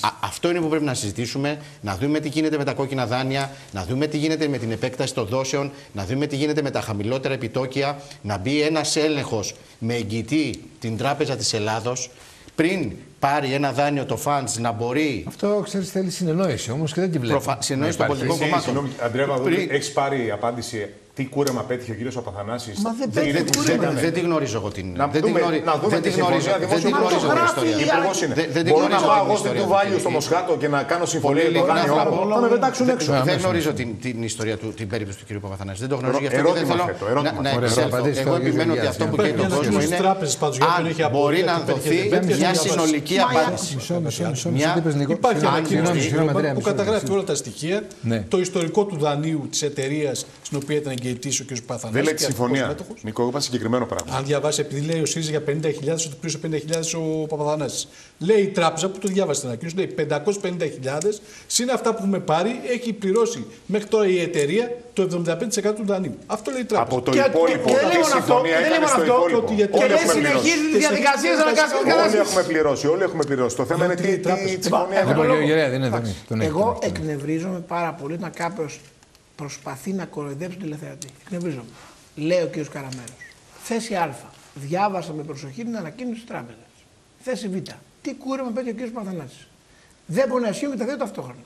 Α, αυτό είναι που πρέπει να συζητήσουμε, να δούμε τι γίνεται με τα κόκκινα δάνεια, να δούμε τι γίνεται με την επέκταση των δόσεων, να δούμε τι γίνεται με τα χαμηλότερα επιτόκια, να μπει ένας έλεγχος με εγγυητή την Τράπεζα της Ελλάδος πριν πάρει ένα δάνειο το φαντς να μπορεί. Αυτό ξέρεις θέλει συνεννόηση όμως και δεν την βλέπω. Προφα... Συνεννόηση των πολιτικών κομμάτων. Αντρέα Παπαδόπουλε, πριν... έχεις πάρει απάντηση. Τι κούρεμα πέτυχε ο κύριος Παπαθανάσης. Μα δεν πέτυχε το κούρεμα. Δεν τη γνωρίζω εγώ την. Να δούμε τη συμφωνία δημοσιογράφη. Υπουργός είναι. Μπορώ να πάω εγώ στην Τουβάλιο στο Μοσχάτο και να κάνω συμφωνία με τον Ράνιο. Θα με πετάξουν έξω. Δεν γνωρίζω την ιστορία του, την περίπτωση του κύριου Παπαθανάση. Δεν το γνωρίζω γι' αυτό. Δεν θέλω να εξέλθω. Εγώ επιμένω ότι αυτό που καίει τον κόσμο είναι αν μπορεί να δοθεί μια συνολική απάντηση. Υπάρχει ανακοίνωση που καταγράφει όλα τα στοιχεία, το ιστορικό του δανείου τη εταιρεία στην οποία ήταν εγγυημένη. Δεν λέει τη συμφωνία. Νικό, εγώ είπα συγκεκριμένο πράγμα. Αν διαβάσει, επειδή λέει ο ΣΥΡΙΖΑ για πενήντα χιλιάδες, ότι πλήρωσε πενήντα χιλιάδες ο Παπαθανάσης. Λέει η τράπεζα που το διάβασε στην ανακοίνωση, λέει πεντακόσιες πενήντα χιλιάδες, συν αυτά που έχουμε πάρει, έχει πληρώσει μέχρι τώρα η εταιρεία το εβδομήντα πέντε τοις εκατό του δανείου. Αυτό λέει η τράπεζα. Από το και, υπόλοιπο. Και, και, και δεν λέμε αυτό. Και δεν αυτό ότι γιατί συνεχίζει τη διαδικασία να ανακάσουμε την κατάσταση. Όλοι έχουμε πληρώσει. Όλοι έχουμε πληρώσει. Το θέμα είναι τι συμφωνία. Εγώ εκνευρίζομαι πάρα πολύ να κάποιο προσπαθεί να κοροϊδέψει τον τηλεθεατή. Εκνευρίζομαι. Λέει ο κ. Καραμέρος. Θέση Α. Διάβασα με προσοχή την ανακοίνωση τη τράπεζα. Θέση Β. Τι κούρεμα παίρνει ο κ. Παπαθανάσης. Δεν μπορεί να ισχύουν και τα δύο ταυτόχρονα.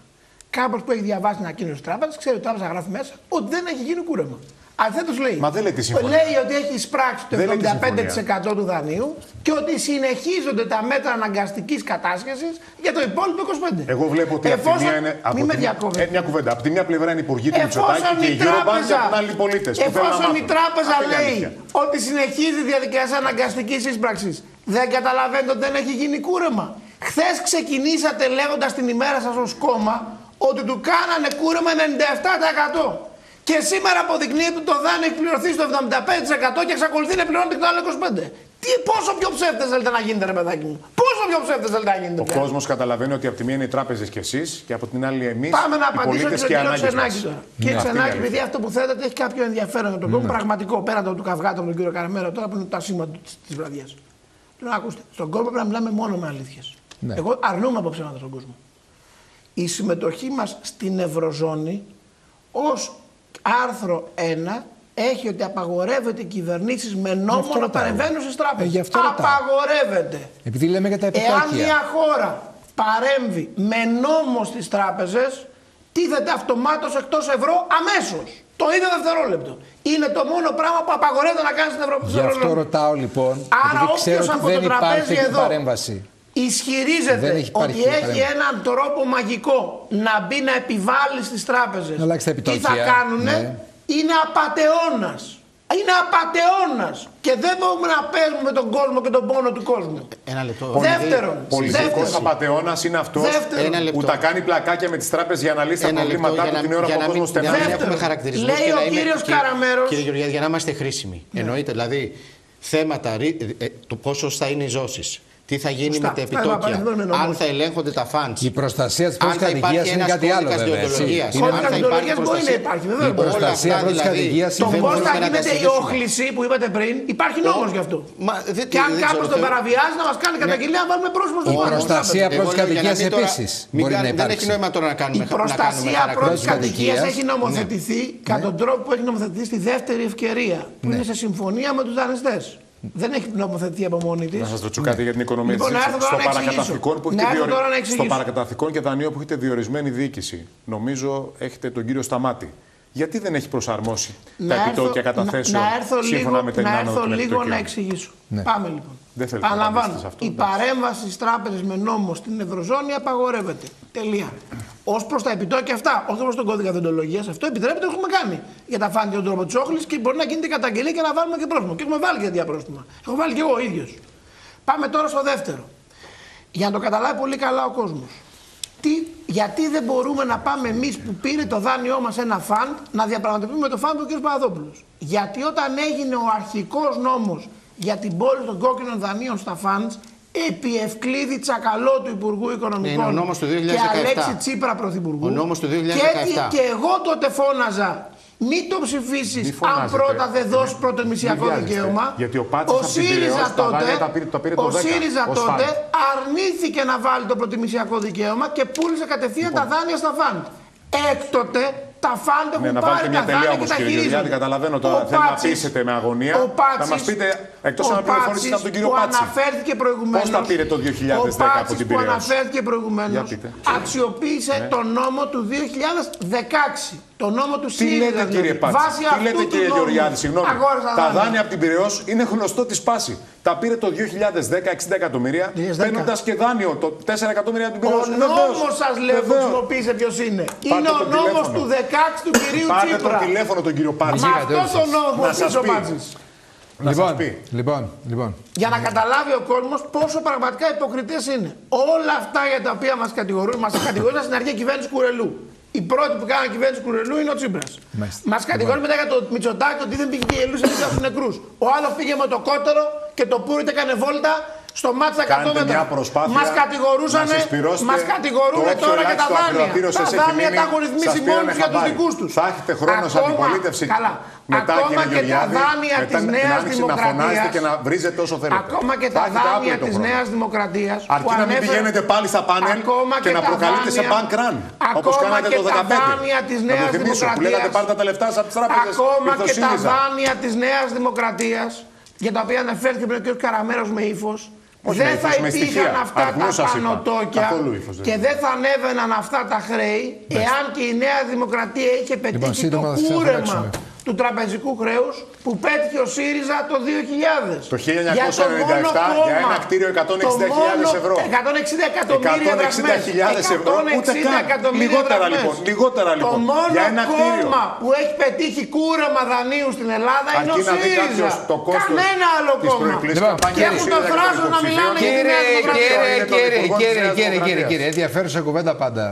Κάποιος που έχει διαβάσει την ανακοίνωση τη τράπεζα ξέρει ότι η τράπεζα γράφει μέσα ότι δεν έχει γίνει κούρεμα. Αντιθέτως λέει. Μα δεν λέει τη συμφωνία. Λέει ότι έχει εισπράξει το εβδομήντα πέντε τοις εκατό του δανείου και ότι συνεχίζονται τα μέτρα αναγκαστικής κατάσχεσης για το υπόλοιπο είκοσι πέντε τοις εκατό. Εγώ βλέπω ότι Εφόσον... από τη μία είναι. Από τη... Μια... μια κουβέντα. Από τη μία πλευρά είναι υπουργοί του Μητσοτάκη και η Eurobank και από την άλλη πολίτες. Εφόσον η τράπεζα λέει ότι συνεχίζει η διαδικασία αναγκαστικής εισπράξης, δεν καταλαβαίνετε ότι δεν έχει γίνει κούρεμα. Χθες ξεκινήσατε λέγοντας την ημέρα σας ως κόμμα ότι του κάνανε κούρεμα ενενήντα επτά τοις εκατό. Και σήμερα αποδεικνύεται ότι το δάνειο έχει πληρωθεί στο εβδομήντα πέντε τοις εκατό και εξακολουθεί να πληρώνεται και το άλλο είκοσι πέντε τοις εκατό. Τι, πόσο πιο ψεύτες θέλετε να γίνετε, ρε παιδάκι μου. Πόσο πιο ψεύτες θέλετε να γίνετε. Ο κόσμος καταλαβαίνει ότι από τη μία είναι οι τράπεζες κι εσείς και από την άλλη εμείς. Πάμε να απαντήσουμε στο κύριο Ξενάκη. Κύριε Ξενάκη, επειδή αυτό που θέλετε έχει κάποιο ενδιαφέρον για τον κόσμο, πραγματικό πέραν του καυγάτου με τον κύριο Καραμέρο τώρα που είναι τα σήματα τη βραδιά. Λέω, ακούστε, στον κόσμο πρέπει να μιλάμε μόνο με αλήθειες. Ναι. Εγώ αρνούμαι από ψέματα στον κόσμο. Η συμμετοχή μας στην Ευρωζώνη ως άρθρο ένα έχει ότι απαγορεύεται οι κυβερνήσεις με νόμο να παρεμβαίνουν στις τράπεζες. Απαγορεύεται. Επειδή λέμε για τα επιτόκια. Εάν μια χώρα παρέμβει με νόμο στις τράπεζες, τίθεται αυτομάτως εκτός ευρώ αμέσως. Το ίδιο δευτερόλεπτο. Είναι το μόνο πράγμα που απαγορεύεται να κάνει στην Ευρώπη. Γι' αυτό Ευρώπη. ρωτάω λοιπόν. Άρα, όποιος από το τραπέζι εδώ παρέμβαση. Ισχυρίζεται ότι έχει παρέμβαση. έναν τρόπο μαγικό να μπει να επιβάλλει στις τράπεζες τι θα κάνουν, ναι. είναι απατεώνας. Είναι απατεώνας. Και δεν μπορούμε να παίζουμε τον κόσμο και τον πόνο του κόσμου. Ένα λεπτό. Δεύτερον, πολιτικός απατεώνας είναι αυτός που τα κάνει πλακάκια με τις τράπεζες για να λύσει τα προβλήματά του την ώρα που ο κόσμος στενάζει. Λέει ο κύριος Καραμέρος. Κύριε Γεωργιάδη, για να είμαστε χρήσιμοι. Εννοείται δηλαδή θέματα, το πόσο θα είναι οι ζώσεις. Τι θα γίνει Φωστά. με τα επιτόκια, αν θα ελέγχονται τα φαντς. Η προστασία της πρώτης κατοικίας είναι κάτι άλλο. Βέβαια. Διοντολογίας. Είναι αν θα υπάρχει προστασία. Υπάρχει, βέβαια. Η προστασία της πρώτης κατοικίας είναι κάτι άλλο. Το πώς θα γίνεται η όχληση που είπατε πριν, υπάρχει νόμος γι' αυτό. Και αν κάποιος τον παραβιάζει, να μας κάνει καταγγελία, να βάλουμε πρόσωπο στον κόσμο. Η προστασία πρώτης κατοικίας επίσης μπορεί να υπάρξει. Δεν έχει νόημα τώρα να κάνουμε παρακολουθήσεις. Η προστασία πρώτης κατοικίας έχει νομοθετηθεί κατά τον τρόπο που έχει νομοθετηθεί στη δεύτερη ευκαιρία, που είναι σε συμφωνία με τους δανειστές. Δεν έχει νομοθετεί από μόνη της. Να σας ρωτήσω κάτι για την οικονομία λοιπόν, της. Στο παρακαταθήκον, που έχετε διορι... στο παρακαταθήκον και δανείο που έχετε διορισμένη διοίκηση, νομίζω έχετε τον κύριο Σταμάτη. Γιατί δεν έχει προσαρμόσει να τα επιτόκια καταθέσεων σύμφωνα με την άνω του επιτοκίου. Να έρθω λίγο να εξηγήσω. Ναι. Πάμε λοιπόν. Δεν θέλω να απαντήσω σε αυτό. Η παρέμβαση στις τράπεζες με νόμο στην Ευρωζώνη απαγορεύεται. Τελεία. Ως προς τα επιτόκια αυτά, όχι προς τον κώδικα δεοντολογίας, αυτό επιτρέπεται, έχουμε κάνει. Για τα φάνηκε τον τρόπο της όχλησης και μπορεί να γίνεται καταγγελία και να βάλουμε και πρόστιμο. Και έχουμε βάλει και διαπρόστιμα. Έχω βάλει και εγώ ο ίδιος. Πάμε τώρα στο δεύτερο. Για να το καταλάβει πολύ καλά ο κόσμος. Τι, γιατί δεν μπορούμε να πάμε εμείς που πήρε το δάνειό μας ένα φαντ να διαπραγματευτούμε το φαντ του κ. Παπαδόπουλος. Γιατί όταν έγινε ο αρχικός νόμος για την πώληση των κόκκινων δανείων στα φαντ, επί Ευκλήδη Τσακαλώ του Υπουργού Οικονομικών ναι, του και Αλέξη Τσίπρα Πρωθυπουργού. Ο νόμος του δύο χιλιάδες δεκαεπτά. Και, και εγώ τότε φώναζα μην το ψηφίσεις αν πρώτα δεν δώσεις πρωτοεμισιακό δικαίωμα. Γιατί ο, ο ΣΥΡΙΖΑ τότε, τότε αρνήθηκε να βάλει το πρωτοεμισιακό δικαίωμα και πούλησε κατευθείαν λοιπόν. τα δάνεια στα φαντ. Έκτοτε τα φαντ έχουν ναι, πάρει τα δάνεια και τα χειρίζονται. Καταλαβαίνω τώρα, θέλει να πείσετε με αγωνία. Ο Πάτσης, θα μας πείτε, εκτός αν πληροφορήσετε από τον κύριο Πάτση, πώς τα πήρε το δύο χιλιάδες δέκα από την Πυρεό. Ο Πάτσης που αναφέρθηκε προηγουμένως αξιοποίησε ναι. τον νόμο του δύο χιλιάδες δεκαέξι. Το νόμο του ΣΥΡΙΖΑ. Τι λέτε, Πάτση, τι λέτε κύριε Γεωργιάδη, συγγνώμη. Τα δάνεια από την Πυρεό είναι γνωστό τη πάση. Τα πήρε το δύο χιλιάδες δέκα εξήντα εκατομμύρια, παίρνοντα και δάνειο το τέσσερα εκατομμύρια από την Πυρεό. Ο νόμος σας λέω που χρησιμοποίησε ποιος είναι. Είναι ο νόμος του δεκαέξι του κυρίου Τσίπρα. Πάρτε το τηλέφωνο τον κύριο Πάτση. Αυτό ο νόμος ο Πάτση. Να λοιπόν, σας πει. Λοιπόν, λοιπόν. Για να καταλάβει ο κόσμος πόσο πραγματικά υποκριτές είναι. Όλα αυτά για τα οποία μας κατηγορούν, μας κατηγορούν στην αρχή κυβέρνηση Κουρελού. Η πρώτη που κάνει κυβέρνηση Κουρελού είναι ο Τσίπρας. Μας κατηγορούν μετά για το Μητσοτάκη ότι δεν πήγε και γελούσε μετά στους νεκρούς. Ο άλλος πήγε με το κότερο και το πούρι έκανε βόλτα. Στο μάτσα κατώ μετά. Μας κατηγορούσανε, μας κατηγορούν τώρα και τα δάνεια. Τα δάνεια τα έχουν ρυθμίσει μόνοι για τους δικούς τους. Θα έχετε χρόνο σε αντιπολίτευση μετά ακόμα και τα δάνεια της Νέας Δημοκρατίας. Ακόμα και τα δάνεια της Νέας Δημοκρατίας. Αρκεί να μην πηγαίνετε πάλι στα πάνελ και να προκαλείτε σε bank run. Όπως κάνατε το δύο χιλιάδες δεκαπέντε. Να το θυμίσω που λέγατε πάρτε τα τα λεφτά σας από τις τράπεζες. Ακόμα και τα δάνεια της Νέας Δημοκρατίας για τα οποία αναφέρθηκε πριν ο κ. Καραμέρος με ύφος. Όχι δεν θα υπήρχαν αυτά Αυγούς τα πανωτόκια και δεν θα ανέβαιναν αυτά τα χρέη Μες. εάν και η Νέα Δημοκρατία είχε πετύχει λοιπόν, το κούρεμα του τραπεζικού χρέους που πέτυχε ο ΣΥΡΙΖΑ το δύο χιλιάδες. Το χίλια εννιακόσια ενενήντα επτά για ένα κτίριο εκατόν εξήντα χιλιάδες ευρώ. εκατόν εξήντα χιλιάδες ευρώ. Ούτε καν. Λιγότερα λοιπόν. Λιγότερα, λοιπόν. Το μόνο για ένα κόμμα που έχει πετύχει κούρεμα δανείου στην Ελλάδα είναι ο ΣΥΡΙΖΑ. Κανένα άλλο κόμμα. Και έχουν το θράσος να μιλάνε για την Νέα Δημοκρατία. Κύριε, κύριε, κύριε. Ενδιαφέρουσα κουβέντα πάντα.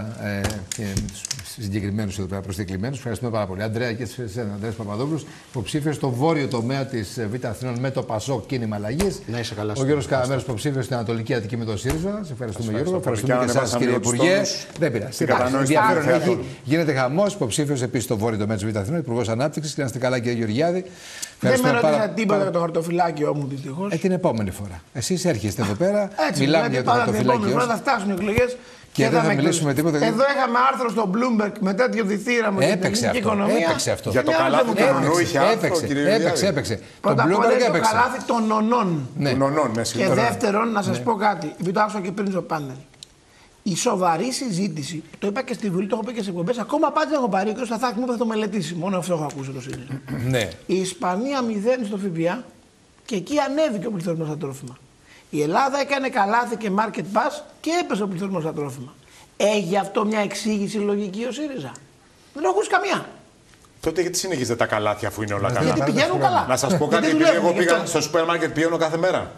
Συγκεκριμένους εδώ πέρα προσκεκλημένους. Ευχαριστούμε πάρα πολύ. Ανδρέα και εσένα, Ανδρέα Παπαδόπουλος, υποψήφιος στο βόρειο τομέα της Β' Αθηνών με το ΠΑΣΟΚ κίνημα αλλαγής. Να είσαι καλά. Ο Γιώργος Καραμέρος, υποψήφιος στην Ανατολική Αττική με το ΣΥΡΙΖΑ. Σε ευχαριστούμε, Γιώργο. Ευχαριστούμε και εσάς, κύριε Υπουργέ. Δεν πειράζει. Γίνεται χαμός, υποψήφιος επίσης στο βόρειο τομέα της Β' Αθηνών, Υπουργός Ανάπτυξης. Και να είστε καλά, κύριε Γεωργιάδη. Δεν με ρώτησα τίποτα για το χαρτοφυλάκιό μου, δυστυχώς. Ε, την επόμενη φορά. Εσείς έρχεστε εδώ πέρα, μιλάμε για το χαρτοφυλάκιό σας. Θα φτάσουν οι εκλογές. Και δεν θα, θα μιλήσουμε τίποτα. Εδώ είχαμε άρθρο στο Bloomberg μετά τη διθύρα μου. Έπαιξε αυτό. Οικονομία. Έπαιξε αυτό. Για το καλάθι του νονού είχε άρθρο. Έπαιξε, έπαιξε. Το Bloomberg έπαιξε. Το καλάθι των νονών. Ναι. Νονών, ναι, και δεύτερον, να σας ναι. πω κάτι. Επειδή το άκουσα και πριν το πάνελ. Η σοβαρή συζήτηση, το είπα και στη Βουλή, το έχω πει και σε εκπομπές. Ακόμα πάντα έχω πάρει. Ο κ. Σταθάκη μου θα το μελετήσει. Μόνο αυτό έχω ακούσει το σύντομα. Η Ισπανία μηδέν στο ΦΠΑ και εκεί ανέβηκε ο πληθωρισμός στα τρόφιμα. Η Ελλάδα έκανε καλάθι και market pass και έπεσε ο πληθωρισμός στα τρόφιμα. Έχει αυτό μια εξήγηση λογική ο ΣΥΡΙΖΑ? Δεν έχω ακούσει καμιά. Τότε γιατί συνεχίζετε τα καλάθια αφού είναι όλα καλά? Γιατί πηγαίνουν καλά. Να σας πω κάτι, επειδή εγώ πήγα στο σούπερ μάρκετ, πηγαίνω κάθε μέρα.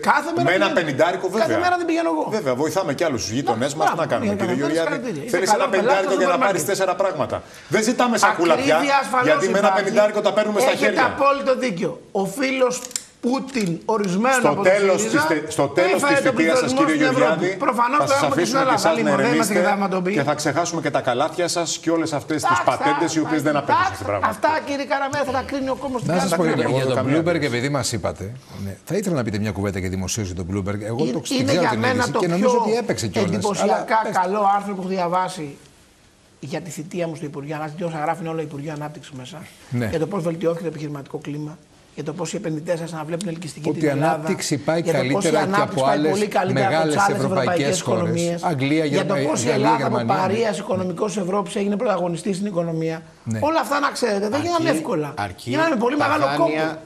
Κάθε μέρα. Με ένα πενηντάρικο βέβαια. Κάθε μέρα δεν πηγαίνω εγώ. Βέβαια, βοηθάμε κι άλλου γείτονε μα να κάνουμε. Κύριε Γεωργιάδη, θέλει ένα πενηντάρικο για να πάρει τέσσερα πράγματα. Δεν ζητάμε σακούλα πια. Γιατί με ένα πενηντάρικο τα παίρνουμε στα χέρια. Έχετε απόλυτο δίκιο. Ο φίλος Πούτιν, ορισμένο στο από τέλος της θητείας σας, κύριε Γεωργιάδη, θα σας αφήσουμε και εσάς να ερεμίσετε και θα ξεχάσουμε και τα καλάθια σας και όλες αυτές τις πατέντες οι οποίες δεν απέτυχαν στην πράγμα. Αυτά, κύριε Καραμέρα, θα τα κρίνει ο κόμμος. Να σας πω για τον Bloomberg, επειδή μας είπατε, θα ήθελα να πείτε μια κουβέντα και δημοσίως για τον Bloomberg. Εγώ το ξέρω την είδηση και νομίζω ότι έπαιξε κιόλας. Είναι εντυπωσιακά καλό άρθρο που έχω διαβάσει για τη θητεία μου στο Υπουργείο Ανάπτυξη, όσα γράφουν όλα Υπουργείο Ανάπτυξη μέσα, για το πώς βελτιώθηκε το επιχειρηματικό κλίμα. Για το πώς οι επενδυτές σας να βλέπουν ελκυστική την Ελλάδα. Ότι η ανάπτυξη πάει καλύτερα και από άλλες μεγάλες ευρωπαϊκές χώρες. Αγγλία, Γερμανία. Για το πώς η Ελλάδα από παρείας οικονομικός Ευρώπης έγινε πρωταγωνιστή στην οικονομία. Ναι. Όλα αυτά να ξέρετε δεν γίνανε εύκολα. Γίνανε πολύ μεγάλο κόπο.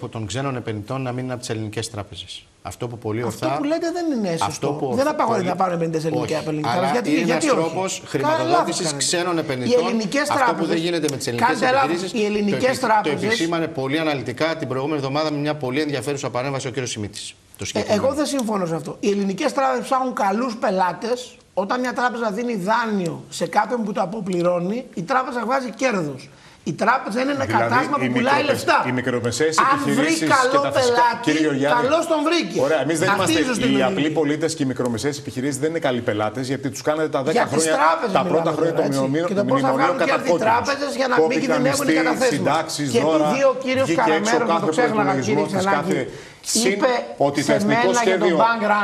Που των ξένων επενδυτών να μην είναι από τις ελληνικές τράπεζες. Αυτό που πολύ ορθά. Αυτό που λέτε δεν είναι σωστό. Δεν απαγορεύεται να πάρουν επενδυτές ελληνικά από ελληνικά τράπεζα. Γιατί είναι ένας τρόπος χρηματοδότησης ξένων επενδυτών. Αυτό που δεν γίνεται με τις ελληνικές τράπεζες. Οι ελληνικές τράπεζες. Το επισήμανε πολύ αναλυτικά την προηγούμενη εβδομάδα με μια πολύ ενδιαφέρουσα παρέμβαση ο κ. Σιμίτης. Ε, εγώ δεν συμφωνώ σε αυτό. Οι ελληνικές τράπεζες ψάχνουν καλούς πελάτες. Όταν μια τράπεζα δίνει δάνειο σε κάποιον που το αποπληρώνει, η τράπεζα βγάζει κέρδος. Η τράπεζα είναι ένα δηλαδή, κατάστημα που πουλάει λεφτά. Οι μικρομεσαίες επιχειρήσεις και τα φυσικά. Καλώς τον βρήκε. Ωραία, εμείς δεν αυτή είμαστε. Οι απλοί πολίτες και οι μικρομεσαίες επιχειρήσεις δεν είναι καλοί πελάτες, γιατί τους κάνετε τα δέκα χρόνια. Τα πρώτα χρόνια των μνημονίων καταπόκεινους. Και το πώς θα βγάλουν κέρδη οι τράπεζες για να μην κινδυνεύουν οι καταθέσεις. Και επειδή ο κύριος Καραμέρος, το ξέχνα κύριε Ξενάκη, είπε ότι το εθνικό σχέδιο,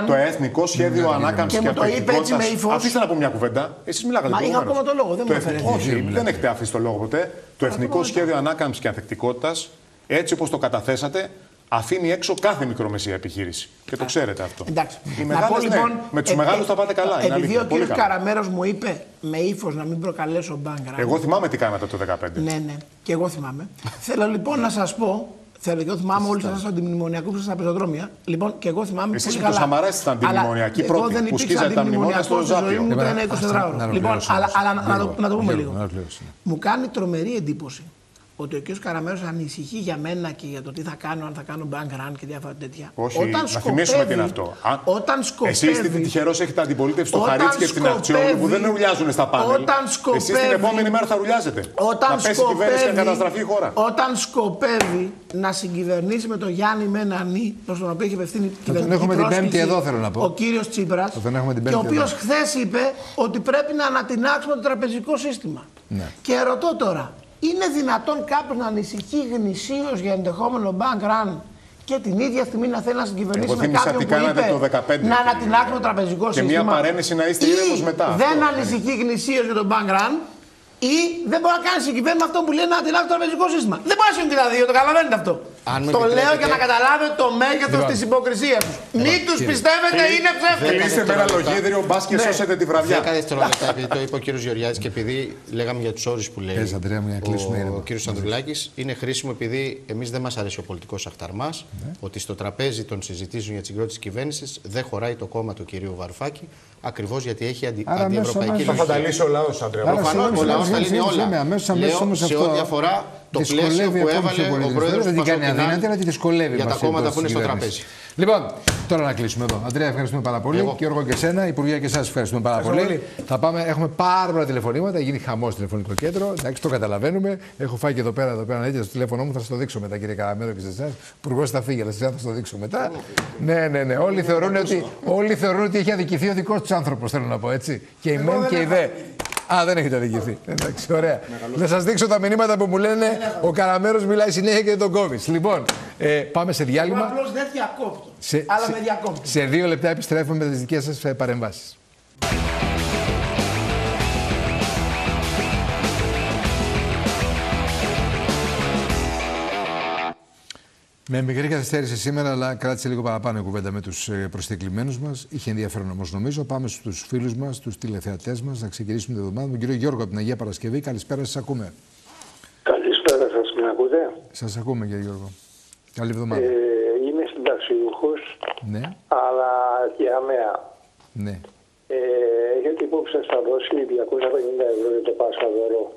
το εθνικό σχέδιο ανάκαμψης και ανταγωνιστικότητας. Αφήστε να πω μια κουβέντα. Εσείς μιλάγατε. Μα είχα ακόμα το λόγο. Δεν μου έφερε. Όχι, δεν έχετε αφήσει το λόγο ποτέ. Το εθνικό σχέδιο ανάκαμψης και ανθεκτικότητας, έτσι όπως το καταθέσατε, αφήνει έξω κάθε μικρομεσαία επιχείρηση. Και το ξέρετε αυτό. Εντάξει. Οι μεγάλες, ναι, λοιπόν, με τους ε, μεγάλους ε, τα πάτε καλά. Επειδή ο κ. Καραμέρος μου είπε με ύφος να μην προκαλέσω background. Εγώ θυμάμαι τι κάνατε το δεκαπέντε. Ναι, ναι, και εγώ θυμάμαι. Θέλω λοιπόν να σας πω. Θέλω και εγώ θυμάμαι όλους σας αντιμνημονιακούς που ήσασταν στα πεζοδρόμια. Λοιπόν, και εγώ θυμάμαι. Εσείς με το Σαμαρά ήσασταν αντιμνημονιακοί πρώτοι που σκίζατε τα μνημόνια στο Ζάπιο. Μου ήταν είκοσι τέσσερα ώρες. Λοιπόν, αλλά να το πούμε λίγο. Μου κάνει τρομερή εντύπωση ότι ο κ. Καραμέρος ανησυχεί για μένα και για το τι θα κάνω, αν θα κάνω bank run και διάφορα τέτοια. Όχι, όταν να σκοπεύει, θυμίσουμε τι είναι αυτό. Αν... Όταν σκοπεύει... Εσείς είστε τυχερός, έχετε αντιπολίτευση στο Χαρίτσι και στην Αξιόλου που δεν ρουλιάζουν στα πάνελ. Σκοπεύει... Εσείς την επόμενη μέρα θα ρουλιάζετε. Όταν να πέσει η κυβέρνηση και να καταστραφεί η χώρα. Όταν σκοπεύει να συγκυβερνήσει με τον Γιάννη Μενανή, τον οποίο έχει απευθύνει κυβερνητική πρόσκληση, ο κύριος Τσίπρας, και ο οποίος χθες είπε ότι πρέπει να ανατινάξουμε το τραπεζικό σύστημα. Και ρωτώ τώρα. Είναι δυνατόν κάποιος να ανησυχεί γνησίως για ενδεχόμενο bank run και την ίδια στιγμή να θέλει να συγκυβερνήσει με κάποιον που είπε το δεκαπέντε, να ανατινάξουμε το τραπεζικό και σύστημα. Και μια παρένεση να είστε ήρεμος μετά. Δεν ανησυχεί γνησίως για τον bank run ή δεν μπορεί να κάνει συγκυβέρνηση με αυτό που λέει να ανατινάξουμε το τραπεζικό σύστημα. Δεν μπορεί να συμβεί τα δύο, το καταλαβαίνετε αυτό. Το λέω για να καταλάβετε το μέγεθος της υποκρισίας τους. Μη τους πιστεύετε, είναι ψεύτες. Κλείστε με ένα λογίδριο, μπας και σώσετε τη βραδιά. δέκα δευτερόλεπτα, επειδή το είπε ο κύριος Γεωργιάδης και επειδή λέγαμε για τους όρους που λέει ο κύριος Ανδρουλάκης, είναι χρήσιμο επειδή εμείς δεν μας αρέσει ο πολιτικός αχταρμάς, ότι στο τραπέζι των συζητήσεων για τη συγκρότηση της κυβέρνησης δεν χωράει το κόμμα του κυρίου Βαρουφάκη. Ακριβώς γιατί έχει αντι... αντιευρωπαϊκή λογική. Θα τα λύσει ο λαός, Ανδρέα. Προφανώς ο λαός θα λύνει όλα. Λέω σε ό,τι αφορά το πλαίσιο που έβαλε ο πρόεδρος του Πασόκ για τα κόμματα που είναι στο τραπέζι. Λοιπόν. Τώρα να κλείσουμε εδώ. Ανδρέα, ευχαριστούμε πάρα πολύ. Εγώ. Γιώργο και εσένα, Υπουργέ και εσάς ευχαριστούμε πάρα πολύ. πολύ. Θα πάμε, έχουμε πάρα πολλά τηλεφωνήματα, γίνει χαμός τηλεφωνικό κέντρο. Εντάξει, το καταλαβαίνουμε. Έχω φάει και εδώ πέρα, εδώ πέρα, έτσι, στο τηλέφωνο μου, θα σας το δείξω μετά, κύριε Καραμέρο και σε εσάς. Υπουργός θα φύγει, αλλά σε εσάς θα σας το δείξω μετά. Ναι, ναι, ναι. Όλοι θεωρούν, ότι, όλοι θεωρούν ότι έχει αδικηθεί ο δικός τους άνθρωπος, θέλω να πω έτσι. Και η μεν και η δε. Α, δεν έχετε αδικηθεί. Εντάξει, ωραία. Να σας δείξω τα μηνύματα που μου λένε ο Καραμέρος μιλάει συνέχεια και τον κόβει. Λοιπόν, ε, πάμε σε διάλειμμα. Απλώς δεν διακόπτω. Σε, αλλά σε, με διακόπτω. Σε δύο λεπτά επιστρέφουμε με τις δικές σας παρεμβάσεις. Με μικρή καθυστέρηση σήμερα, αλλά κράτησε λίγο παραπάνω η κουβέντα με τους προσκεκλημένους μας. Είχε ενδιαφέρον όμως, νομίζω. Πάμε στους φίλους μας, στους τηλεθεατές μας, να ξεκινήσουμε την εβδομάδα. Με τον κύριο Γιώργο από την Αγία Παρασκευή. Καλησπέρα, σας ακούμε. Καλησπέρα, σας με ακούτε. Σας ακούμε, κύριε Γιώργο. Καλή εβδομάδα. Ε, είμαι συνταξιούχος, ναι. Αλλά και αμαία. Ναι. Ε, γιατί υπόψη σας θα δώσει διακόσια πενήντα ευρώ για το Πάσχα δώρο.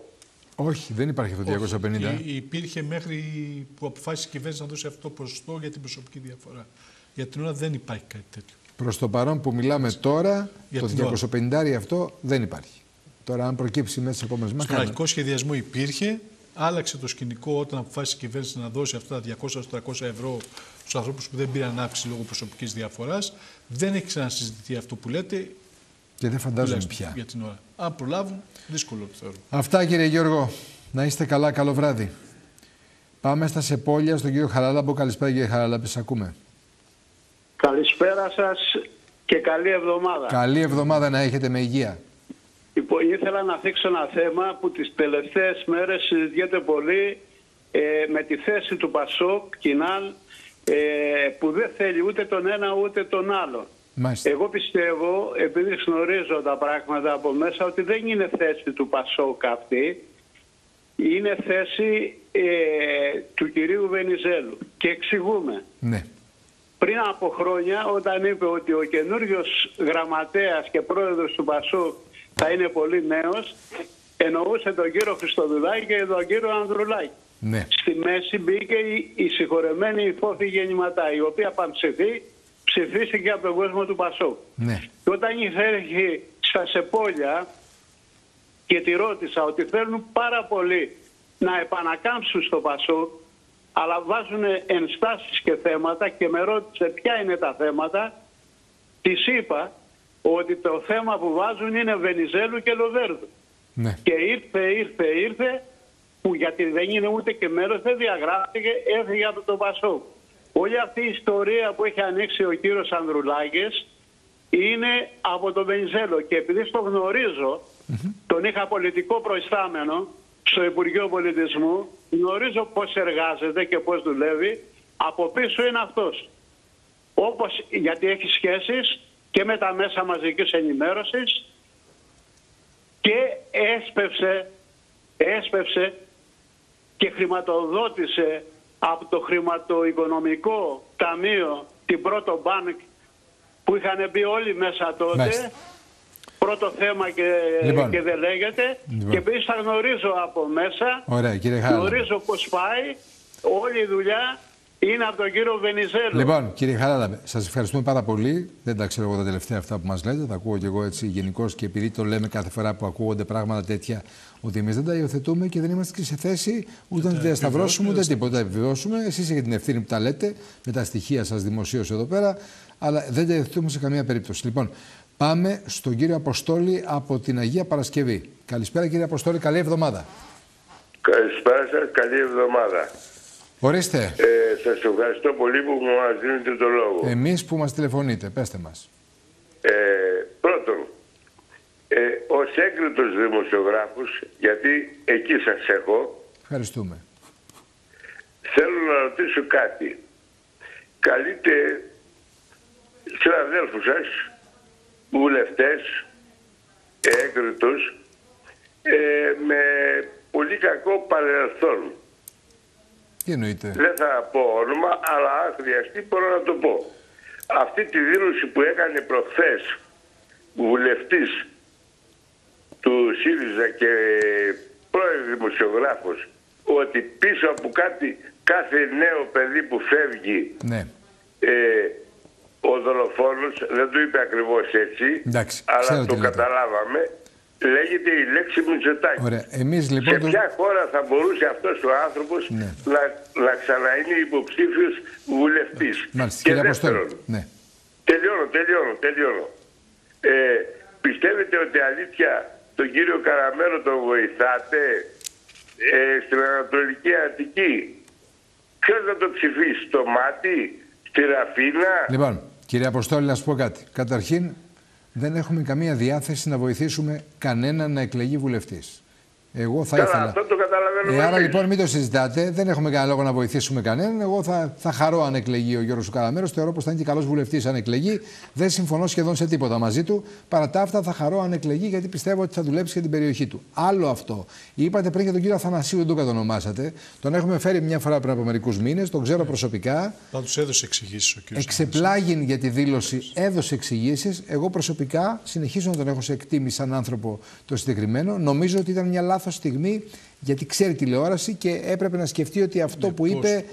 Όχι, δεν υπάρχει το διακόσια πενήντα. Όχι, υπήρχε μέχρι που αποφάσισε η κυβέρνηση να δώσει αυτό το ποσοστό για την προσωπική διαφορά. Για την ώρα δεν υπάρχει κάτι τέτοιο. Προς το παρόν που μιλάμε τώρα, για το διακόσια πενήντα αυτό δεν υπάρχει. Τώρα, αν προκύψει μέσα σε επόμενες μέρες. Στον αρχικό σχεδιασμό υπήρχε, άλλαξε το σκηνικό όταν αποφάσισε η κυβέρνηση να δώσει αυτά τα διακόσια με τριακόσια ευρώ στους ανθρώπους που δεν πήραν αύξηση λόγω προσωπικής διαφοράς. Δεν έχει ξανασυζητηθεί αυτό που λέτε. Και δεν φαντάζομαι πια. Για την ώρα. Αν προλάβουν, δύσκολο το θεωρώ. Αυτά, κύριε Γιώργο. Να είστε καλά. Καλό βράδυ. Πάμε στα Σεπόλια, στον κύριο Χαράλαμπο. Καλησπέρα, κύριε Χαράλαμπο. Σας ακούμε. Καλησπέρα σας και καλή εβδομάδα. Καλή εβδομάδα να έχετε με υγεία. Ήθελα να θίξω ένα θέμα που τις τελευταίες μέρες συζητιέται πολύ ε, με τη θέση του ΠΑΣΟΚ, Κινάλ, ε, που δεν θέλει ούτε τον ένα ούτε τον άλλο. Μάλιστα. Εγώ πιστεύω, επειδή γνωρίζω τα πράγματα από μέσα, ότι δεν είναι θέση του ΠΑΣΟΚ αυτή. Είναι θέση ε, του κυρίου Βενιζέλου. Και εξηγούμε. Ναι. Πριν από χρόνια, όταν είπε ότι ο καινούριος γραμματέας και πρόεδρος του ΠΑΣΟΚ θα είναι πολύ νέος, εννοούσε τον κύριο Χριστοδουλάκη και τον κύριο Ανδρουλάκη. Ναι. Στη μέση μπήκε η, η συγχωρεμένη υφόθη γεννηματά, η οποία πανψηφεί. Ψηφίστηκε από τον κόσμο του Πασόκ. Ναι. Και όταν ήρθε στα Σεπόλια και τη ρώτησα ότι θέλουν πάρα πολύ να επανακάμψουν στο Πασόκ, αλλά βάζουν ενστάσεις και θέματα και με ρώτησε ποια είναι τα θέματα, της είπα ότι το θέμα που βάζουν είναι Βενιζέλου και Λοβέρδου. Ναι. Και ήρθε, ήρθε, ήρθε, που γιατί δεν είναι ούτε και μέρος, δεν διαγράφηκε, έφυγε από το Πασόκ. Όλη αυτή η ιστορία που έχει ανοίξει ο κύριος Ανδρουλάκης είναι από τον Βενιζέλο. Και επειδή στο γνωρίζω, mm-hmm. τον είχα πολιτικό προϊστάμενο στο Υπουργείο Πολιτισμού, γνωρίζω πώς εργάζεται και πώς δουλεύει, από πίσω είναι αυτός. Όπως, γιατί έχει σχέσεις και με τα μέσα μαζικής ενημέρωσης και έσπευσε, έσπευσε και χρηματοδότησε από το χρηματοοικονομικό ταμείο, την πρώτο μπάνκ που είχαν μπει όλοι μέσα τότε. Μάλιστα. Πρώτο θέμα και, λοιπόν. και δεν λέγεται. Λοιπόν. Και επίσης θα γνωρίζω από μέσα. Ωραία, κύριε Χαράλαμπο. Γνωρίζω πώς πάει. Όλη η δουλειά είναι από τον κύριο Βενιζέλο. Λοιπόν, κύριε Χαράλαμπο, σας ευχαριστούμε πάρα πολύ. Δεν τα ξέρω εγώ τα τελευταία αυτά που μας λέτε. Τα ακούω και εγώ έτσι γενικώς. Και επειδή το λέμε κάθε φορά που ακούγονται πράγματα τέτοια, ότι εμείς δεν τα υιοθετούμε και δεν είμαστε και σε θέση ούτε να τα διασταυρώσουμε ούτε τίποτα. Τα επιβεβαιώσουμε. Εσείς έχετε την ευθύνη που τα λέτε με τα στοιχεία σας δημοσίως εδώ πέρα, αλλά δεν τα υιοθετούμε σε καμία περίπτωση. Λοιπόν, πάμε στον κύριο Αποστόλη από την Αγία Παρασκευή. Καλησπέρα, κύριε Αποστόλη, καλή εβδομάδα. Καλησπέρα σας, καλή εβδομάδα. Ορίστε. Ε, σας ευχαριστώ πολύ που μας δίνετε το λόγο. Εμείς που μας τηλεφωνείτε, πέστε μας. Ε, πρώτον. Ε, ως έγκριτος δημοσιογράφος, γιατί εκεί σας έχω. Ευχαριστούμε. Θέλω να ρωτήσω κάτι. Καλείτε στους αδέλφους σας, βουλευτές, έγκριτος, ε, με πολύ κακό παρελθόν. Τι εννοείτε? Δεν θα πω όνομα, αλλά αν χρειαστεί μπορώ να το πω. Αυτή τη δήλωση που έκανε προχθές βουλευτής του ΣΥΡΙΖΑ και πρώην δημοσιογράφος, ότι πίσω από κάτι κάθε νέο παιδί που φεύγει, ναι. ε, ο δολοφόνος δεν το είπε ακριβώς έτσι, εντάξει, αλλά το καταλάβαμε. Λέγεται η λέξη Μητσοτάκη. Ωραία. Εμείς, λοιπόν, σε ποια το... χώρα θα μπορούσε αυτός ο άνθρωπος ναι. να, να ξαναείνει υποψήφιος βουλευτής? Μάλιστα. Και δεύτερον, ναι. τελειώνω, τελειώνω, τελειώνω. Ε, πιστεύετε ότι αλήθεια τον κύριο Καραμέρο τον βοηθάτε ε, στην Ανατολική Αττική? Ποιος να το ψηφίσει, το Μάτι, στη Ραφίνα? Λοιπόν, κύριε Αποστόλη, να σου πω κάτι. Καταρχήν, δεν έχουμε καμία διάθεση να βοηθήσουμε κανέναν να εκλεγεί βουλευτής. Εγώ θα Καλά, ήθελα. Αυτό το καταλαβαίνουμε. Ε, άρα λοιπόν μην το συζητάτε, δεν έχουμε κανένα λόγο να βοηθήσουμε κανέναν. Εγώ θα, θα χαρώ αν εκλεγεί ο Γιώργος Καραμέρος. Θεωρώ πως θα είναι και καλός βουλευτής αν εκλεγεί. Δεν συμφωνώ σχεδόν σε τίποτα μαζί του. Παρά τα αυτά θα χαρώ αν εκλεγεί, γιατί πιστεύω ότι θα δουλέψει για την περιοχή του. Άλλο αυτό. Είπατε πριν και τον κύριο Αθανασίου, δεν τον κατονομάσατε. Τον έχουμε φέρει μια φορά πριν από μερικούς μήνες, τον ξέρω προσωπικά. Θα τους έδωσε εξηγήσεις ο κύριος. Εξεπλάγην για τη δήλωση, έδωσε εξηγήσεις. Εγώ προσωπικά συνεχίζω να τον έχω σε εκτίμηση σαν άνθρωπο το συγκεκριμένο. Νομίζω ότι ήταν μια λάθος στιγμή, γιατί ξέρει τηλεόραση και έπρεπε να σκεφτεί ότι αυτό ναι, που είπε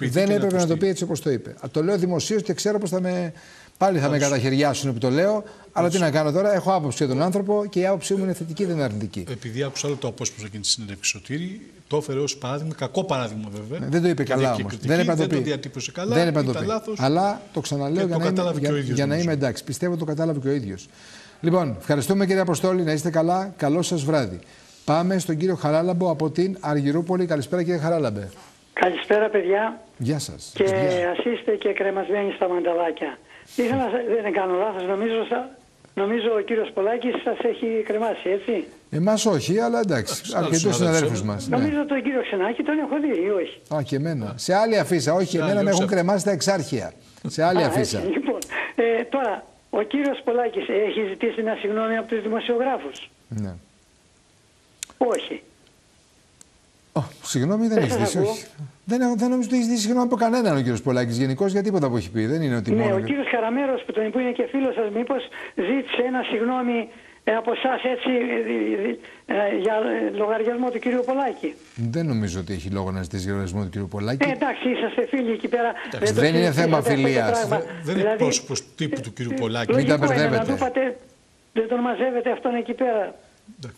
δεν έπρεπε να, να το πει έτσι όπως το είπε. Το λέω δημοσίως και ξέρω πως θα με, πάλι θα Άσου. με καταχαιριάσουν που το λέω, Άσου. αλλά τι να κάνω τώρα, έχω άποψη για τον άνθρωπο και η άποψή μου είναι θετική, δεν είναι αρνητική. Επειδή άκουσα άλλο το απόσπασμα εκείνη τη συνέντευξη Σωτήρη, το έφερε ως παράδειγμα, κακό παράδειγμα βέβαια. Δεν το είπε καλά όμως. Δεν, δεν το διατύπωσε καλά, δεν ήταν, ήταν λάθος. Αλλά το ξαναλέω για, το να είμαι, ίδιος, για να είμαι εντάξει. Πιστεύω το κατάλαβε και ο ίδιος. Λοιπόν, ευχαριστούμε κύριε Αποστόλη, να είστε καλά. Καλό σας βράδυ. Πάμε στον κύριο Χαράλαμπο από την Αργυρούπολη. Καλησπέρα κύριε Χαράλαμπε. Καλησπέρα παιδιά. Γεια σας. Και Γεια. ας είστε και κρεμασμένοι στα μανταλάκια. Ήθελα, δεν κάνω λάθος, νομίζω, νομίζω ο κύριος Πολάκης σας έχει κρεμάσει, έτσι? Εμάς όχι, αλλά εντάξει, αρκετούς συναδέλφους μας. Νομίζω ναι. τον κύριο Ξενάκη τον έχω δει ή όχι? Α, και εμένα. Σε άλλη αφίσα, όχι, εμένα με έχουν κρεμάσει τα εξάρχεια. Σε άλλη αφίσα. Α, έτσι, λοιπόν. ε, τώρα, ο κύριος Πολάκης έχει ζητήσει μια συγγνώμη από τους δημοσιογράφους? Ναι. Όχι. Oh, συγγνώμη, δεν έχει δει. Δεν, δεν νομίζω ότι έχει δει συγγνώμη από κανέναν ο κύριος Πολάκης γενικώς για τίποτα που έχει πει. Δεν είναι ότι ναι, μόνο... Ο κύριος Καραμέρος που, τον, που είναι και φίλος σας, μήπως ζήτησε ένα συγγνώμη ε, από εσάς έτσι ε, ε, για λογαριασμό του κύριου Πολάκη? Δεν νομίζω ότι έχει λόγο να ζητήσει λογαριασμό του κύριου Πολάκη. Ε, εντάξει, είσαστε φίλοι εκεί πέρα. Εντάξει, δεν είναι θέμα φιλίας. Δεν, δεν είναι δηλαδή, πρόσωπος τύπου του κύριου Πολάκη. Μην τα μπερδεύετε. Δεν τον μαζεύετε αυτόν εκεί πέρα.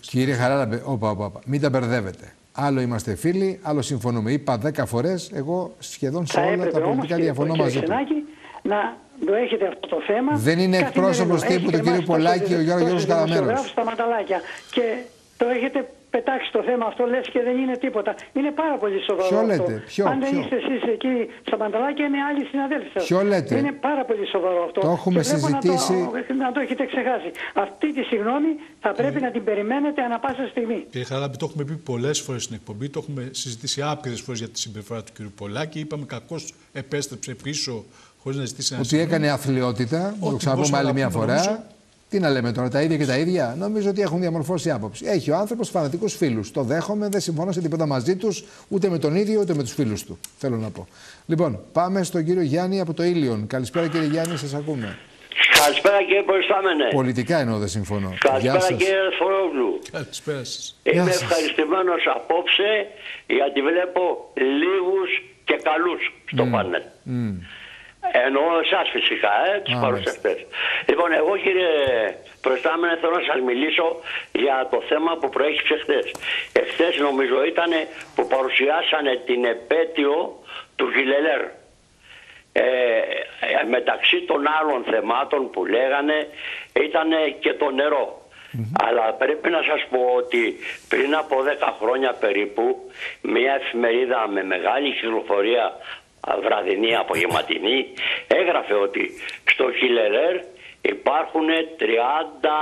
Κύριε Χαράλαμπε, όπα, όπα, όπα, μην τα μπερδεύετε. Άλλο είμαστε φίλοι, άλλο συμφωνούμε. Είπα δέκα φορές, εγώ σχεδόν σε όλα τα πολιτικά διαφωνώ μαζί του. Να το έχετε αυτό το θέμα. Δεν είναι εκπρόσωπος τύπου του κύριου Πολάκη ο Γιώργος Καραμέρος. Και το έχετε πετάξει το θέμα αυτό, λες και δεν είναι τίποτα. Είναι πάρα πολύ σοβαρό. Ποιο λέτε, ποιο, αν δεν ποιο. είστε εσείς εκεί στα μανταλάκια, είναι άλλοι συναδέλφοι σας. Ποιο λέτε. Είναι πάρα πολύ σοβαρό αυτό. Το έχουμε συζητήσει. Να το, να το έχετε ξεχάσει. Αυτή τη συγγνώμη θα πρέπει ε... να την περιμένετε ανά πάσα στιγμή. Κύριε Χαράλαμπη, το έχουμε πει πολλές φορές στην εκπομπή. Το έχουμε συζητήσει άπειρες φορές για τη συμπεριφορά του κ. Πολάκη. Είπαμε κακώς επέστρεψε πίσω χωρίς να ζητήσει ένα συγγνώμη. Ότι έκανε αθλειότητα. Το ξαναπούμε άλλη μια φορά. Τι να λέμε τώρα, τα ίδια και τα ίδια. Νομίζω ότι έχουν διαμορφώσει άποψη. Έχει ο άνθρωπος φανατικούς φίλους. Το δέχομαι, δεν συμφωνώ σε τίποτα μαζί τους, ούτε με τον ίδιο, ούτε με τους φίλους του. Θέλω να πω. Λοιπόν, πάμε στον κύριο Γιάννη από το Ήλιον. Καλησπέρα κύριε Γιάννη, σας ακούμε. Καλησπέρα κύριε Προϊστάμενε. Πολιτικά εννοώ, δεν συμφωνώ. Καλησπέρα κύριε Ρεσφρόγλου. Καλησπέρα σας. Είμαι ευχαριστημένος απόψε, γιατί βλέπω λίγους και καλούς στο mm. πάνελ. Mm. Εννοώ εσάς φυσικά, ε, τους παρουσιαστές. Λοιπόν, εγώ κύριε Προϊστάμενε θέλω να σας μιλήσω για το θέμα που προέκυψε χθες. Εχθές νομίζω ήταν που παρουσιάσανε την επέτειο του Γιλελέρ. Ε, μεταξύ των άλλων θεμάτων που λέγανε ήταν και το νερό. Mm-hmm. Αλλά πρέπει να σας πω ότι πριν από δέκα χρόνια περίπου μια εφημερίδα με μεγάλη κυκλοφορία βραδινή, απογευματινή, έγραφε ότι στο Χιλερέρ υπάρχουν τριάντα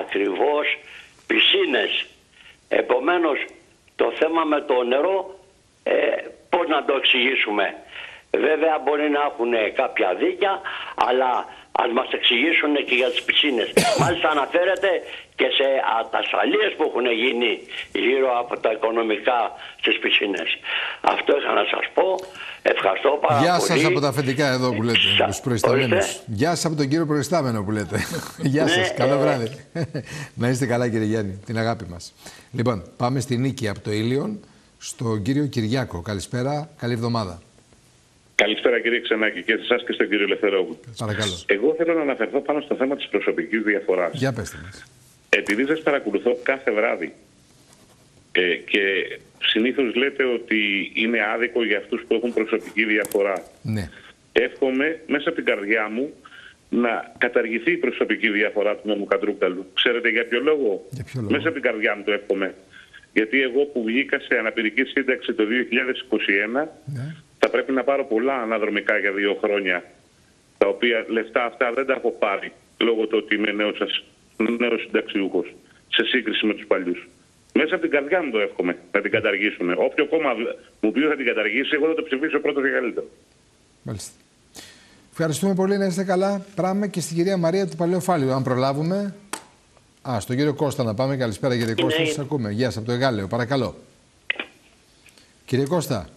ακριβώς πισίνες. Επομένως, το θέμα με το νερό, ε, πώς να το εξηγήσουμε? Βέβαια μπορεί να έχουν κάποια δίκαια, αλλά ας μας εξηγήσουν και για τις πισίνες. Μάλιστα αναφέρεται και σε ατασταλίες που έχουν γίνει γύρω από τα οικονομικά στις πισίνες. Αυτό είχα να σας πω. Ευχαριστώ πάρα πολύ. Γεια σας από τα αφεντικά εδώ που λέτε, Σα... τους προϊσταμένους. Γεια σας από τον κύριο προϊστάμενο που λέτε. Γεια σας, ναι, καλό ε... βράδυ. Να είστε καλά κύριε Γιάννη, την αγάπη μας. Λοιπόν, πάμε στη Νίκη από το Ήλιον, στον κύριο Κυριάκο. Καλησπέρα, καλή εβδομάδα. Καλησπέρα κύριε Ξενάκη και σε εσάς και στον κύριο Ελευθερόπουλο. Εγώ θέλω να αναφερθώ πάνω στο θέμα της προσωπικής διαφοράς. Για πέστε μας. Επειδή σας παρακολουθώ κάθε βράδυ ε, και συνήθως λέτε ότι είναι άδικο για αυτούς που έχουν προσωπική διαφορά. Ναι. Εύχομαι μέσα από την καρδιά μου να καταργηθεί η προσωπική διαφορά του νόμου Κατρούγκαλου. Ξέρετε για ποιο λόγο? Για ποιο λόγο? Μέσα από την καρδιά μου το εύχομαι. Γιατί εγώ που βγήκα σε αναπηρική σύνταξη το δύο χιλιάδες είκοσι ένα... Ναι. Θα πρέπει να πάρω πολλά αναδρομικά για δύο χρόνια, τα οποία λεφτά αυτά δεν τα έχω πάρει, λόγω του ότι είμαι νέος, νέος συνταξιούχος, σε σύγκριση με τους παλιούς. Μέσα από την καρδιά μου το εύχομαι, να την καταργήσουμε. Όποιο κόμμα μου πει θα την καταργήσει, εγώ θα το ψηφίσω πρώτο και καλύτερο. Μάλιστα. Ευχαριστούμε πολύ, να είστε καλά. Πάμε και στην κυρία Μαρία του Παλαιοφάλιου, αν προλάβουμε. Α, στον κύριο Κώστα να πάμε. Καλησπέρα κύριε Κώστα, σας ακούμε. Γεια σας από το Εγάλεο, παρακαλώ. Κύριε Κώστα.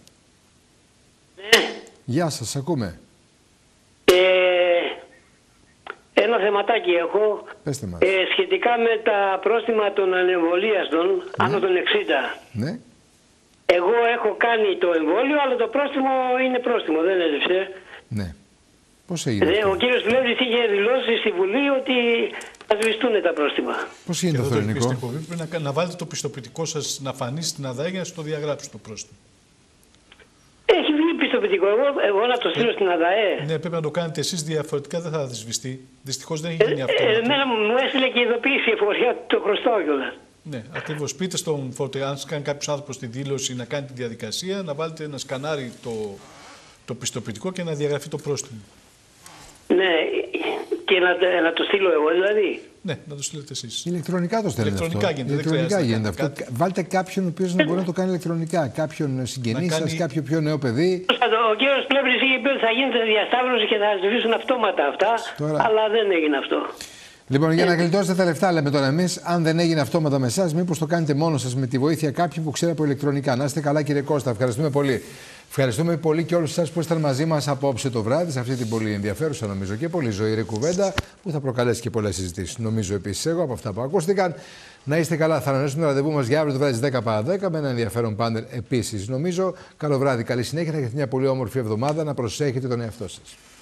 Γεια σας, ακούμε. Ε, ένα θεματάκι έχω ε, σχετικά με τα πρόστιμα των ανεμβολίαστων, ναι, άνω των εξήντα. Ναι. Εγώ έχω κάνει το εμβόλιο, αλλά το πρόστιμο είναι πρόστιμο, δεν έδειξε. Ναι. Πώς έγινε? Δε, ο κύριος Πλεύρης είχε δηλώσει στη Βουλή ότι θα σβηστούν τα πρόστιμα. Πώς γίνεται το ελληνικό? Πρέπει να, να βάλετε το πιστοποιητικό σας να φανεί στην ΑΔΑ για να στο διαγράψει το πρόστιμο. Έχει βγει πιστοποιητικό. Εγώ, εγώ να το στείλω ε, στην ΑΔΑΕ. Ναι, πρέπει να το κάνετε εσείς, διαφορετικά δεν θα σβηστεί. Δυστυχώς δεν έχει γίνει ε, αυτό. Ε, εμένα μου έστειλε και ειδοποίηση η εφορία του Χριστόγιολα. Ναι, ακριβώς. Πείτε στον φορτηγό, αν σας κάνει κάποιος άνθρωπος τη δήλωση, να κάνει τη διαδικασία, να βάλετε ένα σκανάρι το, το πιστοποιητικό και να διαγραφεί το πρόστιμο. Ναι, και να, να το στείλω εγώ δηλαδή. Ναι, να το στείλετε εσείς. Ηλεκτρονικά το στέλνετε. Ηλεκτρονικά αυτό. γίνεται. Ηλεκτρονικά δεν γίνεται αυτό. Κάτι. Βάλτε κάποιον ο οποίος να μπορεί να το κάνει ηλεκτρονικά. Κάποιον συγγενή κάνει... σας, κάποιο πιο νέο παιδί. Ο κύριος Πλεύρης είχε πει ότι θα γίνεται διασταύρωση και θα σβήσουν αυτόματα αυτά. Τώρα... Αλλά δεν έγινε αυτό. Λοιπόν, για να γλιτώσετε τα λεφτά, λέμε τώρα εμείς, αν δεν έγινε αυτόματα με εσάς, μήπως το κάνετε μόνο σας με τη βοήθεια κάποιου που ξέρει από ηλεκτρονικά. Να είστε καλά, κύριε Κώστα. Ευχαριστούμε πολύ. Ευχαριστούμε πολύ και όλους εσάς που ήσασταν μαζί μας απόψε το βράδυ, σε αυτή την πολύ ενδιαφέρουσα νομίζω και πολύ ζωηρή κουβέντα που θα προκαλέσει και πολλές συζητήσεις. Νομίζω επίσης εγώ από αυτά που ακούστηκαν. Να είστε καλά, θα ανανεώσουμε το ραντεβού μας για αύριο το βράδυ στις δέκα παρά δέκα με ένα ενδιαφέρον πάνελ επίσης νομίζω. Καλό βράδυ, καλή συνέχεια, θα έχετε μια πολύ όμορφη εβδομάδα, να προσέχετε τον εαυτό σας.